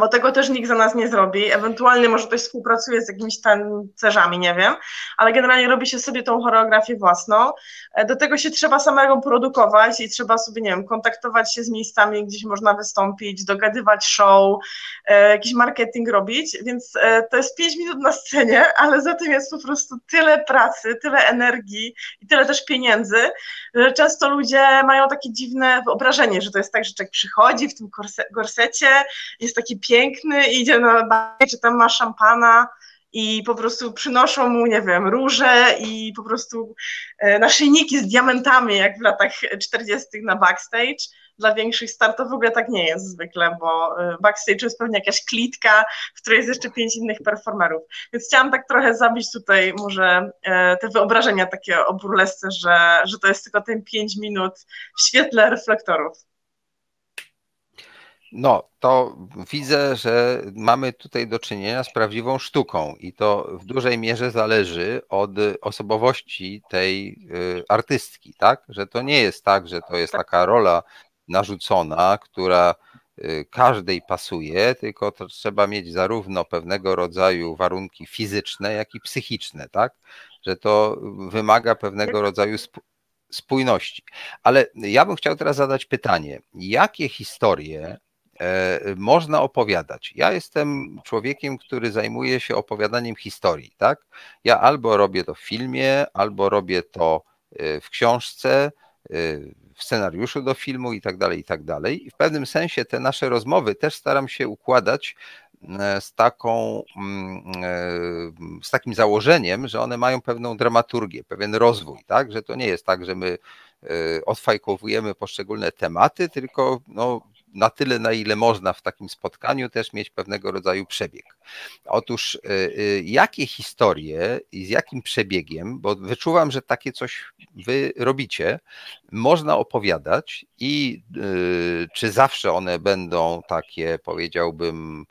bo tego też nikt za nas nie zrobi, ewentualnie może ktoś współpracuje z jakimiś tancerzami, nie wiem, ale generalnie robi się sobie tą choreografię własną, do tego się trzeba samego produkować i trzeba sobie, nie wiem, kontaktować się z miejscami, gdzieś można wystąpić, dogadywać show, jakiś marketing robić, więc to jest 5 minut na scenie, ale za tym jest po prostu tyle pracy, tyle energii i tyle też pieniędzy, że często ludzie mają takie dziwne wyobrażenie, że to jest tak, że człowiek przychodzi w tym gorsecie, jest taki piękny, idzie na bar, czy tam ma szampana i po prostu przynoszą mu, nie wiem, róże i po prostu naszyjniki z diamentami, jak w latach 40. na backstage. Dla większych star to w ogóle tak nie jest zwykle, bo backstage jest pewnie jakaś klitka, w której jest jeszcze 5 innych performerów. Więc chciałam tak trochę zabić tutaj może te wyobrażenia takie o burlesce, że to jest tylko ten 5 minut w świetle reflektorów. No, to widzę, że mamy tutaj do czynienia z prawdziwą sztuką i to w dużej mierze zależy od osobowości tej artystki, tak? Że to nie jest tak, że to jest taka rola narzucona, która każdej pasuje, tylko to trzeba mieć zarówno pewnego rodzaju warunki fizyczne, jak i psychiczne, tak? Że to wymaga pewnego rodzaju spójności. Ale ja bym chciał teraz zadać pytanie, jakie historie można opowiadać. Ja jestem człowiekiem, który zajmuje się opowiadaniem historii, tak? Ja albo robię to w filmie, albo robię to w książce, w scenariuszu do filmu i tak dalej, i tak dalej. I w pewnym sensie te nasze rozmowy też staram się układać z takim założeniem, że one mają pewną dramaturgię, pewien rozwój, tak? Że to nie jest tak, że my odfajkowujemy poszczególne tematy, tylko no, na tyle, na ile można w takim spotkaniu też mieć pewnego rodzaju przebieg. Otóż jakie historie i z jakim przebiegiem, bo wyczuwam, że takie coś wy robicie, można opowiadać i czy zawsze one będą takie, powiedziałbym,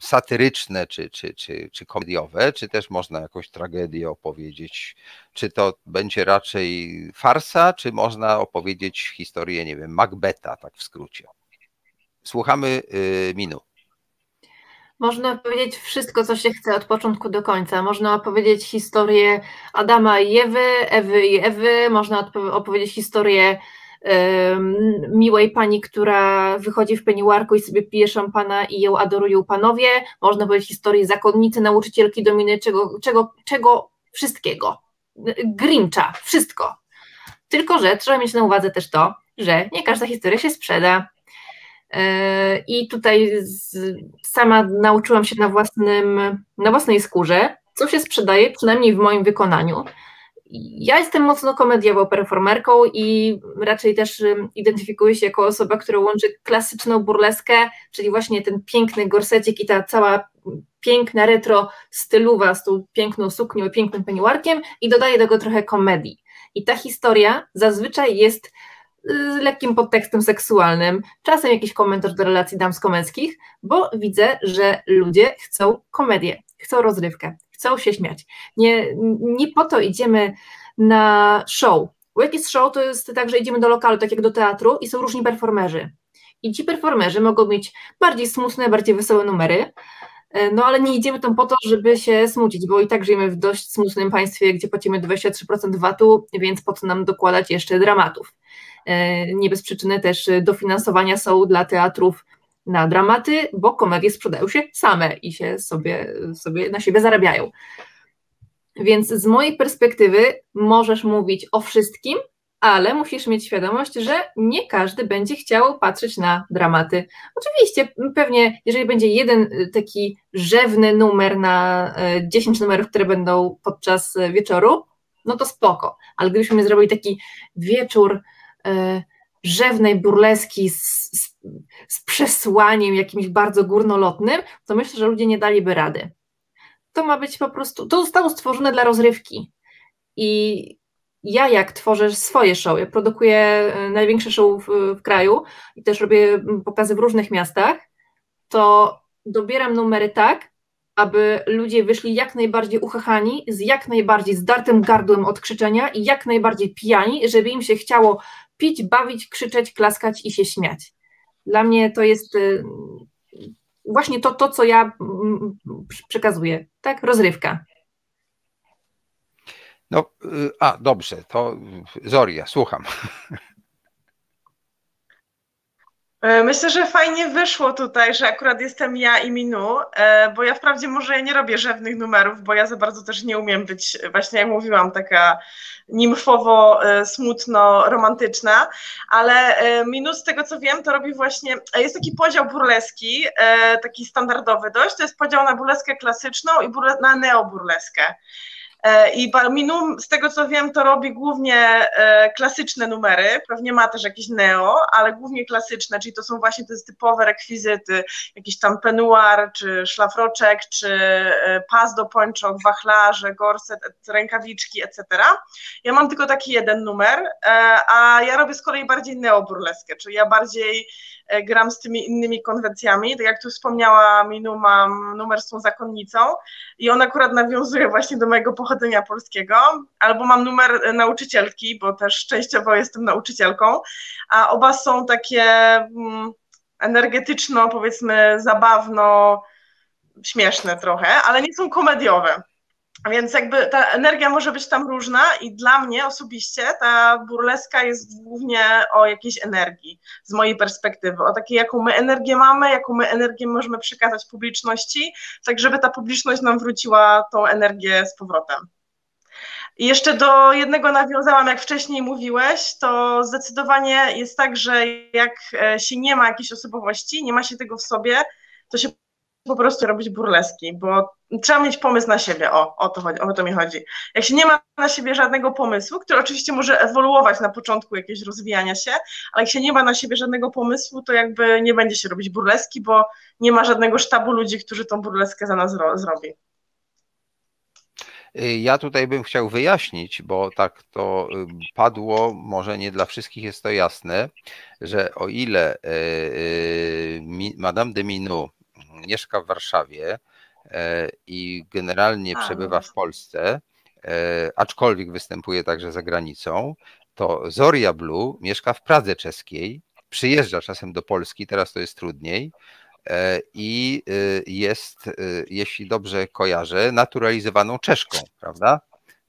satyryczne czy komediowe, czy też można jakąś tragedię opowiedzieć, czy to będzie raczej farsa, czy można opowiedzieć historię, nie wiem, Macbeta, tak w skrócie. Słuchamy Minu. Można powiedzieć wszystko, co się chce od początku do końca. Można opowiedzieć historię Adama i Ewy, Ewy i Ewy, można opowiedzieć historię miłej pani, która wychodzi w peniuarku i sobie pije szampana i ją adorują panowie. Można powiedzieć historię zakonnicy, nauczycielki, dominy, czego wszystkiego. Grincha, wszystko. Tylko że trzeba mieć na uwadze też to, że nie każda historia się sprzeda. I tutaj sama nauczyłam się na własnej skórze, co się sprzedaje, przynajmniej w moim wykonaniu. Ja jestem mocno komediową performerką i raczej też identyfikuję się jako osoba, która łączy klasyczną burleskę, czyli właśnie ten piękny gorsecik i ta cała piękna retro stylowa z tą piękną suknią i pięknym peniuarkiem, i dodaję do tego trochę komedii. I ta historia zazwyczaj jest z lekkim podtekstem seksualnym, czasem jakiś komentarz do relacji damsko-męskich, bo widzę, że ludzie chcą komedię, chcą rozrywkę, chcą się śmiać. Nie po to idziemy na show, bo jak jest show, to jest tak, że idziemy do lokalu, tak jak do teatru, i są różni performerzy. I ci performerzy mogą mieć bardziej smutne, bardziej wesołe numery, no ale nie idziemy tam po to, żeby się smucić, bo i tak żyjemy w dość smutnym państwie, gdzie płacimy 23% VAT-u, więc po co nam dokładać jeszcze dramatów. Nie bez przyczyny też dofinansowania są dla teatrów na dramaty, bo komedie sprzedają się same i się sobie na siebie zarabiają. Więc z mojej perspektywy możesz mówić o wszystkim, ale musisz mieć świadomość, że nie każdy będzie chciał patrzeć na dramaty. Oczywiście, pewnie, jeżeli będzie jeden taki rzewny numer na 10 numerów, które będą podczas wieczoru, no to spoko. Ale gdybyśmy zrobili taki wieczór rzewnej burleski z przesłaniem jakimś bardzo górnolotnym, to myślę, że ludzie nie daliby rady. To ma być po prostu, to zostało stworzone dla rozrywki. I ja jak tworzę swoje show, ja produkuję największe show w kraju i też robię pokazy w różnych miastach, to dobieram numery tak, aby ludzie wyszli jak najbardziej uchachani, z jak najbardziej zdartym gardłem od krzyczenia i jak najbardziej pijani, żeby im się chciało pić, bawić, krzyczeć, klaskać i się śmiać. Dla mnie to jest właśnie to co ja przekazuję, tak? Rozrywka. No, dobrze, to Zorya, słucham. Myślę, że fajnie wyszło tutaj, że akurat jestem ja i Minou, bo ja wprawdzie może nie robię rzewnych numerów, bo ja za bardzo też nie umiem być, właśnie jak mówiłam, taka nimfowo, smutno, romantyczna, ale Minou, z tego co wiem, to robi właśnie, jest taki podział burleski, taki standardowy dość, to jest podział na burleskę klasyczną i na neoburleskę. I Minou, z tego co wiem, to robi głównie klasyczne numery, pewnie ma też jakieś neo, ale głównie klasyczne, czyli to są właśnie te typowe rekwizyty, jakiś tam penuar, czy szlafroczek, czy pas do pończok, wachlarze, gorset, rękawiczki, etc. Ja mam tylko taki jeden numer, a ja robię z kolei bardziej neoburleskę, czyli ja bardziej gram z tymi innymi konwencjami, tak jak tu wspomniała Minou, mam numer z tą zakonnicą i on akurat nawiązuje właśnie do mojego pochodzenia polskiego, albo mam numer nauczycielki, bo też częściowo jestem nauczycielką, a oba są takie energetyczno, powiedzmy zabawno, śmieszne trochę, ale nie są komediowe. Więc jakby ta energia może być tam różna i dla mnie osobiście ta burleska jest głównie o jakiejś energii, z mojej perspektywy, o takiej, jaką my energię mamy, jaką my energię możemy przekazać publiczności, tak żeby ta publiczność nam wróciła tą energię z powrotem. I jeszcze do jednego nawiązałam, jak wcześniej mówiłeś, to zdecydowanie jest tak, że jak się nie ma jakiejś osobowości, nie ma się tego w sobie, to się po prostu robić burleski, bo trzeba mieć pomysł na siebie, o to mi chodzi. Jak się nie ma na siebie żadnego pomysłu, który oczywiście może ewoluować na początku jakieś rozwijania się, ale jak się nie ma na siebie żadnego pomysłu, to jakby nie będzie się robić burleski, bo nie ma żadnego sztabu ludzi, którzy tą burleskę za nas zrobi. Ja tutaj bym chciał wyjaśnić, bo tak to padło, może nie dla wszystkich jest to jasne, że o ile Madame de Minou mieszka w Warszawie i generalnie przebywa w Polsce, aczkolwiek występuje także za granicą, to Zorya Blue mieszka w Pradze czeskiej, przyjeżdża czasem do Polski, teraz to jest trudniej, i jest, jeśli dobrze kojarzę, naturalizowaną Czeszką, prawda?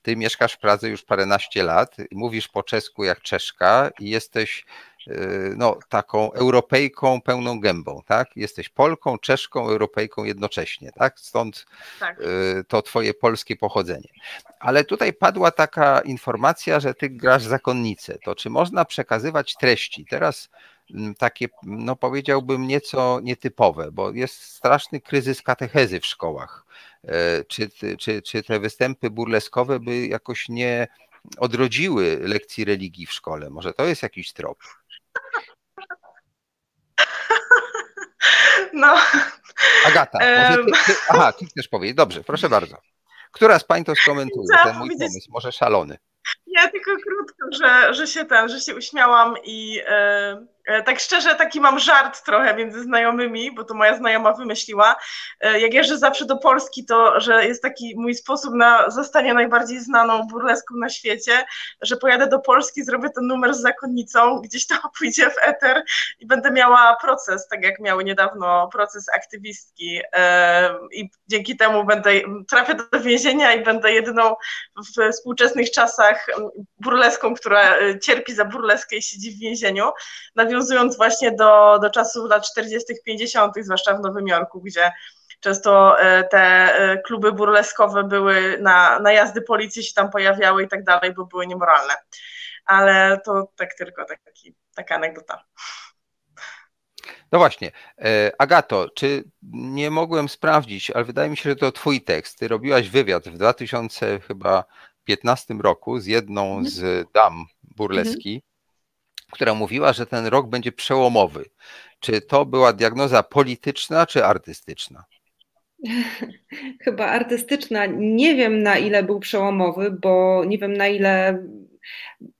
Ty mieszkasz w Pradze już paręnaście lat, mówisz po czesku jak Czeszka i jesteś no, taką Europejką pełną gębą, tak? Jesteś Polką, Czeszką, Europejką jednocześnie, tak? Stąd tak to twoje polskie pochodzenie. Ale tutaj padła taka informacja, że ty grasz zakonnicę. To czy można przekazywać treści? Teraz takie, no powiedziałbym, nieco nietypowe, bo jest straszny kryzys katechezy w szkołach. czy te występy burleskowe by jakoś nie odrodziły lekcji religii w szkole? Może to jest jakiś trop? No. Agata, może ty, aha, ty chcesz powiedzieć. Dobrze, proszę bardzo. Która z pań to skomentuje? Ten mój pomysł, może szalony. Ja tylko krótko, że się uśmiałam i tak szczerze taki mam żart trochę między znajomymi, bo to moja znajoma wymyśliła. Jak jeżdżę zawsze do Polski, to że jest taki mój sposób na zostanie najbardziej znaną burleską na świecie, że pojadę do Polski, zrobię ten numer z zakonnicą, gdzieś to pójdzie w eter i będę miała proces, tak jak miały niedawno proces aktywistki i dzięki temu trafię do więzienia i będę jedyną w współczesnych czasach burleską, która cierpi za burleskę i siedzi w więzieniu. Nawiązując właśnie do czasów lat 40., 50., zwłaszcza w Nowym Jorku, gdzie często te kluby burleskowe były na jazdy policji, się tam pojawiały i tak dalej, bo były niemoralne. Ale to tak tylko taka anegdota. No właśnie. Agato, czy nie mogłem sprawdzić, ale wydaje mi się, że to twój tekst. Ty robiłaś wywiad w 2015 roku z jedną z dam burleski, która mówiła, że ten rok będzie przełomowy. Czy to była diagnoza polityczna czy artystyczna? Chyba artystyczna. Nie wiem, na ile był przełomowy, bo nie wiem, na ile...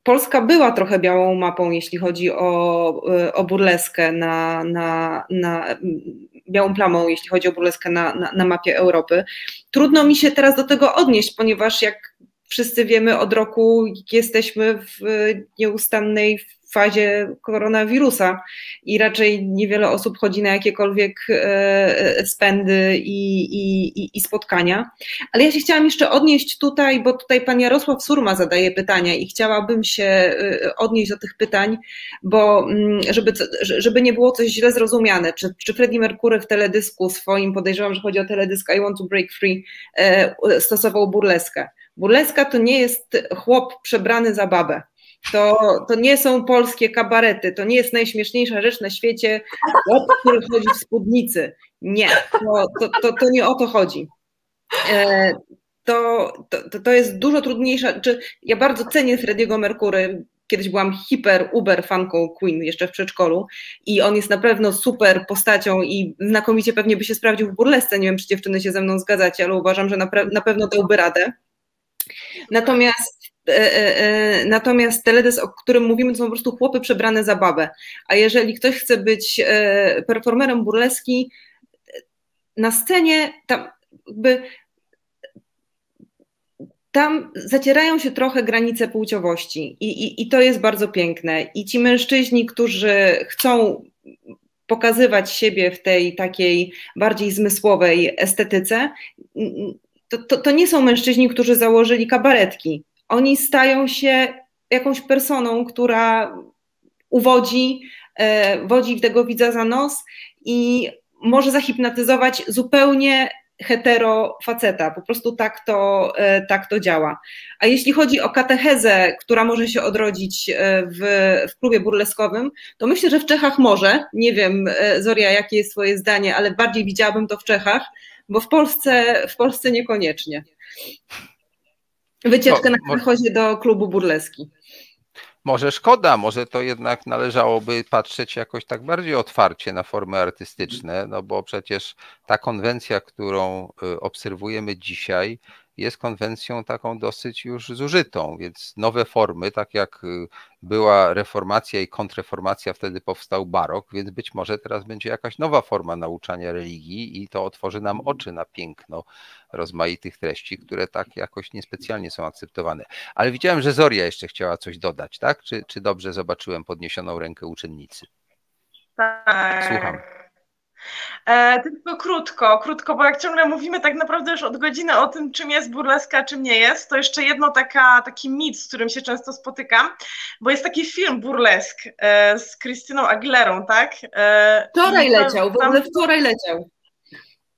Polska była trochę białą mapą, jeśli chodzi o burleskę, białą plamą, jeśli chodzi o burleskę na mapie Europy. Trudno mi się teraz do tego odnieść, ponieważ jak wszyscy wiemy, od roku jesteśmy w nieustannej fazie koronawirusa i raczej niewiele osób chodzi na jakiekolwiek spędy i spotkania. Ale ja się chciałam jeszcze odnieść tutaj, bo tutaj pan Jarosław Surma zadaje pytania i chciałabym się odnieść do tych pytań, bo żeby nie było coś źle zrozumiane, czy Freddie Mercury w teledysku swoim, podejrzewam, że chodzi o teledysk I Want to Break Free, stosował burleskę. Burleska to nie jest chłop przebrany za babę. To nie są polskie kabarety, to nie jest najśmieszniejsza rzecz na świecie, chłop, który chodzi w spódnicy. Nie, to nie o to chodzi. To jest dużo trudniejsza, ja bardzo cenię Freddiego Mercury. Kiedyś byłam uber fanką Queen jeszcze w przedszkolu i on jest na pewno super postacią i znakomicie pewnie by się sprawdził w burlesce. Nie wiem, czy dziewczyny się ze mną zgadzacie, ale uważam, że na pewno dałby radę. Natomiast teledysk, o którym mówimy, to są po prostu chłopy przebrane za babę, a jeżeli ktoś chce być performerem burleski na scenie, tam zacierają się trochę granice płciowości i to jest bardzo piękne i ci mężczyźni, którzy chcą pokazywać siebie w tej takiej bardziej zmysłowej estetyce, to nie są mężczyźni, którzy założyli kabaretki. Oni stają się jakąś personą, która uwodzi, wodzi tego widza za nos i może zahipnotyzować zupełnie hetero faceta. Po prostu tak to działa. A jeśli chodzi o katechezę, która może się odrodzić w klubie burleskowym, to myślę, że w Czechach może. Nie wiem, Zorya, jakie jest twoje zdanie, ale bardziej widziałabym to w Czechach, bo w Polsce niekoniecznie. Wycieczkę na podchodzie do klubu burleski. Może szkoda, może to jednak należałoby patrzeć jakoś tak bardziej otwarcie na formy artystyczne, no bo przecież ta konwencja, którą obserwujemy dzisiaj, jest konwencją taką dosyć już zużytą, więc nowe formy, tak jak była reformacja i kontreformacja, wtedy powstał barok, więc być może teraz będzie jakaś nowa forma nauczania religii i to otworzy nam oczy na piękno rozmaitych treści, które tak jakoś niespecjalnie są akceptowane. Ale widziałem, że Zorya jeszcze chciała coś dodać, tak? Czy dobrze zobaczyłem podniesioną rękę uczennicy? Tak. Słucham. Tylko krótko, bo jak ciągle mówimy tak naprawdę już od godziny o tym, czym jest burleska, czym nie jest, to jeszcze jedno taki mit, z którym się często spotykam, bo jest taki film burlesk z Krystyną Aguilerą, tak? Wczoraj leciał.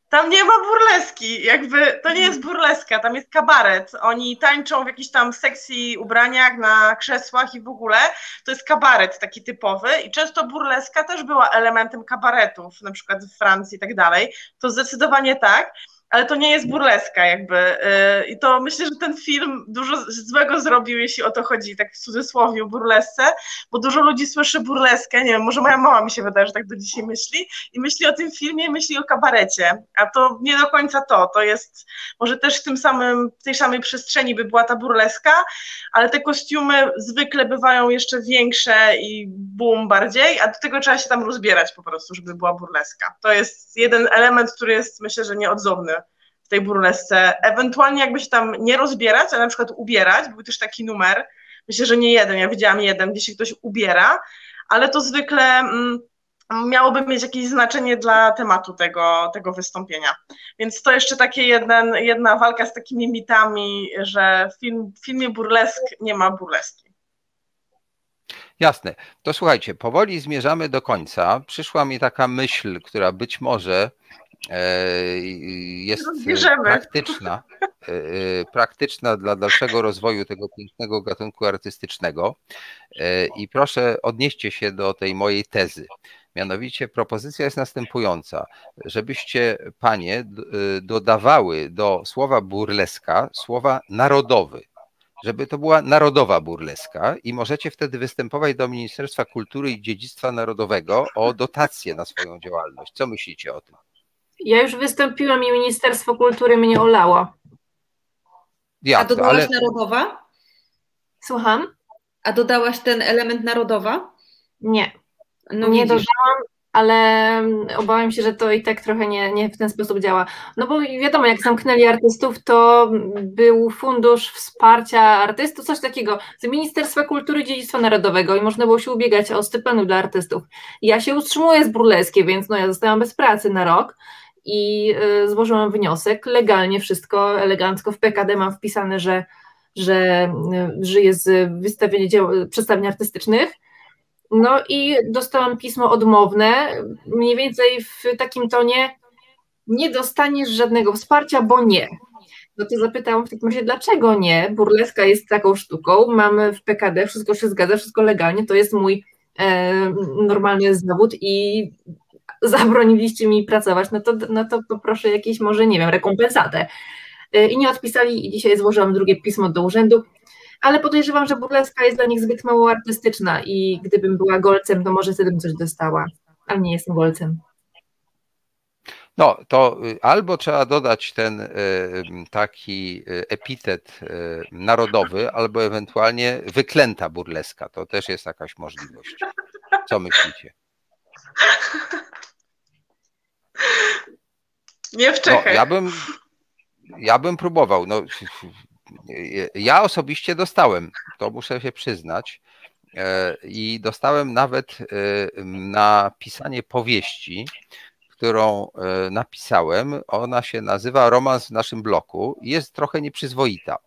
Tam nie ma burleski, jakby to nie jest burleska, tam jest kabaret. Oni tańczą w jakichś tam sexy ubraniach na krzesłach i w ogóle. To jest kabaret taki typowy i często burleska też była elementem kabaretów, na przykład w Francji i tak dalej. To zdecydowanie tak. ale to nie jest burleska jakby. I to myślę, że ten film dużo złego zrobił, jeśli o to chodzi, tak w cudzysłowie, o burlesce, bo dużo ludzi słyszy burleskę, nie wiem, może moja mama mi się wydaje, że tak do dzisiaj myśli i myśli o tym filmie, myśli o kabarecie, a to nie do końca to, to jest może też w tej samej przestrzeni by była ta burleska, ale te kostiumy zwykle bywają jeszcze większe i boom bardziej, a do tego trzeba się tam rozbierać po prostu, żeby była burleska. To jest jeden element, który jest myślę, że nieodzowny w tej burlesce. Ewentualnie jakby się tam nie rozbierać, a na przykład ubierać, był też taki numer, myślę, że nie jeden, ja widziałam jeden, gdzie się ktoś ubiera, ale to zwykle miałoby mieć jakieś znaczenie dla tematu tego wystąpienia. Więc to jeszcze takie jedna walka z takimi mitami, że w filmie burlesk nie ma burleski. Jasne. To słuchajcie, powoli zmierzamy do końca. Przyszła mi taka myśl, która być może jest praktyczna dla dalszego rozwoju tego pięknego gatunku artystycznego i proszę odnieście się do tej mojej tezy. Mianowicie propozycja jest następująca, żebyście panie dodawały do słowa burleska słowa narodowy, żeby to była narodowa burleska i możecie wtedy występować do Ministerstwa Kultury i Dziedzictwa Narodowego o dotację na swoją działalność. Co myślicie o tym? Ja już wystąpiłam i Ministerstwo Kultury mnie olało. Ja, a dodałaś narodowa? Słucham? A dodałaś ten element narodowa? Nie. No nie dodałam, ale obawiam się, że to i tak trochę nie w ten sposób działa. No bo wiadomo, jak zamknęli artystów, to był fundusz wsparcia artystów, coś takiego z Ministerstwa Kultury i Dziedzictwa Narodowego i można było się ubiegać o stypendium dla artystów. Ja się utrzymuję z burleskiej, więc no ja zostałam bez pracy na rok i złożyłam wniosek, legalnie wszystko, elegancko, w PKD mam wpisane, że żyję z wystawienia dzieł, przedstawień artystycznych. No i dostałam pismo odmowne, mniej więcej w takim tonie: nie dostaniesz żadnego wsparcia, bo nie. No to zapytałam w takim razie, dlaczego nie? Burleska jest taką sztuką, mamy w PKD, wszystko się zgadza, wszystko legalnie, to jest mój normalny zawód i zabroniliście mi pracować, no to poproszę jakieś może, nie wiem, rekompensatę. I nie odpisali i dzisiaj złożyłam drugie pismo do urzędu, ale podejrzewam, że burleska jest dla nich zbyt mało artystyczna i gdybym była golcem, to może wtedy bym coś dostała, ale nie jestem golcem. No to albo trzeba dodać ten taki epitet narodowy, albo ewentualnie wyklęta burleska, to też jest jakaś możliwość. Co myślicie? Nie w Czechach. No, ja bym próbował, no... Ja osobiście dostałem, to muszę się przyznać, i dostałem nawet na pisanie powieści, którą napisałem. Ona się nazywa Romans w naszym bloku. Jest trochę nieprzyzwoita.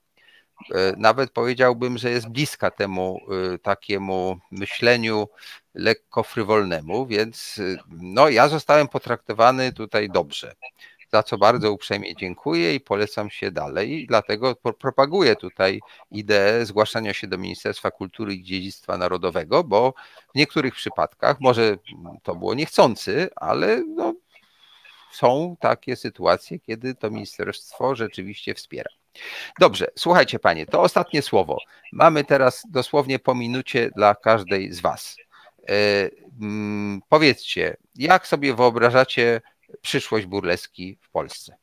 Nawet powiedziałbym, że jest bliska temu takiemu myśleniu lekko frywolnemu, więc no, ja zostałem potraktowany tutaj dobrze, za co bardzo uprzejmie dziękuję i polecam się dalej. I dlatego propaguję tutaj ideę zgłaszania się do Ministerstwa Kultury i Dziedzictwa Narodowego, bo w niektórych przypadkach, może to było niechcący, ale no, są takie sytuacje, kiedy to ministerstwo rzeczywiście wspiera. Dobrze, słuchajcie panie, to ostatnie słowo. Mamy teraz dosłownie po minucie dla każdej z was. Powiedzcie, jak sobie wyobrażacie przyszłość burleski w Polsce?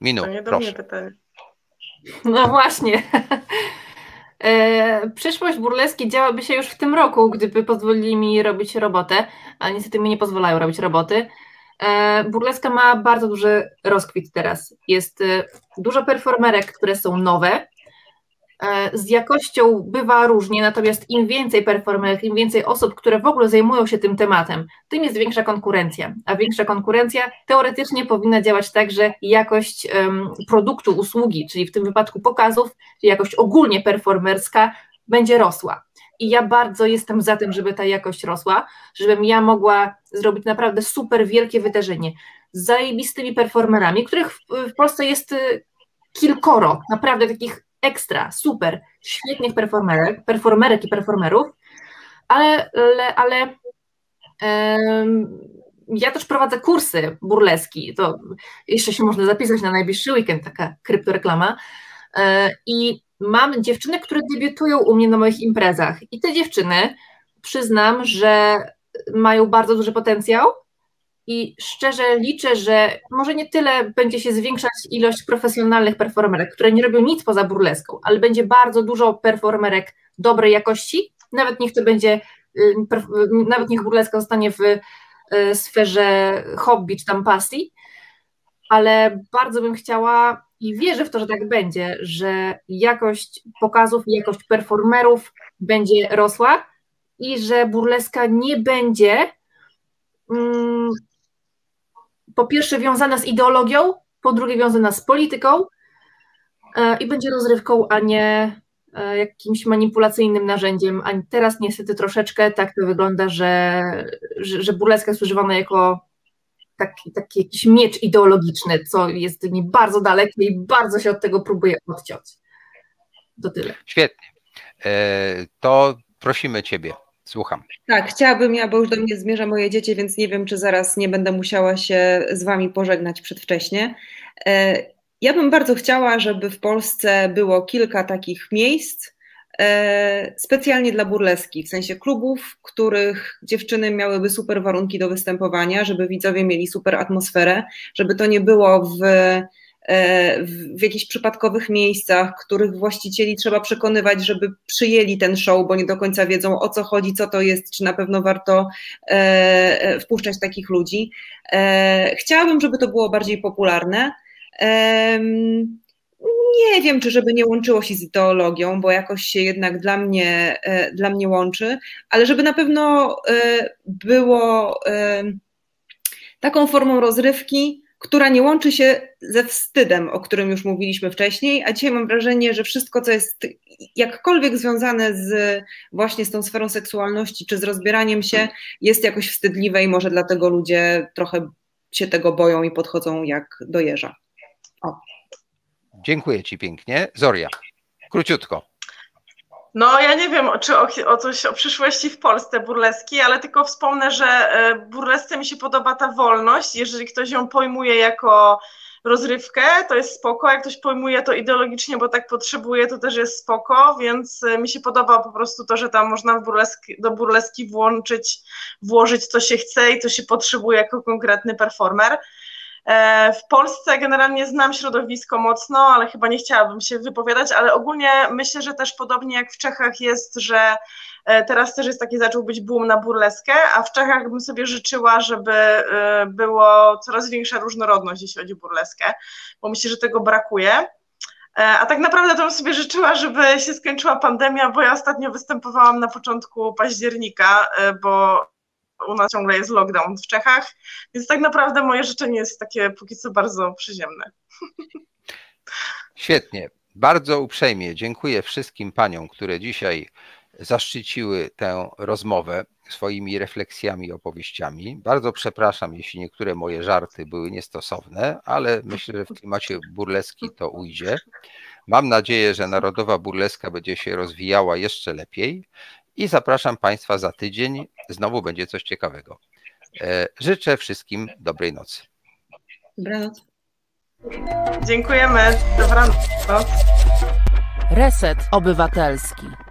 Minu, proszę. No właśnie. Przyszłość burleski działaby się już w tym roku, gdyby pozwolili mi robić robotę, a niestety mi nie pozwalają robić roboty. Burleska ma bardzo duży rozkwit teraz. Jest dużo performerek, które są nowe. Z jakością bywa różnie, natomiast im więcej performerek, im więcej osób, które w ogóle zajmują się tym tematem, tym jest większa konkurencja, a większa konkurencja teoretycznie powinna działać tak, że jakość produktu, usługi, czyli w tym wypadku pokazów, jakość ogólnie performerska będzie rosła. I ja bardzo jestem za tym, żeby ta jakość rosła, żebym ja mogła zrobić naprawdę super wielkie wydarzenie z zajebistymi performerami, których w Polsce jest kilkoro, naprawdę takich ekstra, super, świetnych performerek i performerów, ale Ja też prowadzę kursy burleski, to jeszcze się można zapisać na najbliższy weekend, taka kryptoreklama. I mam dziewczyny, które debiutują u mnie na moich imprezach i te dziewczyny, przyznam, że mają bardzo duży potencjał i szczerze liczę, że może nie tyle będzie się zwiększać ilość profesjonalnych performerek, które nie robią nic poza burleską, ale będzie bardzo dużo performerek dobrej jakości, nawet niech burleska zostanie w sferze hobby czy tam pasji, ale bardzo bym chciała i wierzę w to, że tak będzie, że jakość pokazów i jakość performerów będzie rosła i że burleska nie będzie po pierwsze wiązana z ideologią, po drugie wiązana z polityką i będzie rozrywką, a nie jakimś manipulacyjnym narzędziem, a teraz niestety troszeczkę tak to wygląda, że burleska jest używana jako taki jakiś miecz ideologiczny, co jest mi bardzo dalekie i bardzo się od tego próbuję odciąć. To tyle. Świetnie. To prosimy Ciebie. Słucham. Tak, chciałabym bo już do mnie zmierza moje dzieci, więc nie wiem, czy zaraz nie będę musiała się z Wami pożegnać przedwcześnie. Ja bym bardzo chciała, żeby w Polsce było kilka takich miejsc specjalnie dla burleski, w sensie klubów, których dziewczyny miałyby super warunki do występowania, żeby widzowie mieli super atmosferę, żeby to nie było w jakichś przypadkowych miejscach, których właścicieli trzeba przekonywać, żeby przyjęli ten show, bo nie do końca wiedzą, o co chodzi, co to jest, czy na pewno warto wpuszczać takich ludzi. Chciałabym, żeby to było bardziej popularne. Nie wiem, czy żeby nie łączyło się z ideologią, bo jakoś się jednak dla mnie łączy, ale żeby na pewno było taką formą rozrywki, która nie łączy się ze wstydem, o którym już mówiliśmy wcześniej, a dzisiaj mam wrażenie, że wszystko, co jest jakkolwiek związane właśnie z tą sferą seksualności czy z rozbieraniem się, jest jakoś wstydliwe i może dlatego ludzie trochę się tego boją i podchodzą jak do jeża. O. Dziękuję Ci pięknie. Zorya, króciutko. No ja nie wiem, czy o przyszłości w Polsce burleski, ale tylko wspomnę, że burlesce mi się podoba ta wolność, jeżeli ktoś ją pojmuje jako rozrywkę, to jest spoko, jak ktoś pojmuje to ideologicznie, bo tak potrzebuje, to też jest spoko, więc mi się podoba po prostu to, że tam można do burleski włożyć co się chce i co się potrzebuje jako konkretny performer. W Polsce generalnie znam środowisko mocno, ale chyba nie chciałabym się wypowiadać, ale ogólnie myślę, że też podobnie jak w Czechach jest, że teraz też jest taki, zaczął być boom na burleskę, a w Czechach bym sobie życzyła, żeby było coraz większa różnorodność, jeśli chodzi o burleskę, bo myślę, że tego brakuje. A tak naprawdę to bym sobie życzyła, żeby się skończyła pandemia, bo ja ostatnio występowałam na początku października, bo u nas ciągle jest lockdown w Czechach, więc tak naprawdę moje życzenie jest takie póki co bardzo przyziemne. Świetnie. Bardzo uprzejmie dziękuję wszystkim paniom, które dzisiaj zaszczyciły tę rozmowę swoimi refleksjami i opowieściami. Bardzo przepraszam, jeśli niektóre moje żarty były niestosowne, ale myślę, że w klimacie burleski to ujdzie. Mam nadzieję, że narodowa burleska będzie się rozwijała jeszcze lepiej. I zapraszam Państwa za tydzień. Znowu będzie coś ciekawego. Życzę wszystkim dobrej nocy. Dobranoc. Dziękujemy. Dobranoc. Reset Obywatelski.